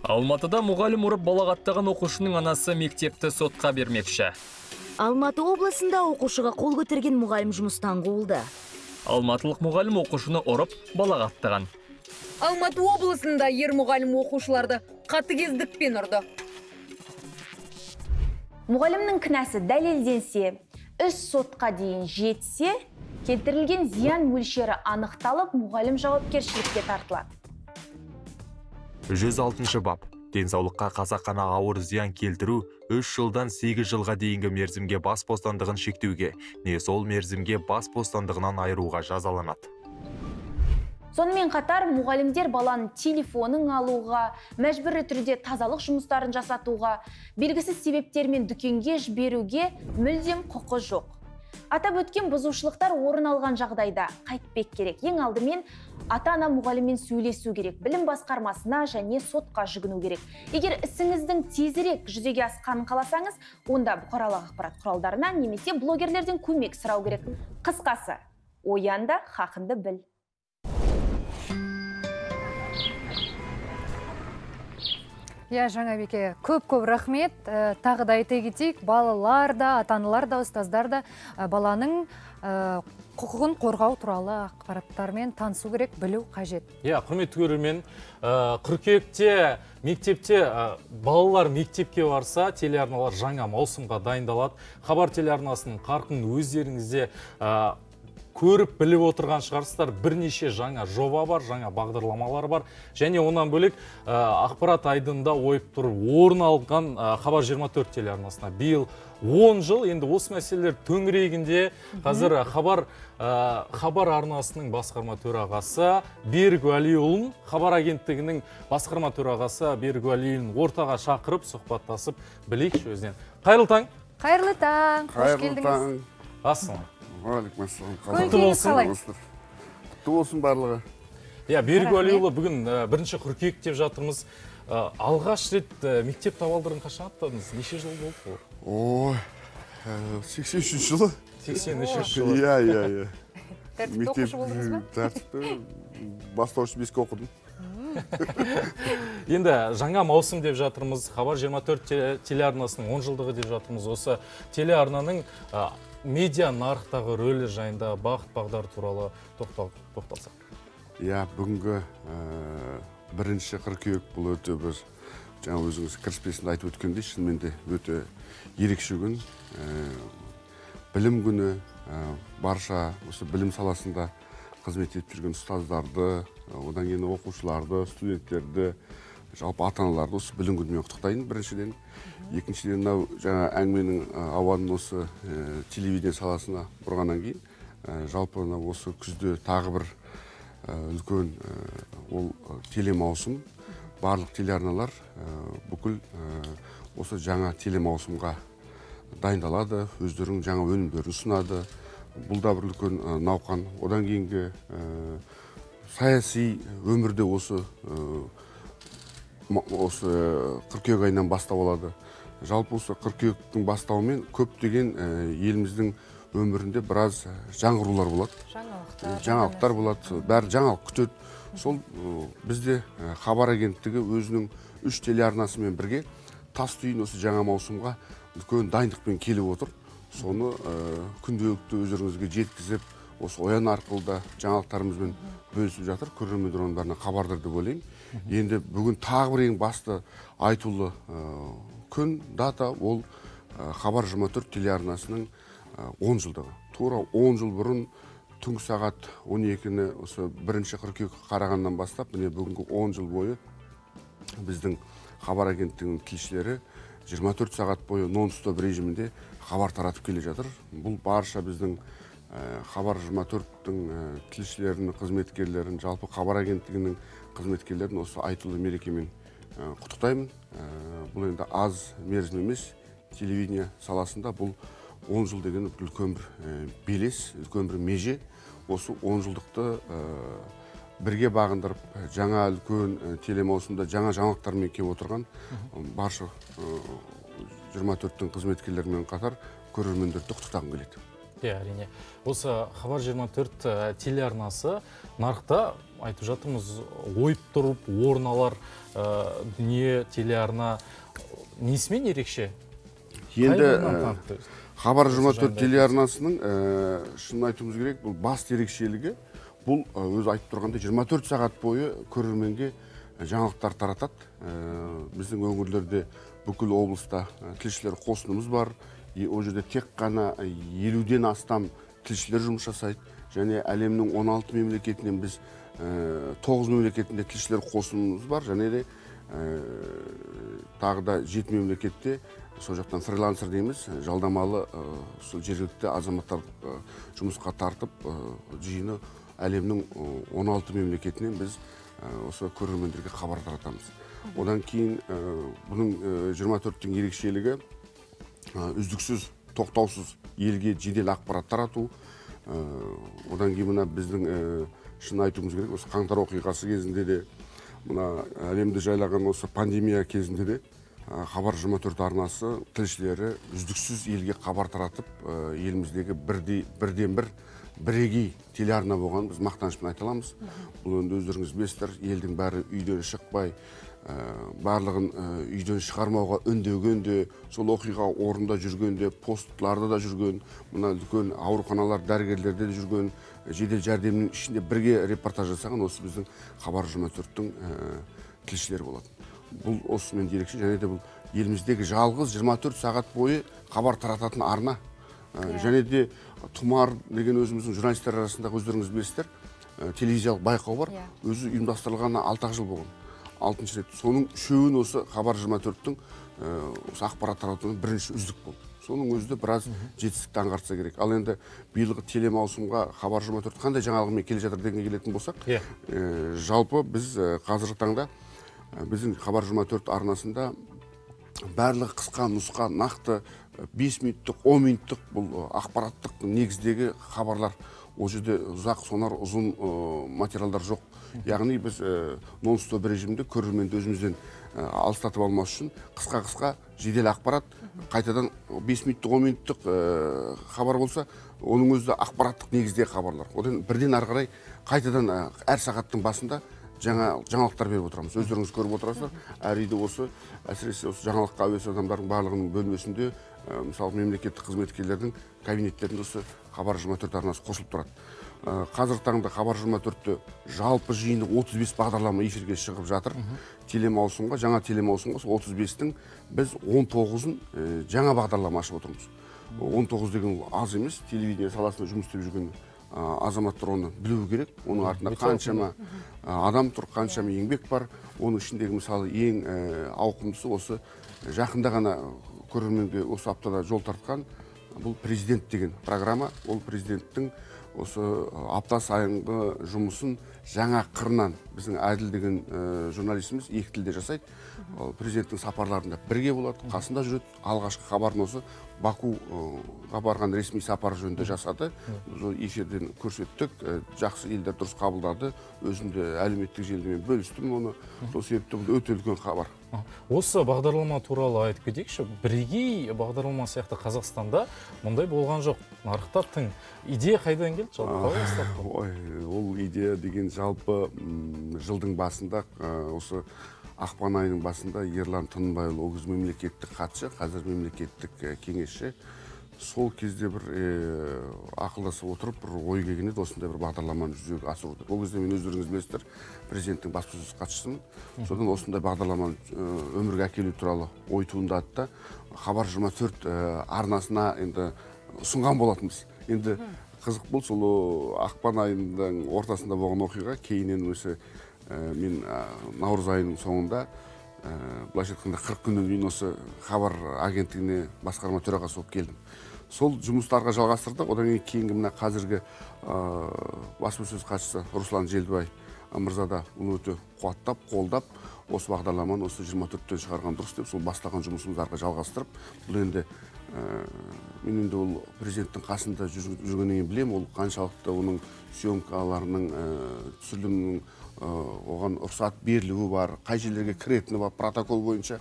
Алматыда мұғалім ұрып балағаттаған оқушының анасы мектепті сотқа бермекші. Алматы облысында оқушыға қол көтерген мұғалім жұмыстан қуылды. Алматылық мұғалім оқушыны ұрып балағаттаған. Алматы облысында ер мұғалім оқушыларды қатыгездікпен ұрды. Мұғалімнің кінәсі дәлелденсе, іс сотқа дейін жетсе, келтірілген зиян мөлшері анықталып, мұғалім жауапкершілікке тартылады. 106-шы бап. Денсаулыққа қасақана ауыр зиян келтіру 3 жылдан 8 жылға дейінгі мерзімге бас бостандығын шектеуге, не сол мерзімге бас бостандығынан айыруға жазаланады. Сонымен қатар, мұғалімдер баланың телефонын алуға, мәжбүрлі түрде тазалық жұмыстарын жасатуға, белгісіз себептермен дүкенге жіберуге мүлдем құқы жоқ. Атап өткен бұзушылықтар орын алған жағдайда қайтпек керек. Ең алдымен ата-ана мұғаліммен сөйлесу керек, білім басқармасына және сотқа жүгіну керек. Егер ісіңіздің тезірек жүзеге асқанын қаласаңыз, онда бұқаралық ақпарат құралдарынан немесе блогерлерден көмек сұрау керек. Қысқасы, оянда хақыңды біл. Я, Жаңабеке, көп-көп рахмет. Тағы да айта кетейік, балалар да, ата-аналар да, ұстаздар да баланың құқығын қорғау туралы ақпараттармен танысу керек, білу қажет. Я, құрметті көрермен, қыркүйекте мектепте балалар мектепке барса, телеарналар жаңа маусымға дайындалады. Хабар телеарнасының қарқынын өздеріңізде көріп біліп отырған шығарсыздар, бірнеше жаңа жоба бар, жаңа бағдарламалар бар. Және онан бөлек ақпарат айдында ойып тұр орын алған Xabar 24 телеарнасына биыл 10 жыл, енді осы мәселелер төңірегінде қазір Xabar арнасының басқарма төрағасы Берік Уәлиұлын, Xabar агенттігінің басқарма төрағасы Берік Уәлиұлын ортаға шақырып, сұхбаттасып білейікші өзінен. Қайырлы таң. Қайырлы таң. Қош келдіңіз. Ассалам. Алейкум ассалам. Құтты болсын. Құтты болсын барлығы. Берік Уәлиұлы, бүгін 1-ші қыркүйек деп жатырмыз. Алғаш рет мектеп табалдырын қашан аттадыңыз? Неше жыл болды? О, 83 жылы. 83 жылы. Иә. Тәртіпті оқушы болдыңыз ба? Тәртіпті бастаушы беске оқыдым. Енді жаңа маусым деп жатырмыз. Xabar 24 телеарнасының 10 жылдығы деп жатырмыз. Осы телеарнаның медиа нарықтағы рөлі жайында бағыт-бағдар туралы тоқталсақ. Иә, бүгінгі 1-ші қыркүйек бұл өте бір жаңа өзіңіз кіріспесінде айтып өткенде, шынымен де өте ерекше күн, білім күні, барша осы білім саласында қызмет етіп жүрген ұстаздарды, одан кейін оқушыларды, студенттерді, жалпы ата-аналарды осы білім күнімен құттықтайын біріншіден. Екіншіден жаңа әңгіменің ауанын осы телевидение саласына бұрғаннан кейін, жалпы осы күзде тағы бір үлкен ол телемаусым, барлық телеарналар бүкіл осы жаңа телемаусымға дайындалады, өздерінің жаңа өнімдерін ұсынады. Бұл да бір үлкен науқан. Одан кейінгі саяси өмірде осы қыркүйек айынан бастау алады. Жалпы осы қыркүйектің бастауымен көптеген еліміздің өмірінде біраз жаңғырулар болады. Жаңалықтар болады. Бәрі жаңалық күтеді. Сол бізде Xabar агенттігі өзінің 3 телеарнасымен бірге тас түйін осы жаңа маусымға үлкен дайындықпен келіп отыр. Соны күнделікті өздеріңізге жеткізіп, осы Оян арқылы да жаңалықтарымызбен бөлісіп жатыр. Көрермендер оның бәріне хабардар деп ойлаймын. Енді бүгін тағы бір ең басты айтулы күн, дата ол Xabar 24 телеарнасының 10 жылдығы. Тура 10 жыл бұрын түнгі сағат 12-ні осы 1-ші қыркүйек қарағаннан бастап, міне бүгінгі 10 жыл бойы біздің Xabar агенттігінің тілшілері 24 сағат бойы нон-стоп режимінде хабар таратып келе жатыр. Бұл барша біздің Xabar 24-тің тілшілерінің қызметкерлерін, жалпы Xabar агенттігінің қызметкерлерін осы айтулы мерекемен құттықтаймын. Бұл енді аз мерзім емес, телевидение саласында бұл 10 жыл деген үлкен бір белес, үлкен бір меже. Осы 10 жылдықты бірге бағындырып, жаңа үлкен телемаусымда жаңа жаңалықтармен келіп отырған барша 24-тің қызметкерлерімен қатар көрермендерді құттықтағым келеді. Әрине. Осы Xabar 24 телеарнасы нарықта, айтып жатырмыз, ойып тұрып, орналар, дүние, телеарна несімен ерекше? Енді Xabar 24 телеарнасының, шынын айтуымыз керек, бұл басты ерекшелігі, бұл өз айтып тұрғанда 24 сағат бойы көрерменге жаңалықтар таратады. Біздің өңірлерде бүкіл облыста тілшілер қосынымыз бар. Ол жерде тек қана 50-ден астам тілшілер жұмыс жасайды. Және әлемнің 16 мемлекетінен біз 9 мемлекетінде тілшілер қосынымыз бар. Және де тағы да 7 мемлекетте сол жақтан фрилансер дейміз, жалдамалы жергілікті азаматтар жұмысқа тартып, жиыны әлемнің 16 мемлекетінен біз осы көрермендерге хабар таратамыз. Одан кейін бұның 24-тің ерекшелігі үздіксіз, тоқтаусыз елге жедел ақпарат тарату. Одан кейін мына біздің шын айтуымыз керек, осы қаңтар оқиғасы кезінде де, мына әлемді жайлаған осы пандемия кезінде де Xabar 24 арнасы тілшілері үздіксіз елге хабар таратып, еліміздегі бірден-бір бірегей телеарна болған біз мақтанышпен айта аламыз. Бұл енді өздеріңіз білесіздер, елдің бәрі үйден шықпай, барлығын үйден шығармауға үндеген де, сол оқиға орнында жүрген де, посттарда да жүрген, мына үлкен ауруханалар, дәрігерлерде де жүрген, жедел жәрдемнің ішінде бірге репортаж жасаған осы біздің Xabar 24-тің тілшілері болады. Бұл осымен ерекше, және де бұл еліміздегі жалғыз 24 сағат бойы хабар тарататын арна. және де тұмар деген өзіміздің журналистер арасында өздеріңіз білесіздер, телевизиялық байқау бар. Өзі ұйымдастырылғанына 6 жыл болған. 6-шы рет. Соның үшеуін осы Xabar 24-тің осы ақпарат таратуының бірінші үздік болды. Соның өзі де біраз жетістікті аңғартса керек. Ал енді биылғы телемаусымға Xabar 24 қандай жаңалығымен келе жатыр дегенге келетін болсақ, жалпы біз қазіргі таңда біздің Xabar 24 арнасында барлық қысқа нұсқа нақты 5 минуттық, 10 минуттық бұл ақпараттық негіздегі хабарлар, ол жерде ұзақ сонар ұзын материалдар жоқ. Яғни біз нон-стоп режимде көрерменді өзімізден алыстатып алмас үшін қысқа-қысқа жедел ақпарат, қайтадан 5 минуттық, 10 минуттық хабар болса, оның өзі ақпараттық негіздегі хабарлар. Одан бірден ары қарай қайтадан әр сағаттың басында жаңалықтар беріп отырамыз. Өздеріңіз көріп отырасыздар. Әрі осы әсіресе осы жаңалыққа әуесі адамдардың барлығының бөлмесінде, мысалы мемлекеттік қызметкерлердің кабинеттерінде осы Xabar 24 арнасы қосылып тұрады. Қазіргі таңда Xabar 24-ті жалпы жиыны 35 бағдарлама эфирге шығып жатыр. Телемаусымға, жаңа телемаусымға 35-тің біз 19-ын жаңа бағдарлама ашып отырмыз. 19 деген аз емес, телевидение саласында жұмыс істеп жүрген азаматтар оны білу керек. Оның артында қаншама адам тұр, қаншама еңбек бар. Оның ішіндегі мысалы ең ауқымдысы осы жақында ғана көрерменге осы аптада жол тартқан бұл президент деген программа. Ол президенттің осы апта сайынғы жұмысын жаңа қырынан біздің әділ деген журналистіміз екі тілде жасайды. Президенттің сапарларында бірге болады, қасында жүреді. Алғашқы хабарын осы Бакуға барған ресми сапар жөнінде жасады. Эфирден көрсеттік, жақсы елдер дұрыс қабылдады. Өзімде әлеуметтік желімен бөлістім оны. Сол себепті бұл өте үлкен хабар. Осы бағдарлама туралы айтып кетейікші. Бірегей бағдарлама сияқты Қазақстанда мұндай болған жоқ. Нарықта тың идея қайдан келді жалпы? Ол идея деген жалпы жылдың басында осы ақпан айының басында Ерлан Тынбайұлы, ол кезде мемлекеттік хатшы, қазір мемлекеттік кеңесші, сол кезде бір ақылдасып отырып, бір ой келгенде осындай бір бағдарламаны жүзеге асырды. Ол кезде мен өздеріңіз білесіздер, президенттің баспасөз хатшысымын. Содан осындай бағдарламаны өмірге әкелу туралы ой туындады да, Xabar 24 арнасына енді ұсынған болатынбыз. Енді қызық бұл сол ақпан айының ортасында болған оқиға кейінен өсе мен наурыз айының соңында былайша айтқанда 40 күннен кейін осы Xabar агенттігіне басқарма төрағасы болып келдім. Сол жұмыстарға жалғастырдық. Одан кейінгі мына қазіргі баспасөз хатшысы Руслан Желдібай мырза да оны өте қуаттап, қолдап, осы бағдарламаны осы 24-тен шығарған дұрыс деп сол бастаған жұмысымыздарға жалғастырып, бұл енді мен енді ол президенттің қасында жүргенін білем, ол қаншалықты оның съемкаларының түсірілімінің оған ұрсат берілуі бар, қай жерлерге кіретіні бар, протокол бойынша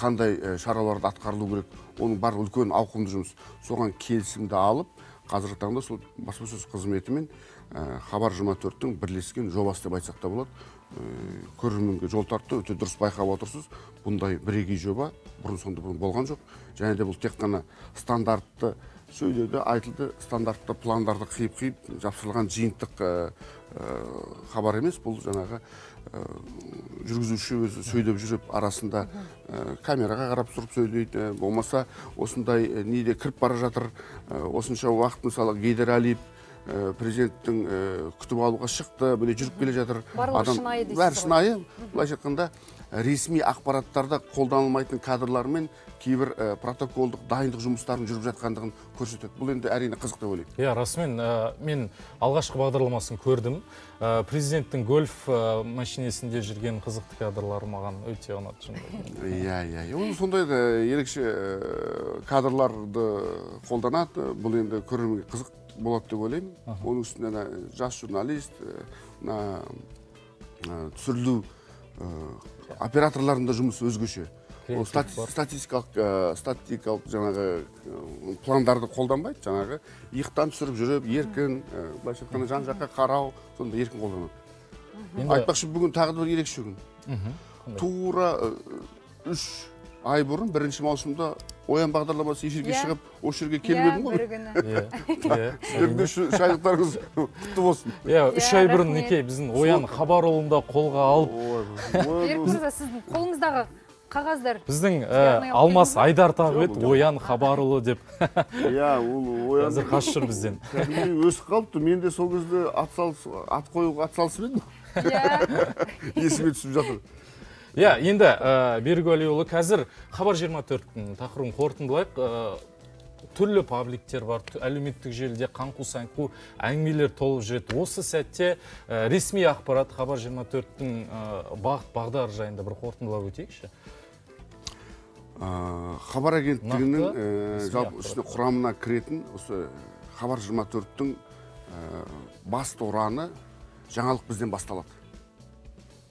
қандай шараларды атқарылу керек, оның бар үлкен ауқымды жұмыс. Соған келісімді алып, қазіргі таңда сол баспасөз қызметімен Xabar 24-тің бірлескен жобасы деп айтсақ та болады. Көрерменге жол тартты, өте дұрыс байқап отырсыз. Бұндай бірегей жоба бұрын-соңды болған жоқ. Және де бұл тек қана стандартты сөйледі, айтылды, стандартты пландарды қиып-қиып жапсырылған жиынтық хабар емес. Бұл жаңағы жүргізуші өзі сөйлеп жүріп арасында камераға қарап тұрып сөйлейді. Болмаса осындай неде кіріп бара жатыр, осынша уақыт мысалы Гейдер Алиев президенттің күтіп алуға шықты, бөле жүріп келе жатыр. Барлығы шынайы дейсіз. Бәрі шынайы. Былайша айтқанда ресми ақпараттарда қолданылмайтын кадрлармен кейбір протоколдық дайындық жұмыстарын жүріп жатқандығын көрсетеді. Бұл енді әрине қызық деп ойлаймын. Иә, расымен мен алғашқы бағдарламасын көрдім. Президенттің гольф машинесінде жүрген қызықты кадрлар маған өте ұнады шынында. Иә. Оның сондай да ерекше кадрларды қолданады. Бұл енді көрерменге қызық болады деп ойлаймын. Оның үстінде жас журналист, түсірілу операторларында жұмысы өзгеше. Статистикалық жаңағы пландарды қолданбайды, жаңағы иықтан түсіріп жүріп, еркін, былайша айтқанда жан-жаққа қарау, сонда еркін қолданады. Айтпақшы, бүгін тағы да бір ерекше күн. Тура 3 ай бұрын, 1-ші маусымда Оян бағдарламасы эфирге шығып, осы жерге келіп едім ғой. Сіздердің шайлықтарыңыз құтты болсын. 3 ай бұрын Никей біздің Оян Xabar ұлында қолға алып. Сіздің қолыңыздағы қағаздар. Біздің Алмас Айдартау еді, Оян Хабарұлы деп. Иә, ол Оян. Қазір қашып жүр бізден. Өсіп қалыпты. Мен де сол кезде ат қоюға атсалысып едім. Иә. Есіме түсіп жатыр. Иә, енді Берік Әлиұлы қазір Xabar 24-тің тақырыбын қорытындылайық. Түрлі пабликтер бар, әлеуметтік желіде қаңқу-саңқу әңгімелер толып жүреді. Осы сәтте ресми ақпарат Xabar 24-тің бағыт-бағдар жайында бір қорытындылап өтейікші. Xabar агенттігінің жалпы ішіне құрамына кіретін Xabar 24-тің басты ұраны жаңалық бізден басталады.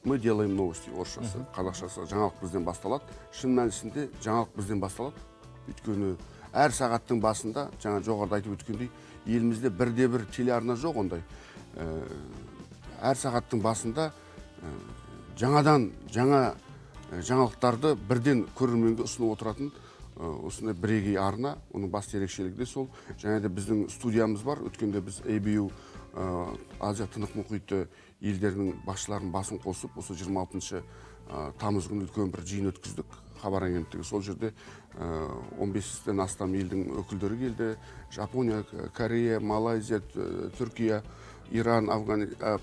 Мы делаем новости, орысшасы, қазақшасы жаңалық бізден басталады. Шын мәнісінде жаңалық бізден басталады. Өйткені әр сағаттың басында, жаңа жоғарда айтып өткендей, елімізде бірде-бір телеарна жоқ ондай. Әр сағаттың басында жаңадан, жаңа жаңалықтарды бірден көрерменге ұсынып отыратын осындай бірегей арна, оның басты ерекшелігі де сол. Және де біздің студиямыз бар, өткенде біз ABU Азия Тынық Мұхиты елдерінің басшыларының басын қосып, осы 26-шы тамыз күні үлкен бір жиын өткіздік. Xabar агенттігі сол жерде 15-тен астам елдің өкілдері келді. Жапония, Корея, Малайзия, Түркия, Иран,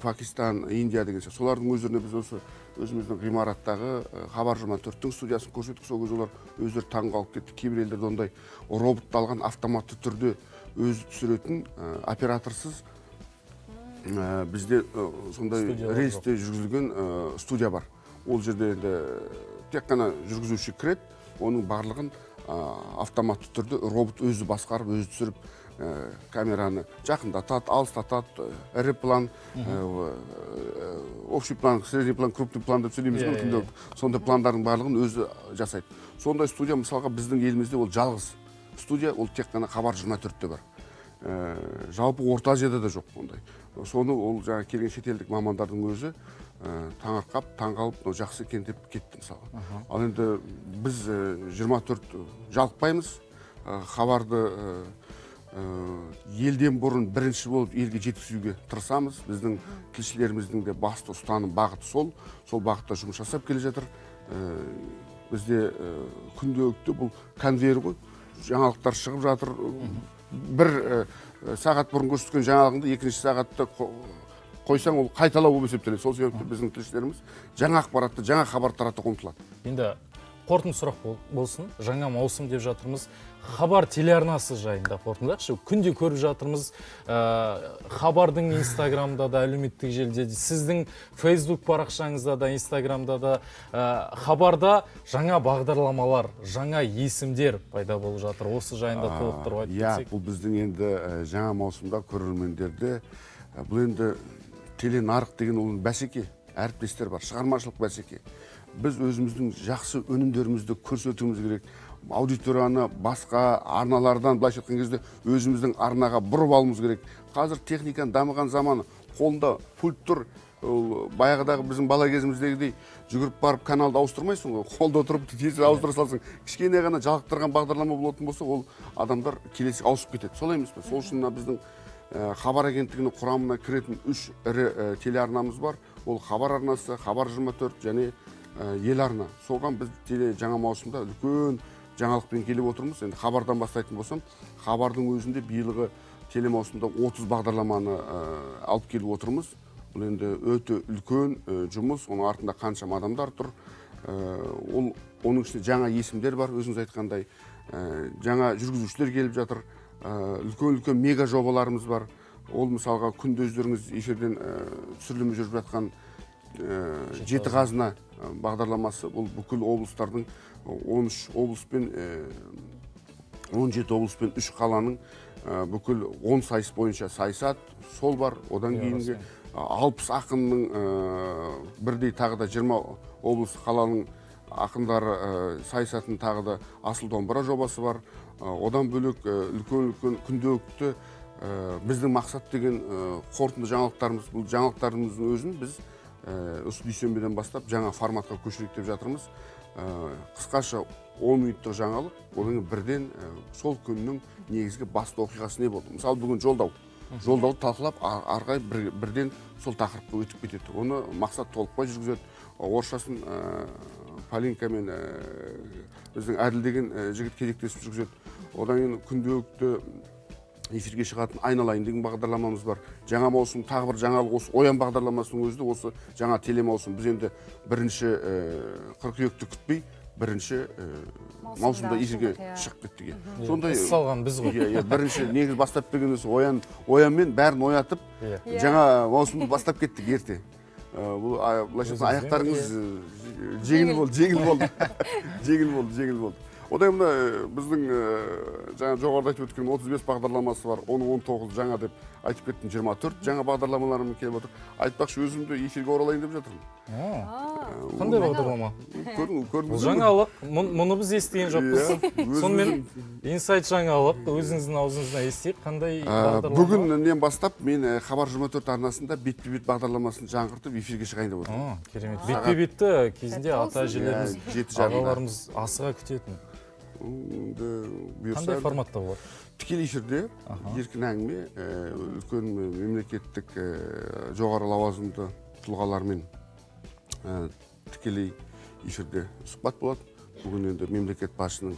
Пакистан, Индия деген сияқты. Солардың өздеріне біз осы өзіміздің ғимараттағы Xabar 24-тің студиясын көрсеттік. Сол кезде олар өздері таңғалып кетті. Кейбір елдерде ондай роботталған автоматты түрде өзі түсіретін операторсыз бізде сондай рейсте жүргізілген студия бар. Ол жерде енді тек қана жүргізуші кіреді, оның барлығын автоматты түрде робот өзі басқарып, өзі түсіріп, камераны жақындатады, алыстатады, ірі план, общий план, средний план, крупный план деп сөйлейміз мүмкін. Сондай пландардың барлығын өзі жасайды. Сондай студия мысалға біздің елімізде ол жалғыз студия, ол тек қана Xabar 24-те бар. Жалпы Орта Азияда да жоқ ондай. Соны ол жаңа келген шетелдік мамандардың өзі таңырқап, таңғалып, жақсы кентеп кетті мысалы. Ал енді біз 24 жалықпаймыз. Хабарды елден бұрын бірінші болып елге жеткізуге тырысамыз. Біздің тілшілеріміздің де басты ұстаным бағыты сол. Сол бағытта жұмыс жасап келе жатыр. Бізде күнделікті бұл конвейер ғой. Жаңалықтар шығып жатыр. Бір сағат бұрын көрсеткен жаңалығыңды екінші сағатта қойсаң, ол қайталау болып есептеледі. Сол себепті біздің тілшілеріміз жаңа ақпаратты, жаңа хабар таратуға ұмтылады. Енді қорытынды сұрақ болсын, жаңа маусым деп жатырмыз. Xabar телеарнасы жайында қорытындылайықшы. Күнде көріп жатырмыз. Xabar'дың Instagram'да да, әлеуметтік желіде де, сіздің Facebook парақшаңызда да, Instagram'да да, Xabar'да жаңа бағдарламалар, жаңа есімдер пайда болып жатыр. Осы жайында толықтырып айтып кетсек. Иә, бұл біздің енді жаңа маусымда көрермендерде бұл енді теленарық деген оның бәсеке, әріптестер бар, шығармашылық бәсеке. Біз өзіміздің жақсы өнімдерімізді көрсетуіміз керек. Аудиторияны басқа арналардан былайша айтқан кезде өзіміздің арнаға бұрып алуымыз керек. Қазір техниканың дамыған заманы, қолында пульт тұр. Баяғыдағы біздің бала кезіміздегідей жүгіріп барып каналды ауыстырмайсың ғой, қолда отырып тез ауыстыра салсаң, кішкене ғана жалықтырған бағдарлама болатын болса, ол адамдар келесі ауысып кетеді. Солай емес пе? Сол үшін біздің Xabar агенттігінің құрамына кіретін 3 ірі телеарнамыз бар. Ол Xabar арнасы, Xabar 24 және ел арна. Соған біз жаңа маусымда үлкен жаңалықпен келіп отырмыз. Енді Xabar'дан бастайтын болсам, Xabar'дың өзінде биылғы телемаусымда 30 бағдарламаны алып келіп отырмыз. Бұл енді өте үлкен жұмыс, оның артында қаншама адамдар тұр. Оның ішінде жаңа есімдер бар, өзіңіз айтқандай, жаңа жүргізушілер келіп жатыр. Үлкен-үлкен мега жобаларымыз бар. Ол мысалға күнде өздеріңіз ешерден түсірілімі жүріп жатқан Жетіқазына бағдарламасы. Бұл бүкіл облыстардың 13 облыспен, 17 облыспен 3 қаланың бүкіл 10 сайыс бойынша сайысат. Сол бар. Одан кейінгі 60 ақынның бірдей тағы да 20 облыс қаланың ақындар сайысатын тағы да асыл домбыра жобасы бар. Одан бөлек үлкен-үлкен күнделікті біздің мақсат деген қорытынды жаңалықтарымыз, бұл жаңалықтарымыздың өзін біз осы дүйсенбіден бастап жаңа форматқа көшірейік деп жатырмыз. Қысқаша 10 минуттық жаңалық, оның бірден сол күннің негізгі басты оқиғасы не болды? Мысалы, бүгін жолдауды талқылап, арғай бірден сол тақырыпқа өтіп кетеді. Оны мақсат толықпай жүргізеді, орысшасын Palinka men bizning Adil degan yigit kelekdesib jurgizat. Odan keyin kundalikda efirga chiqatib aynalayın degan бағдарламамыз бар. Жаңа маусым тағы бір жаңалық осы Оян бағдарламасының өзі осы жаңа телемаусым. Біз енді 1-қыркүйекті күтпей 1-ші маусымда ежеге шығып кеттіге. Сондай салған біз ғой. Иә, 1-ші негіз бастап бергеніміз Оянмен бәрін оятып, жаңа маусымды бастап кеттік ерте. Бұл аяқтарыңыз жеңіл болды. Одан мына біздің жаңа жоғарыда айтып өткен 35 бағдарламасы бар. Оның 19 жаңа деп айтып кеттім 24. Жаңа бағдарламаларым келіп отыр. Айтпақшы өзімді эфирге оралайын деп жатырмын. Қандай бағдарлама? Көрдіңіз. Жаңалық, мұны біз естіген жоқпыз. Сонымен инсайт жаңалық, өзіңіздің аузыңыздан естіп, қандай бағдарлама? Бүгіннен бастап мен Xabar 24 арнасында бет-бет бағдарламасын жаңғыртып эфирге шығайын деп отырмын. Керемет. Бет-бетті кезінде ата-әжелеріміз, ағаларымыз асыға күтетін. Қандай форматта болады? Тікелей эфирде еркін әңгіме, үлкен мемлекеттік жоғары лауазымды тұлғалармен тікелей эфирде сұхбат болады. Бүгін енді мемлекет басшысының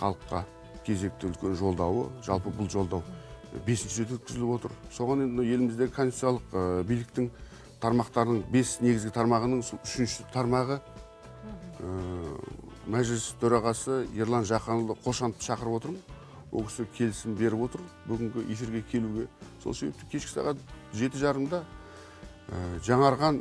халыққа кезекті үлкен жолдауы, жалпы бұл жолдау 5-ші рет өткізіліп отыр. Соған енді еліміздегі конституциялық биліктің тармақтарының 5 негізгі тармағының 3-ші тармағы мәжіліс төрағасы Ерлан Жақанұлы Қошанов шақырып отырмын. Ол кісі келісім беріп отыр бүгінгі эфирге келуге. Сол себепті кешкі сағат 7:30-да жаңғырған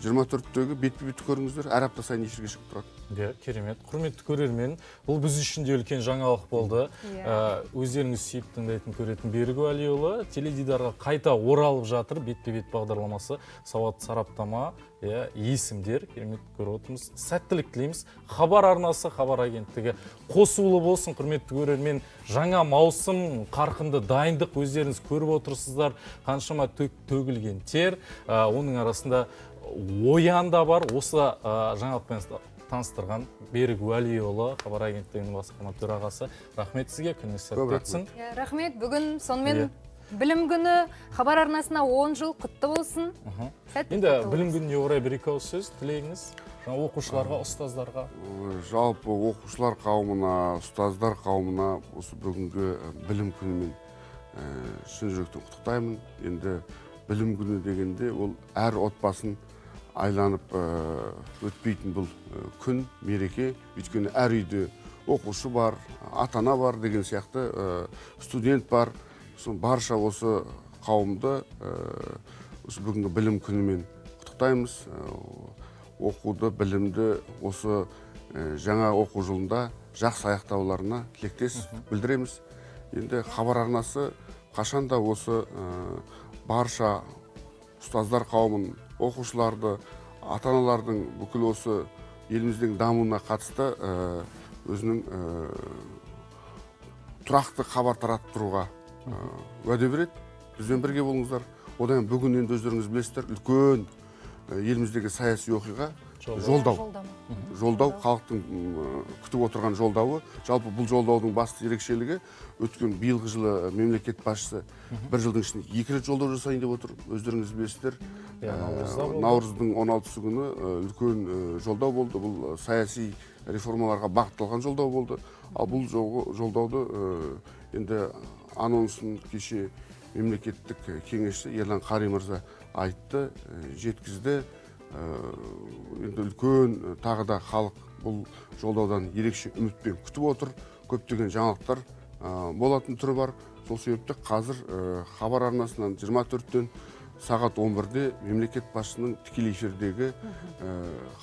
24-тегі бет-бетті көріңіздер. Әр апта сайын эфирге шығып тұрады. Иә, керемет. Құрметті көрермен, бұл біз үшін де үлкен жаңалық болды. Өздеріңіз сүйіп тыңдайтын, көретін Берік Уәлиұлы теледидарға қайта оралып жатыр. Бет-бет бағдарламасы, сауат сараптама, есімдер, керемет көріп, сәттілік тілейміз. Хабар арнасы, Хабар агенттігі қосулы болсын, құрметті көрермен. Жаңа маусым қарқынды дайындық, өздеріңіз көріп отырсыздар, қаншама төгілген тер. Оның арасында Оян да бар. Осы жаңалықпен таныстырған Берік Уәлиұлы, Хабар агенттігінің басқарма төрағасы. Рахмет сізге, күніңіз сәтті өтсін. Рахмет. Бүгін сонымен білім күні, Хабар арнасына 10 жыл құтты болсын. Енді білім күніне орай бір-екі сөз тілейіңіз. Оқушыларға, ұстаздарға. Жалпы оқушылар қауымына, ұстаздар қауымына осы бүгінгі білім күнімен шын жүректен құттықтаймын. Енді білім күні дегенде ол әр отбасын айланып өтпейтін бұл күн, мереке. Өйткені әр үйде оқушы бар, ата-ана бар деген сияқты, студент бар. Барша осы қауымды бүгінгі білім күнімен құттықтаймыз. Оқуды, білімді осы жаңа оқу жылында жақсы аяқтауларына тілектес білдіреміз. Енді Хабар арнасы қашанда осы барша ұстаздар қауымын, оқушыларды, ата-аналардың бүкіл осы еліміздің дамуына қатысты өзінің тұрақты хабар таратып тұруға уәде береді. Бізбен бірге болыңыздар. Одан бүгін енді өздеріңіз білесіздер, үлкен еліміздегі саяси оқиға жолдау, халықтың күтіп отырған жолдауы. Жалпы бұл жолдаудың басты ерекшелігі өткен биылғы жылы мемлекет басшысы бір жылдың ішінде 2 рет жолдау жасайын деп отыр. Өздеріңіз білесіздер, наурыздың 16-сы күні үлкен жолдау болды. Бұл саяси реформаларға бағытталған жолдау болды. Ал бұл жолдауды енді анонсын кеше мемлекеттік кеңесші Ерлан Карин мырза айтты, жеткізді. Енді үлкен тағы да халық бұл жолдаудан ерекше үмітпен күтіп отыр. Көптеген жаңалықтар болатын түрі бар. Сол себепті қазір Хабар арнасынан 24-тен сағат 11-де мемлекет басшысының тікелей эфирдегі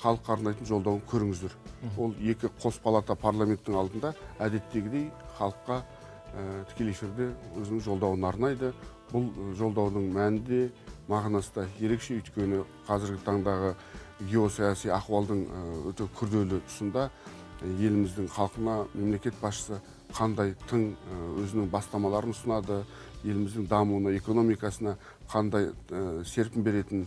халық арнайтын жолдауын көріңіздер. Ол 2 қос палата парламенттің алдында әдеттегідей халыққа тікелей эфирде өзінің жолдауын арнайды. Бұл жолдаудың мәнінде, мағынасында ерекше, өйткені қазіргі таңдағы геосаяси ахуалдың өте күрделі тұсында еліміздің халқына мемлекет басшысы қандай тың өзінің бастамаларын ұсынады, еліміздің дамуына, экономикасына қандай серпін беретін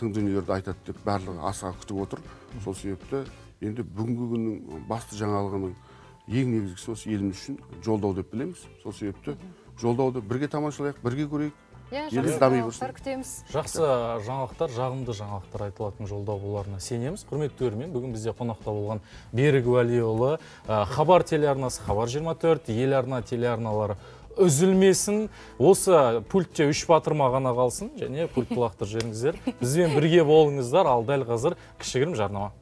тың дүниелерді айтады деп барлығы асыға күтіп отыр. Сол себепті енді бүгінгі күннің басты жаңалығының ең негізгісі осы еліміз үшін жолдау деп білеміз. Сол себепті жолдауды бірге тамашалайық, бірге көрейік. елімізді дами берсін. Жақсы жаңалықтар, жағымды жаңалықтар айтылатын жолда боларына сенеміз. Құрметті көрермен, бүгін бізде қонақта болған Берік Уәлиұлы, Xabar телеарнасы, Xabar 24, ел арна телеарналары үзілмесін, осы пультте 3 батырмағана қалсын, және пультті лақтыр жеріңіздер. Бізбен бірге болыңыздар, ал дәл қазір кішігірім жарнама.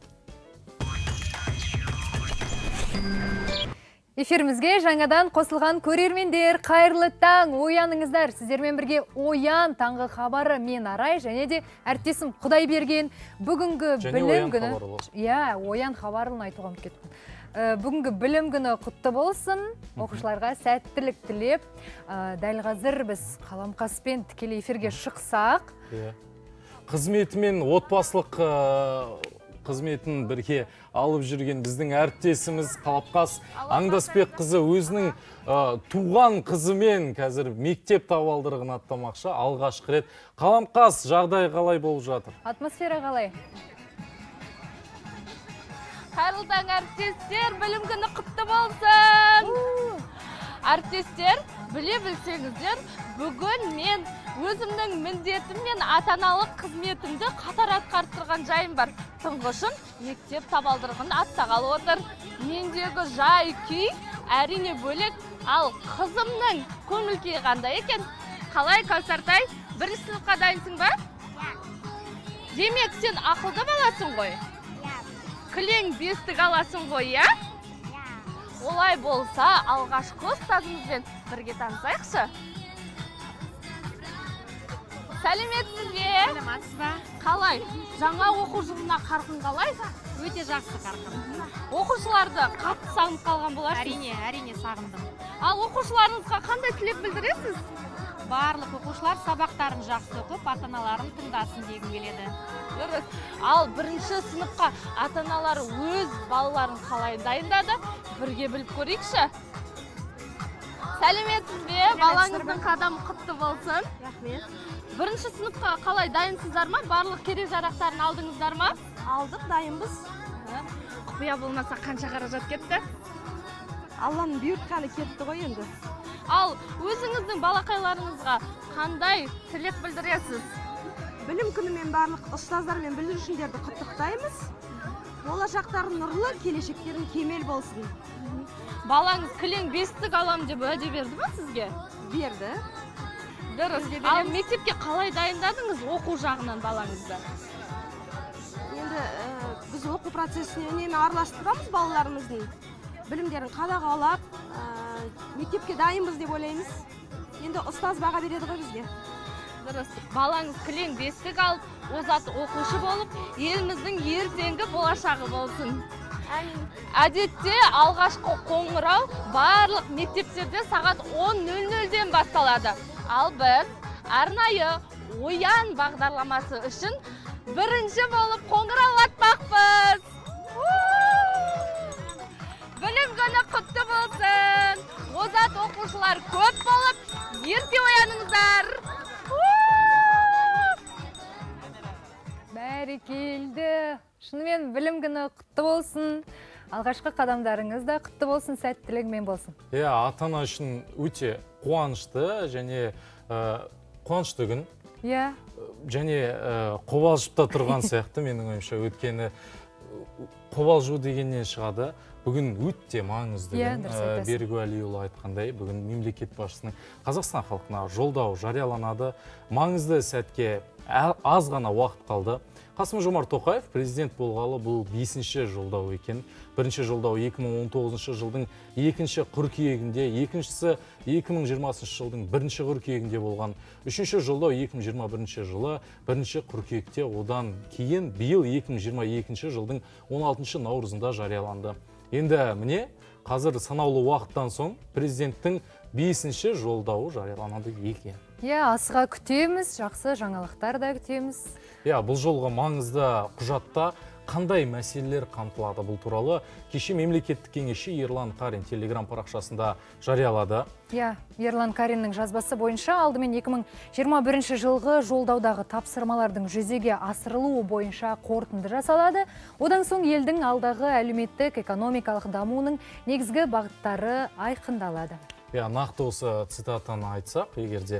Эфирімізге жаңадан қосылған көрермендер, қайырлы таң, ояныңыздар. Сіздермен бірге Оян таңғы хабары мен Арай, және де әріптесім Құдайберген. Бүгінгі білім күні. Иә, Оян хабарын айтуға ұмытып кеттім. Бүгінгі білім күні құтты болсын, оқушыларға сәттілік тілеп, дәл қазір біз қаламқаспен тікелей эфирге шықсақ. Қызметімен отбасылық қызметін бірге алып жүрген біздің әріптесіміз қаламқас Аңдаспек қызы өзінің туған қызымен қазір мектеп табалдырығын аттамақшы, алғашқы рет. Қаламқас, жағдай қалай болып жатыр? Атмосфера қалай? Қайырлы таң әріптестер, білім күні құтты болсын! Әріптестер, біле білсеңіздер, бүгін мен өзімнің міндетім мен ата-аналық қызметімді қатар атқарттырған жайым бар. Тұңғышым мектеп табалдырығын аттағалы отыр. Мендегі жай күй әрине бөлек, ал қызымның көңіл күйі қандай екен? Қалай, Кәусартай? Бірінші сыныпқа дайынсың ба? Демек, сен ақылды баласың ғой? Кілең бестік аласын ғой, я? Олай болса, алғашқы ұстазымызбен бірге танысайықшы. Сәлеметсізге! Қалай, жаңа оқу жылына қарқын қалай? Өте жақсы қарқын. Оқушыларды қатты сағынып қалған боларсыз? Әрине, әрине сағындым. Ал оқушыларыңызға қандай тілек білдіресіз? Барлық оқушылар сабақтарын жақсы оқып, ата-аналарын тыңдасын дегім келеді. Дұрыс. Ал бірінші сыныпқа ата-аналар өз балаларын қалай дайындады, бірге біліп көрейікші. Сәлеметсіз бе, балаңыздың қадамы құтты болсын. Рахмет. Бірінші сыныпқа қалай дайынсыздар ма? Барлық керек-жарақтарын алдыңыздар ма? Алдық, дайынбыз. Құпия болмаса қанша қаражат кетті? Алланың бұйыртқаны кетті ғой енді. Ал өзіңіздің балақайларыңызға қандай тілек білдіресіз? Білім күнімен барлық ұстаздар мен бүлдірушілерді құттықтаймыз. Болашақтарын нұрлы, келешектерін кемел болсын. Балаңыз кілең бестік алам деп уәде берді ме сізге? Берді. Дұрыс. Ал мектепке қалай дайындадыңыз оқу жағынан балаңызды? Енді біз оқу процесіне үнемі араластырамыз балаларымыздың. Білімдерін қадағалап, мектепке дайынбыз деп ойлаймыз. Енді ұстаз баға береді ғой бізге. Дұрыс. Балаңыз кілең бестік алып, озат оқушы болып, еліміздің ертеңгі болашағы болсын. Әдетте алғашқы қоңырау барлық мектептерде сағат 10:00-ден басталады. Ал біз арнайы Оян бағдарламасы үшін бірінші болып қоңырау атпақпыз. Білім күні құтты болсын! Озат оқушылар көп болып, ерте ояныңыздар! Бәрекелді! Шынымен білім күні құтты болсын! Алғашқы қадамдарыңыз да құтты болсын, сәттілігімен болсын! Ата-ана үшін өте қуанышты және қуанышты күн. Және қобалжып та тұрған сияқты менің ойымша өткені. Қобалжу дегеннен шығады. Бүгін өтте маңызды Берік Уәлиұлы айтқандай, бүгін мемлекет басшысының Қазақстан халқына жолдауы жарияланады. Маңызды сәтке аз ғана уақыт қалды. Қасым Жомарт Тоқаев президент болғалы бұл 5-ші жолдау екен. Бірінші жолдау 2019 жылдың 2-ші қыркүйегінде, екіншісі 2020 жылдың 1-ші қыркүйегінде болған. Үшінші жолдау 2021 жылы 1-ші қыркүйекте, одан кейін биыл 2022 жылдың 16 наурызында жарияланды. Енді міне, қазір санаулы уақыттан соң президенттің 5-ші жолдауы жарияланады екен. Асыға күтеміз, жақсы жаңалықтар да күтеміз. Бұл жолғы маңызды құжатта қандай мәселелер қамтылады бұл туралы кеше мемлекеттік кеңесші Ерлан Карин телеграм парақшасында жариялады. Ерлан Кариннің жазбасы бойынша алдымен 2021 жылғы жолдаудағы тапсырмалардың жүзеге асырылуы бойынша қорытынды жасалады. Одан соң елдің алдағы әлеуметтік, экономикалық дамуының негізгі бағыттары айқындалады. Нақты осы цитатаны айтсақ, егерде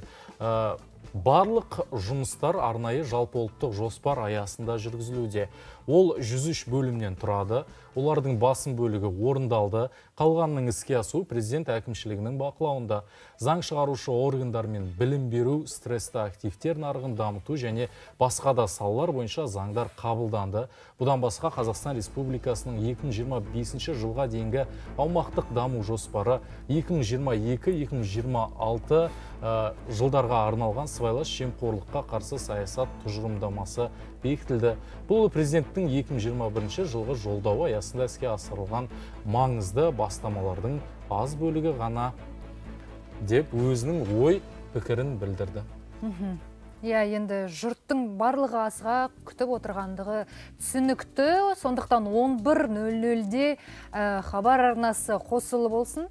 Барлық жұмыстар арнайы жалпыұлттық жоспар аясында жүргізілуде. Ол 103 бөлімнен тұрады. Олардың басым бөлігі орындалды. Қалғанның іске асуы президент әкімшілігінің бақылауында. Заң шығарушы органдармен білім беру, стрессті активтер нарығын дамыту және басқа да салалар бойынша заңдар қабылданды. Бұдан басқа Қазақстан Республикасының 2025 жылға дейінгі аумақтық даму жоспары 2022-2026 жылдарға арналған сыбайлас жемқорлыққа қарсы саясат тұжырымдамасы бекітілді. Бұл президенттің 2021 жылғы жолдауы аясында іске асырылған маңызды бастамалардың аз бөлігі ғана деп өзінің ой пікірін білдірді. Иә, енді жұрттың барлығы асыға күтіп отырғандығы түсінікті, сондықтан 11:00-де хабар арнасы қосылы болсын.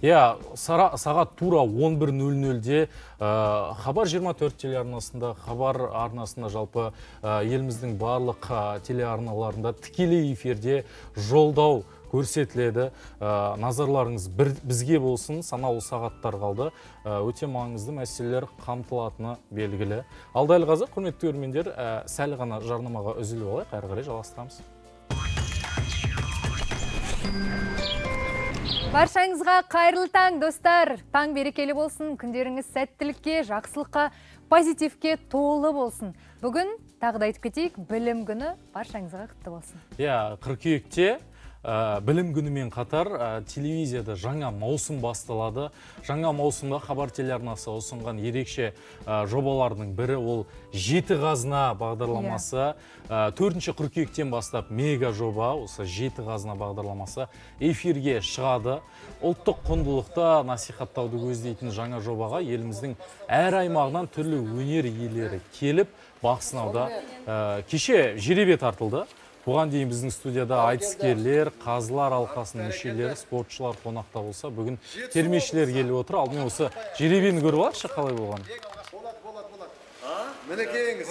Иә, сағат тура 11:00-де Xabar 24 телеарнасында, Xabar арнасында жалпы еліміздің барлық телеарналарында тікелей эфирде жолдау көрсетіледі. Назарларыңыз бізге болсын, санаулы сағаттар қалды. Өте маңызды мәселелер қамтылатыны белгілі. Алдайлы қазір, құрметті көрермендер, сәл ғана жарнамаға үзіліп алайық, әрі-қарай жалғастырамыз. Баршаңызға қайырлы таң, достар. Таң берекелі болсын, күндеріңіз сәттілікке, жақсылыққа, позитивке толы болсын. Бүгін тағы да айтып кетейік, білім күні баршаңызға құтты болсын. Иә, қыркүйекте білім күнімен қатар телевизияда жаңа маусым басталады. Жаңа маусымда Xabar телеарнасы ұсынған ерекше жобалардың бірі ол жеті қазына бағдарламасы. 4-ші қыркүйектен бастап мега жоба, осы жеті қазына бағдарламасы эфирге шығады. Ұлттық құндылықта насихаттауды көздейтін жаңа жобаға еліміздің әр аймағынан түрлі өнер иелері келіп бақсынауда. Кеше жеребе тартылды. Бұған дейін біздің студияда айтыскерлер, қазылар алқасының мүшелері, спортшылар қонақта болса, бүгін термешілер келіп отыр. Алдымен осы жеребені көріп алайықшы, қалай болған? Мінекейіңіз.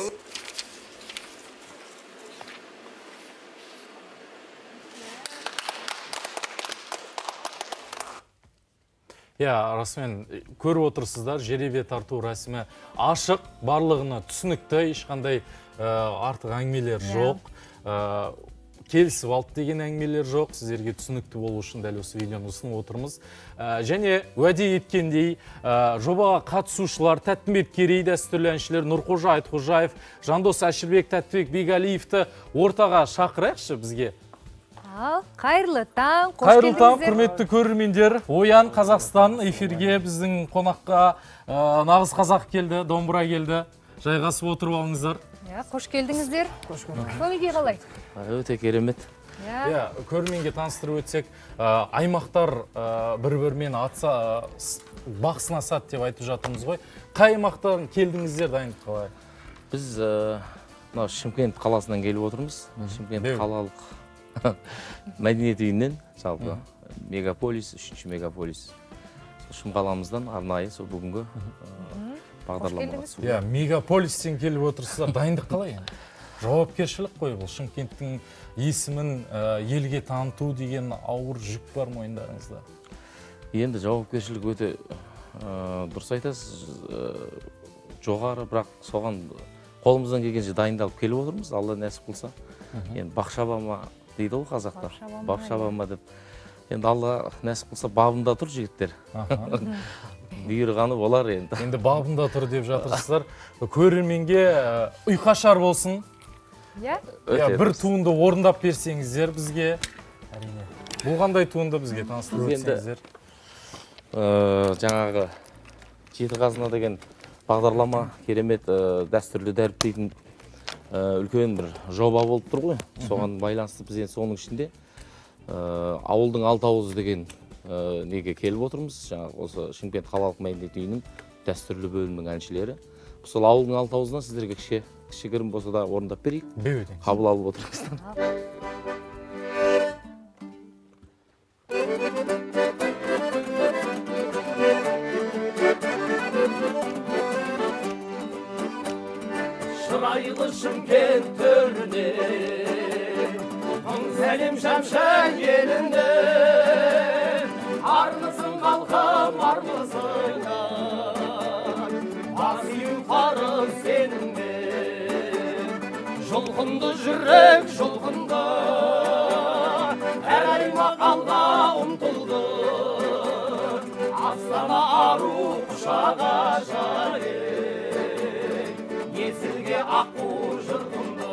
Иә, расымен көріп отырсыздар, жеребе тарту рәсімі ашық, барлығына түсінікті, ешқандай артық әңгімелер жоқ. Келісіп алды деген әңгімелер жоқ. Сіздерге түсінікті болу үшін дәл осы видеоны ұсынып отырмыз. Және уәде еткендей, жобаға қатысушылар Тәттімбет Керей дәстүрлі әншілер Нұрқожа Айтқожаев, Жандос Әшірбек, Тәттібек Бегалиевті ортаға шақырайықшы бізге. Қайырлы таң, құрметті көрермендер. Оян Қазақстан эфирге біздің қонаққа нағыз қазақ келді, домбыра келді. Жайғасып отырып алыңыздар. Қош келдіңіздер. Көмеге қалай? Өте керемет. Көрменге таныстырып өтсек, аймақтар бір-бірмен атса, бақсына сат деп айтып жатымыз ғой. Қай аймақтан келдіңіздер дайындық қалай? Біз Шымкент қаласынан келіп отырмыз. Шымкент қалалық мәдениет үйінен, жалпы мегаполис, 3-ші мегаполис. Шым қаламыздан арнайы сол бүгінгі бағдарламаға. Мегаполистен келіп отырсыздар, дайындық қалай? Жауапкершілік қой бұл. Шымкенттің есімін елге таныту деген ауыр жүк бар мойындарыңызда. Енді жауапкершілік өте дұрыс айтасыз, жоғары, бірақ соған қолымыздан келгенше дайындалып келіп отырмыз, Алла нәсіп қылса. Енді бақшабама дейді ол қазақтар. Бақшабама деп. Енді Алла нәсіп қылса бабында тұр жігіттер. Бұйырғаны болар енді. Енді бабында тұр деп жатырсыздар. Көрерменге ұйқашар болсын. Бір туынды орындап берсеңіздер бізге. Болғандай туынды бізге таныстырып өтсеңіздер. Жаңағы жеті қазына деген бағдарлама керемет дәстүрлі дәріптейтін үлкен бір жоба болып тұр ғой. Соған байланысты біз енді соның ішінде ауылдың алты ауызы деген неге келіп отырмыз. Осы Шымкент қалалық мәдениет үйінің дәстүрлі бөлімінің әншілері. Сол ауылдың алты ауызынан сіздерге кішігірім болса да орындап берейік. Қабыл алып отырыңыздар. Шырайлы Шымкент төріне Зәлем Шамшан елінде Armısın kalkım armısın, basıyor. Şulğundu jürek şulğundu Her ayma Allah umtuldu Aslana aru kuşağa jarek Yesilge akku jırğundu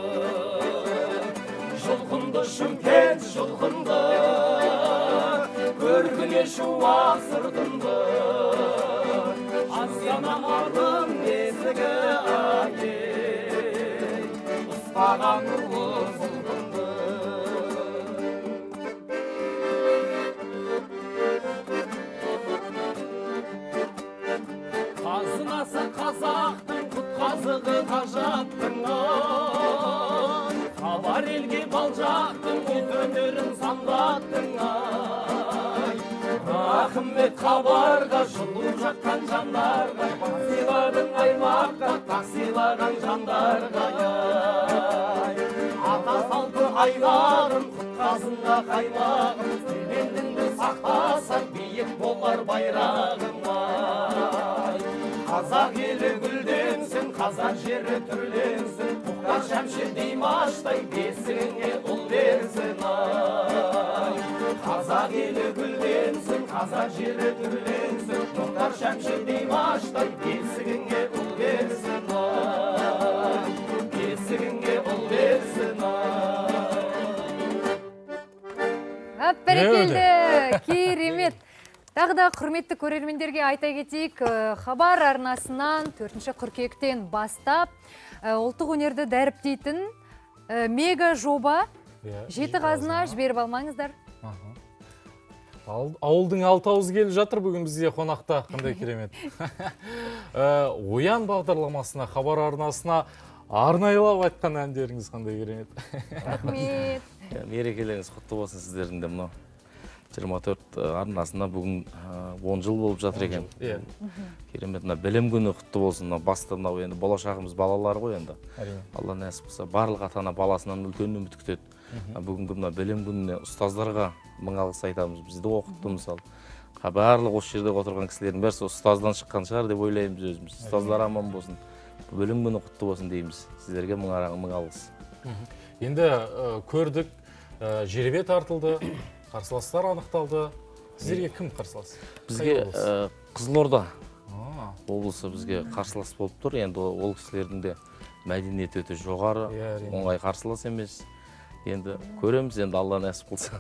Şulğundu Şümkent şulğundu Görgüne şuva sırtındı Aslana arın yesilge ayet Bana nurlu zulgındı Kazınası kazaktın, kut kazığı taşattın Kabar elge balcaktın, et önerin sandattın Rahmet kabarga, şulu çakkan jandarga Taksiladın aymakta, taksiladan jandarga Aylarım, kutlasında kaymağım Elindinde saklasak Biyik bolar bayrağım ay Kazak eli güldensin Kazak jeri türlensin Muhtar Şemşir Dimaş'tay Besine ul versin ay Kazak eli güldensin Kazak jeri türlensin Muhtar Şemşir Dimaş'tay Besine ul versin ay Besine ul versin ay Бәрекелді, керемет. Тағы да құрметті көрермендерге айта кетейік, Xabar арнасынан 4-ші қыркүйектен бастап ұлттық өнерді дәріптейтін мега жоба 7 қазына жіберіп алмаңыздар. Ауылдың Алтауыз келіп жатыр бүгін бізде қонақта, қандай керемет. Оян бағдарламасына, Xabar арнасына арнайлап айтқан әндеріңіз қандай керемет. Рахмет. Мерекелеріңіз құтты болсын сіздердің де мынау 24 арнасында бүгін 10 жыл болып жатыр екен. Керемет, білім күні құтты болсын. Басты мынау енді болашағымыз балалар ғой енді. Алла нәсіп қылса барлық ата-ана баласынан үлкен үміт күтеді. Бүгінгі мына білім күніне ұстаздарға мың алғыс айтамыз. Бізді оқытты мысалы. Барлық осы жерде отырған кісілердің бәрі ұстаздан шыққан шығар деп ойлаймыз өзіміз. Ұстаздар аман болсын. Білім күні құтты болсын дейміз. Сіздерге мың алғыс. Енді көрдік, жеребе тартылды, қарсыластар анықталды. Сіздерге кім қарсылас? Бізге Қызылорда облысы бізге қарсылас болып тұр. Енді ол кісілердің де мәдениет өте жоғары, оңай қарсылас емес. Енді көреміз, енді Алла нәсіп қылса.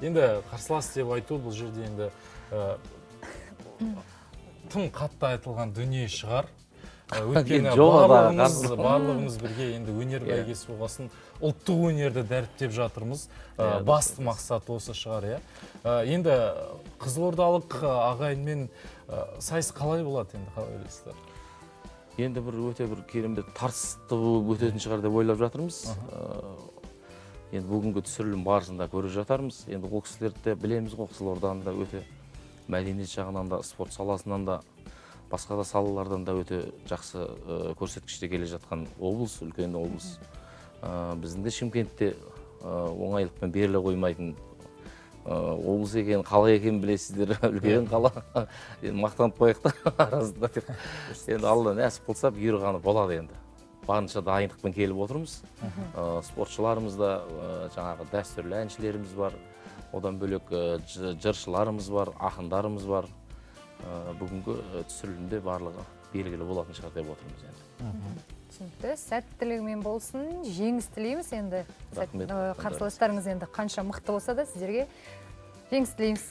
Енді қарсылас деп айту бұл жерде енді тым қатты айтылған дүние шығар. Өткені барлығымыз бірге енді өнер бәйгесі болғасын, ұлттық өнерді дәріптеп жатырмыз, басты мақсат осы шығар. Енді Қызылордалық ағайынмен сайыс қалай болады енді, қалай өлесіздер? Енді бір өте бір керемет тартысты өтетін шығар деп ойлап жатырмыз. Енді бүгінгі түсірілім барысында көріп жатармыз. Енді ол кісілерді де білеміз, Қызылорданың да өте мәдениет жағынан да, спорт саласынан да басқа да салалардан да өте жақсы көрсеткіште келе жатқан облыс, үлкен облыс. Біздің де Шымкентте оңайлықпен беріле қоймайтын облыс екенін, қала екенін білесіздер, үлкен қала. Енді мақтанып қояқты арасында. Енді Алла нәсіп қылса бұйырғаны болады енді. Барынша дайындықпен келіп отырмыз. Спортшыларымыз да, жаңағы дәстүрлі әншілеріміз бар. Одан бөлек жыршыларымыз бар, ақындарымыз бар. Бүгінгі түсірілімде барлығы белгілі болатын шығар деп отырмыз енді. Түсінікті, сәттілігімен болсын, жеңіс тілейміз енді. Қарсыластарыңыз енді қанша мықты болса да сіздерге жеңіс тілейміз.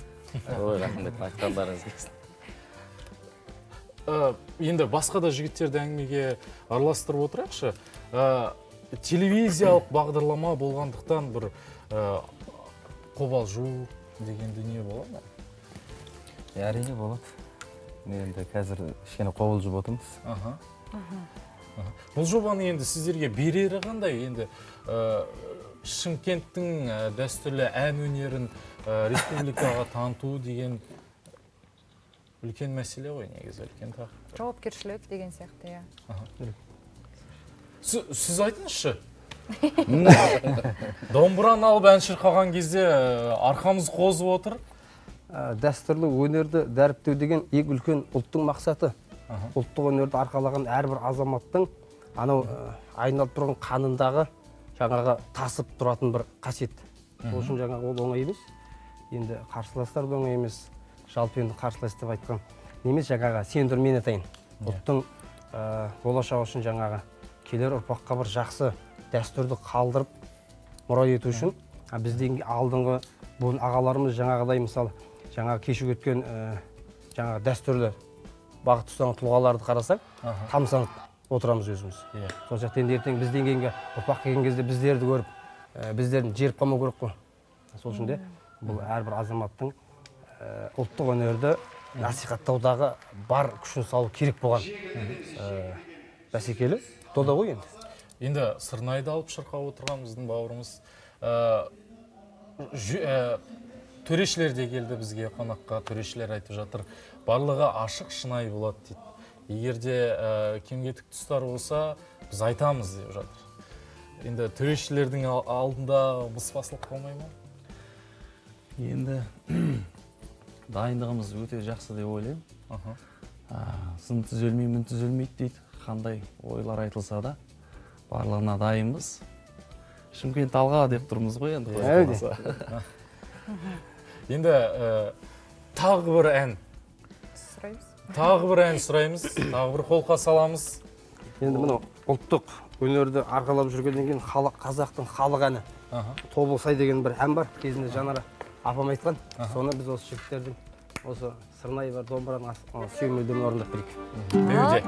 Ой, рахмет, айтқандарыңыз келсін. Енді басқа да жігіттерді әңгімеге араластырып отырайықшы. Телевизиялық бағдарлама болғандықтан бір қобалжу деген дүние бола ма? Әрине болады. Енді қазір кішкене қобалжып отырмыз. Бұл жобаны енді сіздерге берері қандай? Енді Шымкенттің дәстүрлі ән өнерін республикаға таныту деген үлкен мәселе ғой, негізі үлкен тақырып. Жауапкершілік деген сияқты, иә. Сіз айтыңызшы. Домбыраны алып ән шырқаған кезде арқамыз қозып отыр. Дәстүрлі өнерді дәріптеу деген ең үлкен ұлттың мақсаты. Ұлттық өнерді арқалаған әрбір азаматтың анау айналып тұрған қанындағы жаңағы тасып тұратын бір қасиет. Сол үшін жаңағы ол оңай емес. Енді қарсыластар да оңай емес. Жалпы енді қарсылас деп айтқан. Немес жаңағы сендірмені тайын. Ұлттың болашағы үшін жаңағы келер ұрпаққа бір жақсы дәстүрді қалдырып мұра ету үшін біздің алдыңғы бүгін ағаларымыз жаңағыдай мысалы жаңағы кешіп өткен жаңағы дәстүрлі бағыт ұстанған тұлғаларды қарасақ, тамсанып отырамыз өзіміз. Сол жақтан ертең бізден кейінгі ұрпақ келген кезде біздерді көріп, біздерді жеріп қалмау керек қой. Сол үшін де бұл әрбір азаматтың ұлттық өнерді насихаттаудағы бар күшін салу керек болған бәсекелі дода ғой енді. Енді сырнайды алып шырқау отырған біздің бауырымыз. Төрешілер де келді бізге қонаққа, төрешілер айтып жатыр. Барлығы ашық шынай болады дейді. Егер де кемге тік тұстар болса, біз айтамыз деп жатыр. Енді төрешілердің алдында мысбасылық болмай ма? Енді дайындығымыз өте жақсы деп ойлаймын. Сын түзелмей, мін түзелмейді дейді. Қандай ойлар айтылса да, барлығына дайынбыз. Шымкент алға деп тұрмыз ғой енді. Енді тағы бір ән сұраймыз. Тағы бір қолқа саламыз. Енді мына ұлттық өнерді арқалап жүргеннен кейін қазақтың халық әні. Тобылсай деген бір ән бар. Кезінде Жанара апам айтқан. Соны біз осы жігіттердің осы сырнайы бар домбыраның сүйемелдерін орындап берейік.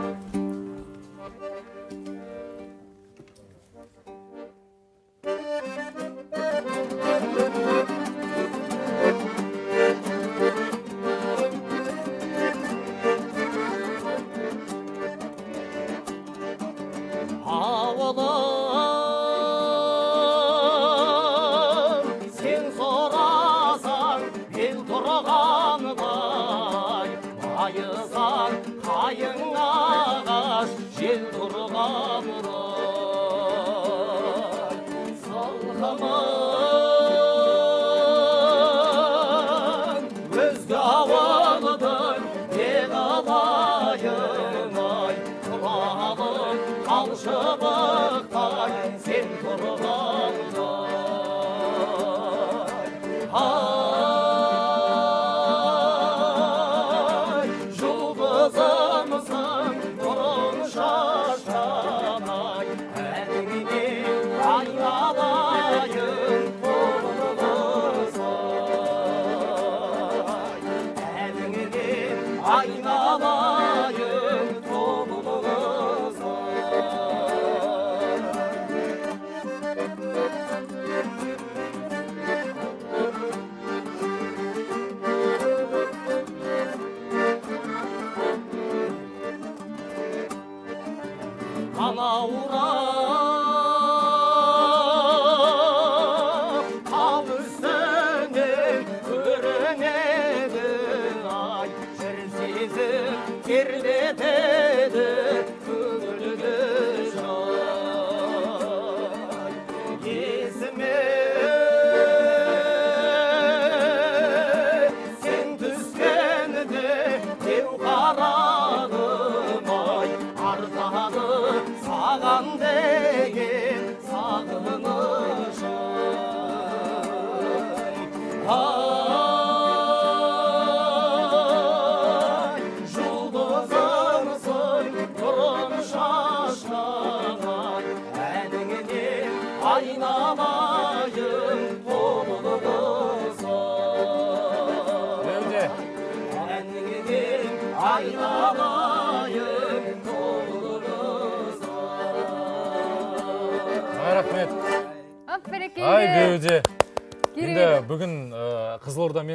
Беуде.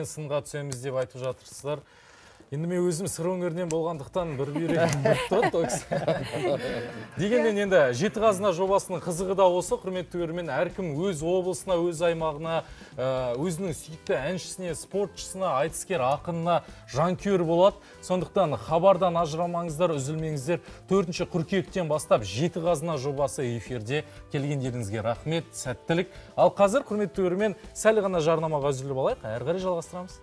сынға түсеміз деп айтып жатырсыздар. Енді мен өзім сыр өңірінен болғандықтан бір бүйрегім бұқты. Дегенмен енді Жетіғазына жобасының қызығы да осы, құрметті көрермен, әркім өз облысына, өз аймағына, өзінің сүйікті әншісіне, спортшысына, айтыскер ақынына жанкүйер болады. Сондықтан хабардан ажырамаңыздар, үзілмеңіздер. 4-ші қыркүйектен бастап Жетіғазына жобасы эфирде. Келгендеріңізге рахмет, сәттілік. Ал қазір, құрметті көрермен, сәл ғана жарнамаға үзіліп алайық. Әрі қарай жалғастырамыз.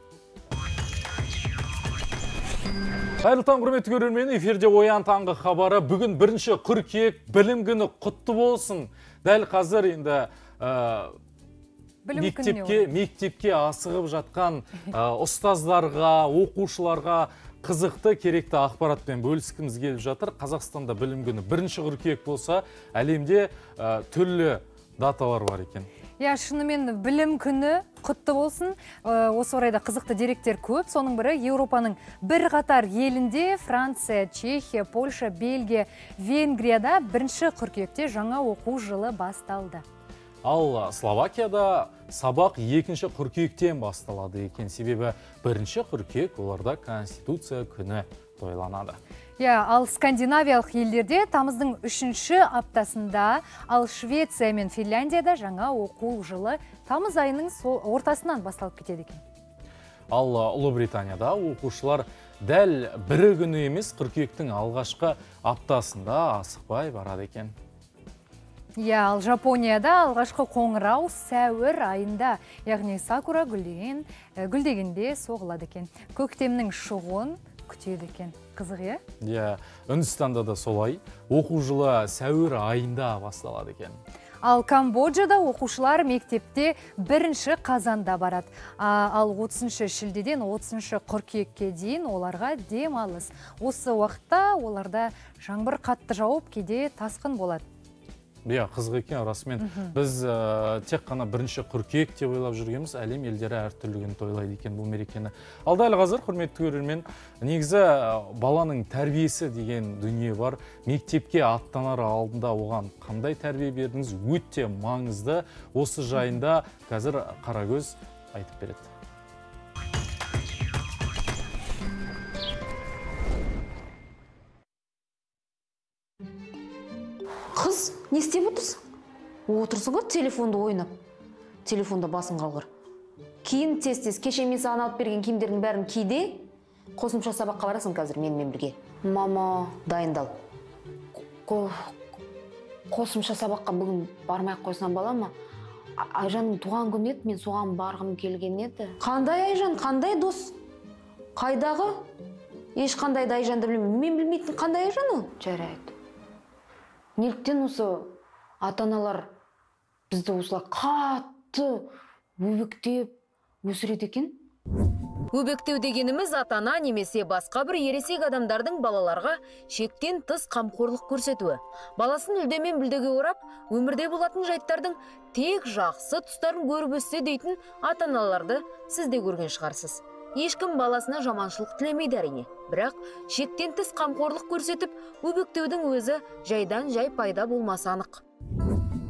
Hayırlı taң, құрметті көрермені, эфирде Оян таңғы хабары. Бүгін 1-ші қыркүйек, білім күні құтты болсын. Дәл қазір енді мектепке асығып жатқан ұстаздарға, оқушыларға қызықты, керекті ақпаратпен бөліскіміз келіп жатыр. Қазақстанда білім күні 1-ші қыркүйек болса, әлемде түрлі даталар бар екен. Ya şununmen bilim günü kutlu olsun. Осы орайда қызықты деректер көп. Соның бірі Европаның бір қатар елінде Франция, Чекия, Полша, Belgiya, Венгрияда 1-ші қыркүйекте жаңа оқу жылы басталды. Ал Словакияда сабақ 2-ші қыркүйектен басталады екен. Себебі 1-ші қыркүйек оларда Конституция күні тойланады. Ya, al Skandinaviyalık ellerde tamızdın 3-ші аптасында, ал Швеция мен Finlandiyada жаңа оқу жылы тамыз айының ортасынан басталып кетеді екен. Ал Ұлыбританияда оқушылар дәл бірі күні емес, қыркүйектің алғашқы аптасында асықпай барады екен. Ya, ал Жапонияда алғашқы қоңырау сәуір айында, яғни сакура гүлдегенде соғылады екен. Көктемнің шығуын күтеді екен. Қызық, е? Иә, Үндістанда да солай. Оқу жылы сәуір айында басталады екен. Ал Камбоджада оқушылар мектепте 1-ші қазанда барады. Ал 30-ші шілдеден 30-ші қыркүйекке дейін оларға демалыс. Осы уақытта оларда жаңбыр қатты жауып, кейде тасқын болады. Иә, қызық екен, расымен. Біз тек қана 1-ші қыркүйек деп ойлап жүргенбіз, әлем елдері әртүрлігін тойлайды екен бұл мерекені. Ал дәл қазір, құрметті көрермен, негізі баланың тәрбиесі деген дүние бар. Мектепке аттанар алдында оған қандай тәрбие бердіңіз, өте маңызды. Осы жайында қазір Қарагөз айтып береді. Қыз, не істеп отырсың? Отырсың ғой телефонда ойнап. Телефонда басың қалғыр. Кейін тез-тез кеше мен саған алып берген киімдердің бәрін ки де, қосымша сабаққа барасың қазір менімен бірге. Мама, дайындал. Қосымша сабаққа бүгін бармай-ақ қойсам бола ма? Айжанның туған күні еді, мен соған барғым келген еді. Қандай Айжан, қандай дос? Қайдағы? Ешқандай да Айжанды білмеймін. Мен білмейтін қандай Айжан ол? Жарайды. Неліктен осы ата-аналар бізді осылай қатты өбектеп өсіреді екен? Өбектеу дегеніміз ата-ана немесе басқа бір ересек адамдардың балаларға шектен тыс қамқорлық көрсетуі. Баласын үлдемен білдеге орап, өмірде болатын жайттардың тек жақсы тұстарын көріп өссе дейтін ата-аналарды сіз де көрген шығарсыз. Ешкім баласына жаманшылық тілемейді әрине. Бірақ шектен тыс қамқорлық көрсетіп, өбектеудің өзі жайдан жай пайда болмаса анық.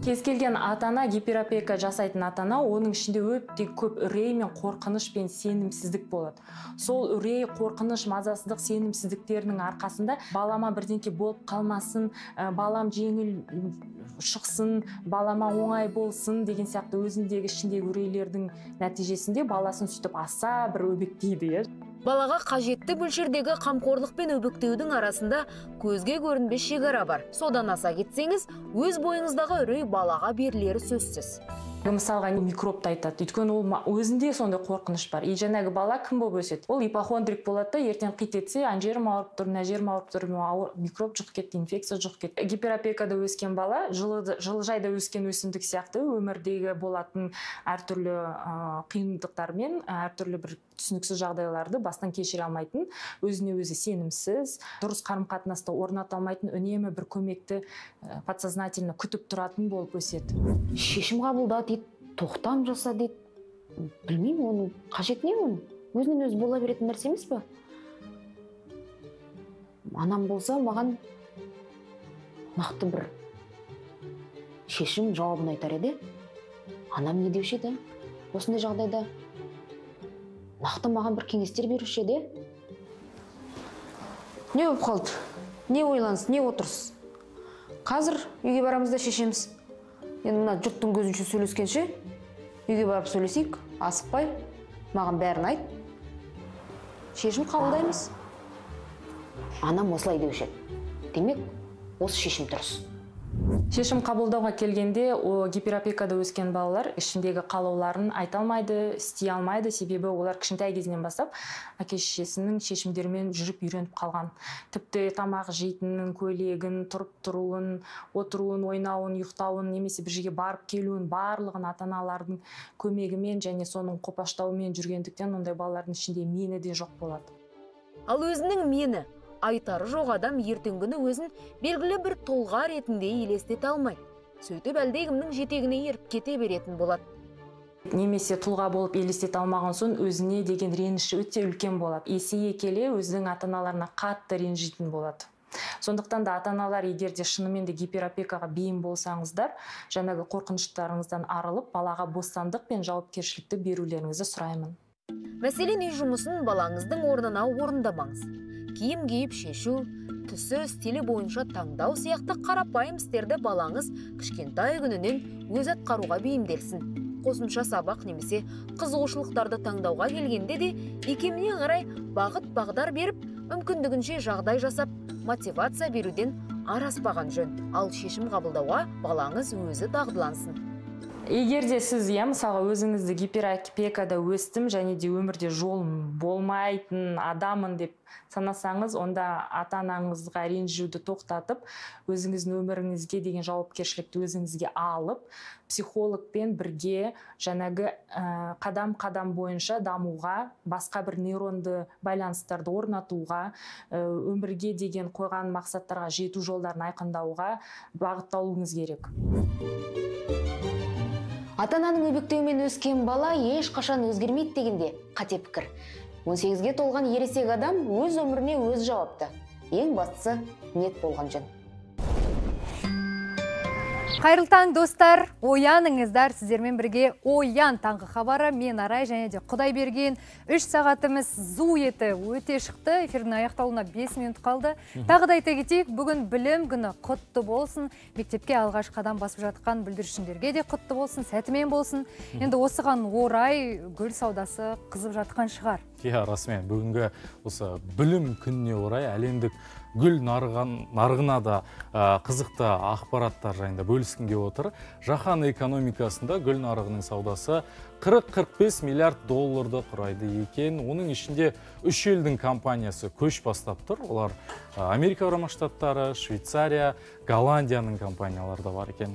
Кез келген ата-ана, гиперопека жасайтын ата-ана, оның ішінде өте көп үрей мен қорқыныш пен сенімсіздік болады. Сол үрей, қорқыныш, мазасыздық, сенімсіздіктерінің арқасында балама бірдеңке болып қалмасын, балам жеңіл шықсын, балама оңай болсын деген сияқты өзіндегі ішіндегі үрейлердің нәтижесінде баласын сөйтіп аса бір өбектейді. Балаға қажетті бөлшердегі қамқорлық пен өбіктеудің арасында көзге көрінбес шекара бар. Содан аса кетсеңіз, өз бойыңыздағы үрей балаға берілері сөзсіз. Мысалға микробты айтады. Өйткені ол өзінде сонда қорқыныш бар. Еженегі бала кім болып өседі? Ол ипохондрик болады, ертең қит етсе, ан жерім ауырып тұр, мына жерім ауырып тұр, микроб жұқ кетті, инфекция жұқ кетті. Гиперопекада өскен бала, жылыжайда өскен өсімдік сияқты өмірдегі болатын әртүрлі қиындықтармен, әртүрлі бір түсініксіз жағдайларды бастан кешіре алмайтын, өзіне өзі сенімсіз, дұрыс қарым-қатынасты орната алмайтын, үнемі бір көмекті подсознательно күтіп тұратын болып өседі. Шешім қабылда дейді, тоқтам жаса дейді. Білмеймін, оның қажет не оның? Өзінен өзі бола беретін нәрсе емес пе? Анам болса, маған нақты бір шешім жауабын айтар еді. Анам не деуші еді? Осындай жағдайда нақты маған бір кеңестер беруші еді. Не өп қалды, не ойланыз, не отырсыз. Қазір үйге барамызда шешеміз. Енді мұна жұрттың көзінше сөйлескенше, үйге барып сөйлесейік, асықпай, маған бәрін айт. Шешім қабылдаймыз. Анам осылай деуші еді. Демек, осы шешім дұрыс. Шешім қабылдауға келгенде, о гиперопекада өскен балалар ішіндегі қалауларын айта алмайды, істей алмайды, себебі олар кішінтай кезінен бастап әке-шешесінің шешімдерімен жүріп үйреніп қалған. Тіпті тамақ жейтінін, көйлегін, тұрып тұруын, отыруын, ойнауын, ұйықтауын, немесе бір жерге барып келуін, барлығын ата-аналардың көмегімен және соның қопаштауымен жүргендіктен ондай балалардың ішінде мені де жоқ болады. Ал өзінің мені айтары жоқ адам ертеңгіні өзін белгілі бір толға ретінде елестете алмайды. Сөйтіп әлдегімнің жетегіне еріп кете беретін болады. Немесе тұлға болып елестете алмаған соң өзіне деген реніші өте үлкен болады. Есейе келе өзінің ата-аналарына қатты ренжитін болады. Сондықтан да ата-аналар, егер де шынымен де гиперопекаға бейім болсаңыздар, жаңағы қорқыныштарыңыздан арылып, балаға бостандық пен жауапкершілікті берулеріңізді сұраймын. Мәселен, үй жұмысын балаңыздың орнына орындамаңыз. Киім киіп шешу, түсі, стилі бойынша таңдау сияқты қарапайым істерді балаңыз кішкентай күнінен өз атқаруға бейімделсін. Қосымша сабақ немесе қызығушылықтарды таңдауға келгенде де икеміне қарай бағыт-бағдар беріп, мүмкіндігінше жағдай жасап, мотивация беруден араспаған жөн. Ал шешім қабылдауға балаңыз өзі дағдылансын. Егер де сіз, мысалға, өзіңізді гиперопекада өстім және де өмірде жолым болмайтын адамын деп санасаңыз, онда ата-анаңызға ренжуді тоқтатып, өзіңіздің өміріңізге деген жауапкершілікті өзіңізге алып, психологпен бірге жаңағы қадам-қадам бойынша дамуға, басқа бір нейронды байланыстарды орнатуға, өмірге деген қойған мақсаттарға жету жолдарын айқындауға бағытталуыңыз керек. Атананың өбектеумен өскен бала ешқашан өзгермейді дегенде қате пікір. 18-ге толған ересек адам өз өміріне өз жауапты. Ең бастысы ниет болған жөн. Қайырлы таң, достар, ояныңыздар, сіздермен бірге Оян таңғы хабары, мен Арай және де Құдай берген 3 сағатымыз зу еті өте шықты. Эфирдің аяқталуына 5 минут қалды. Тағы да айта кетейік, бүгін білім күні құтты болсын. Мектепке алғаш қадам басып жатқан бүлдіршіндерге де құтты болсын, сәтімен болсын. Енді осыған орай гүл саудасы қызып жатқан шығар. Иә, расымен бүгінгі осы білім күніне орай әлемдік гүл нарығына да қызықты ақпараттар жайында бөліскенге отыр. Жаһан экономикасында гүл нарығының саудасы 40-45 миллиард долларды құрайды екен. Оның ішінде 3 елдің компаниясы көш бастап тұр. Олар Америка Құрама Штаттары, Швейцария, Голландияның компаниялары да бар екен.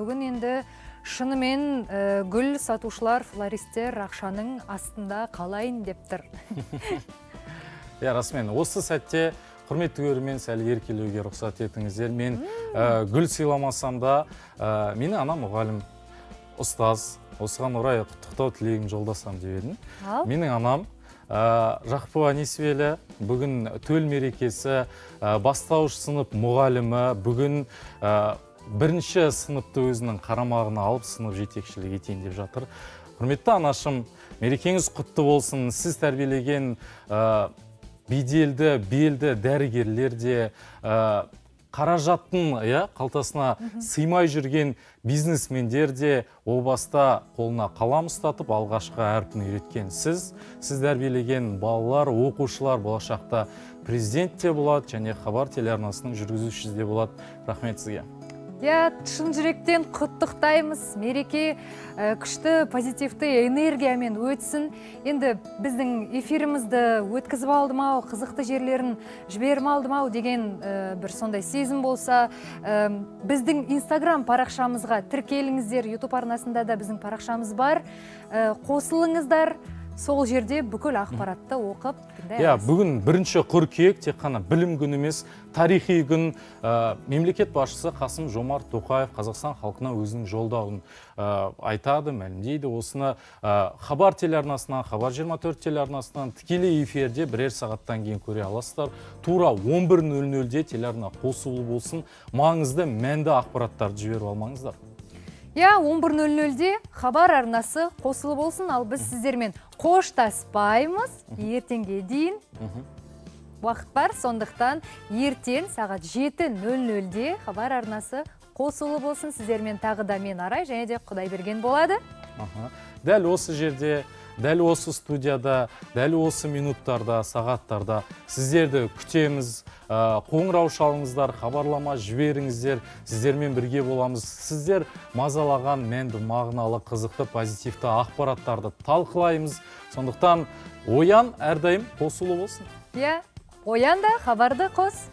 Бүгін енді шынымен гүл сатушылар, флористер рақшаның астында қалайын дептір. Иә, расымен, осы сәтте құрметті көрермен сәл еркелеуге рұқсат етіңіздер. Мен гүл сыйламасам да, мені анам мұғалім, ұстаз, осыған орай құттықтау тілегін жолдасам деп едім. Менің анам Жақыпова Несвелі, бүгін төл мерекесі, бастауыш сынып мұғалімі, бүгін бірінші сыныпты өзінің қарамағына алып, сынып жетекшілік етейін деп жатыр. Құрметті анашым, мерекеңіз құтты болсын. Сіз тәрбиелеген беделді, белді дәрігерлер де қаражаттың қалтасына сыймай жүрген бизнесмендер де о баста қолына қалам ұстатып алғашқы әрпін үйреткен сіз. Сіз тәрбиелеген балалар, оқушылар болашақта президент те болады және Хабар телеарнасының жүргізушісі де болады. Рахмет сізге. Я шын жүректен құттықтаймыз. Мереке күшті, позитивті энергиямен өтсін. Енді біздің эфирімізді өткізіп алдым-ау, қызықты жерлерін жіберіп алдым-ау деген бір сондай сезім болса, біздің Instagram парақшамызға тіркеліңіздер. YouTube арнасында да біздің парақшамыз бар. Қосылыңыздар. Сол жерде бүкіл ақпаратты оқып. Иә, бүгін 1 қыркүйек, тек қана білім күні емес, тарихи күн. Мемлекет басшысы Қасым Жомар Тоқаев Қазақстан халқына өзінің жолдауын айтады, мәлімдейді. Осыны Хабар телеарнасынан, Xabar 24 телеарнасынан тікелей эфирде бірер сағаттан кейін көре аласыздар. Тура 11:00-де телеарна қосулы болсын. Маңызды, мәнді ақпараттарды жіберіп алмаңыздар. Иә, 11:00-де Хабар арнасы қосылы болсын, ал біз сіздермен қоштаспаймыз. Ертеңге дейін уақыт бар, сондықтан ертең сағат 7:00-де Хабар арнасы қосылы болсын. Сіздермен тағы да мен Арай және де Құдай берген болады. Дәл осы жерде, дәл осы студияда, дәл осы минуттарда, сағаттарда сіздерді күтеміз. Қоңырау шалыңыздар, хабарлама жіберіңіздер, сіздермен бірге боламыз. Сіздер мазалаған мәнді, мағыналы, қызықты, позитивті ақпараттарды талқылаймыз. Сондықтан Оян әрдайым қосулы болсын. Иә, Оян да хабарды қос.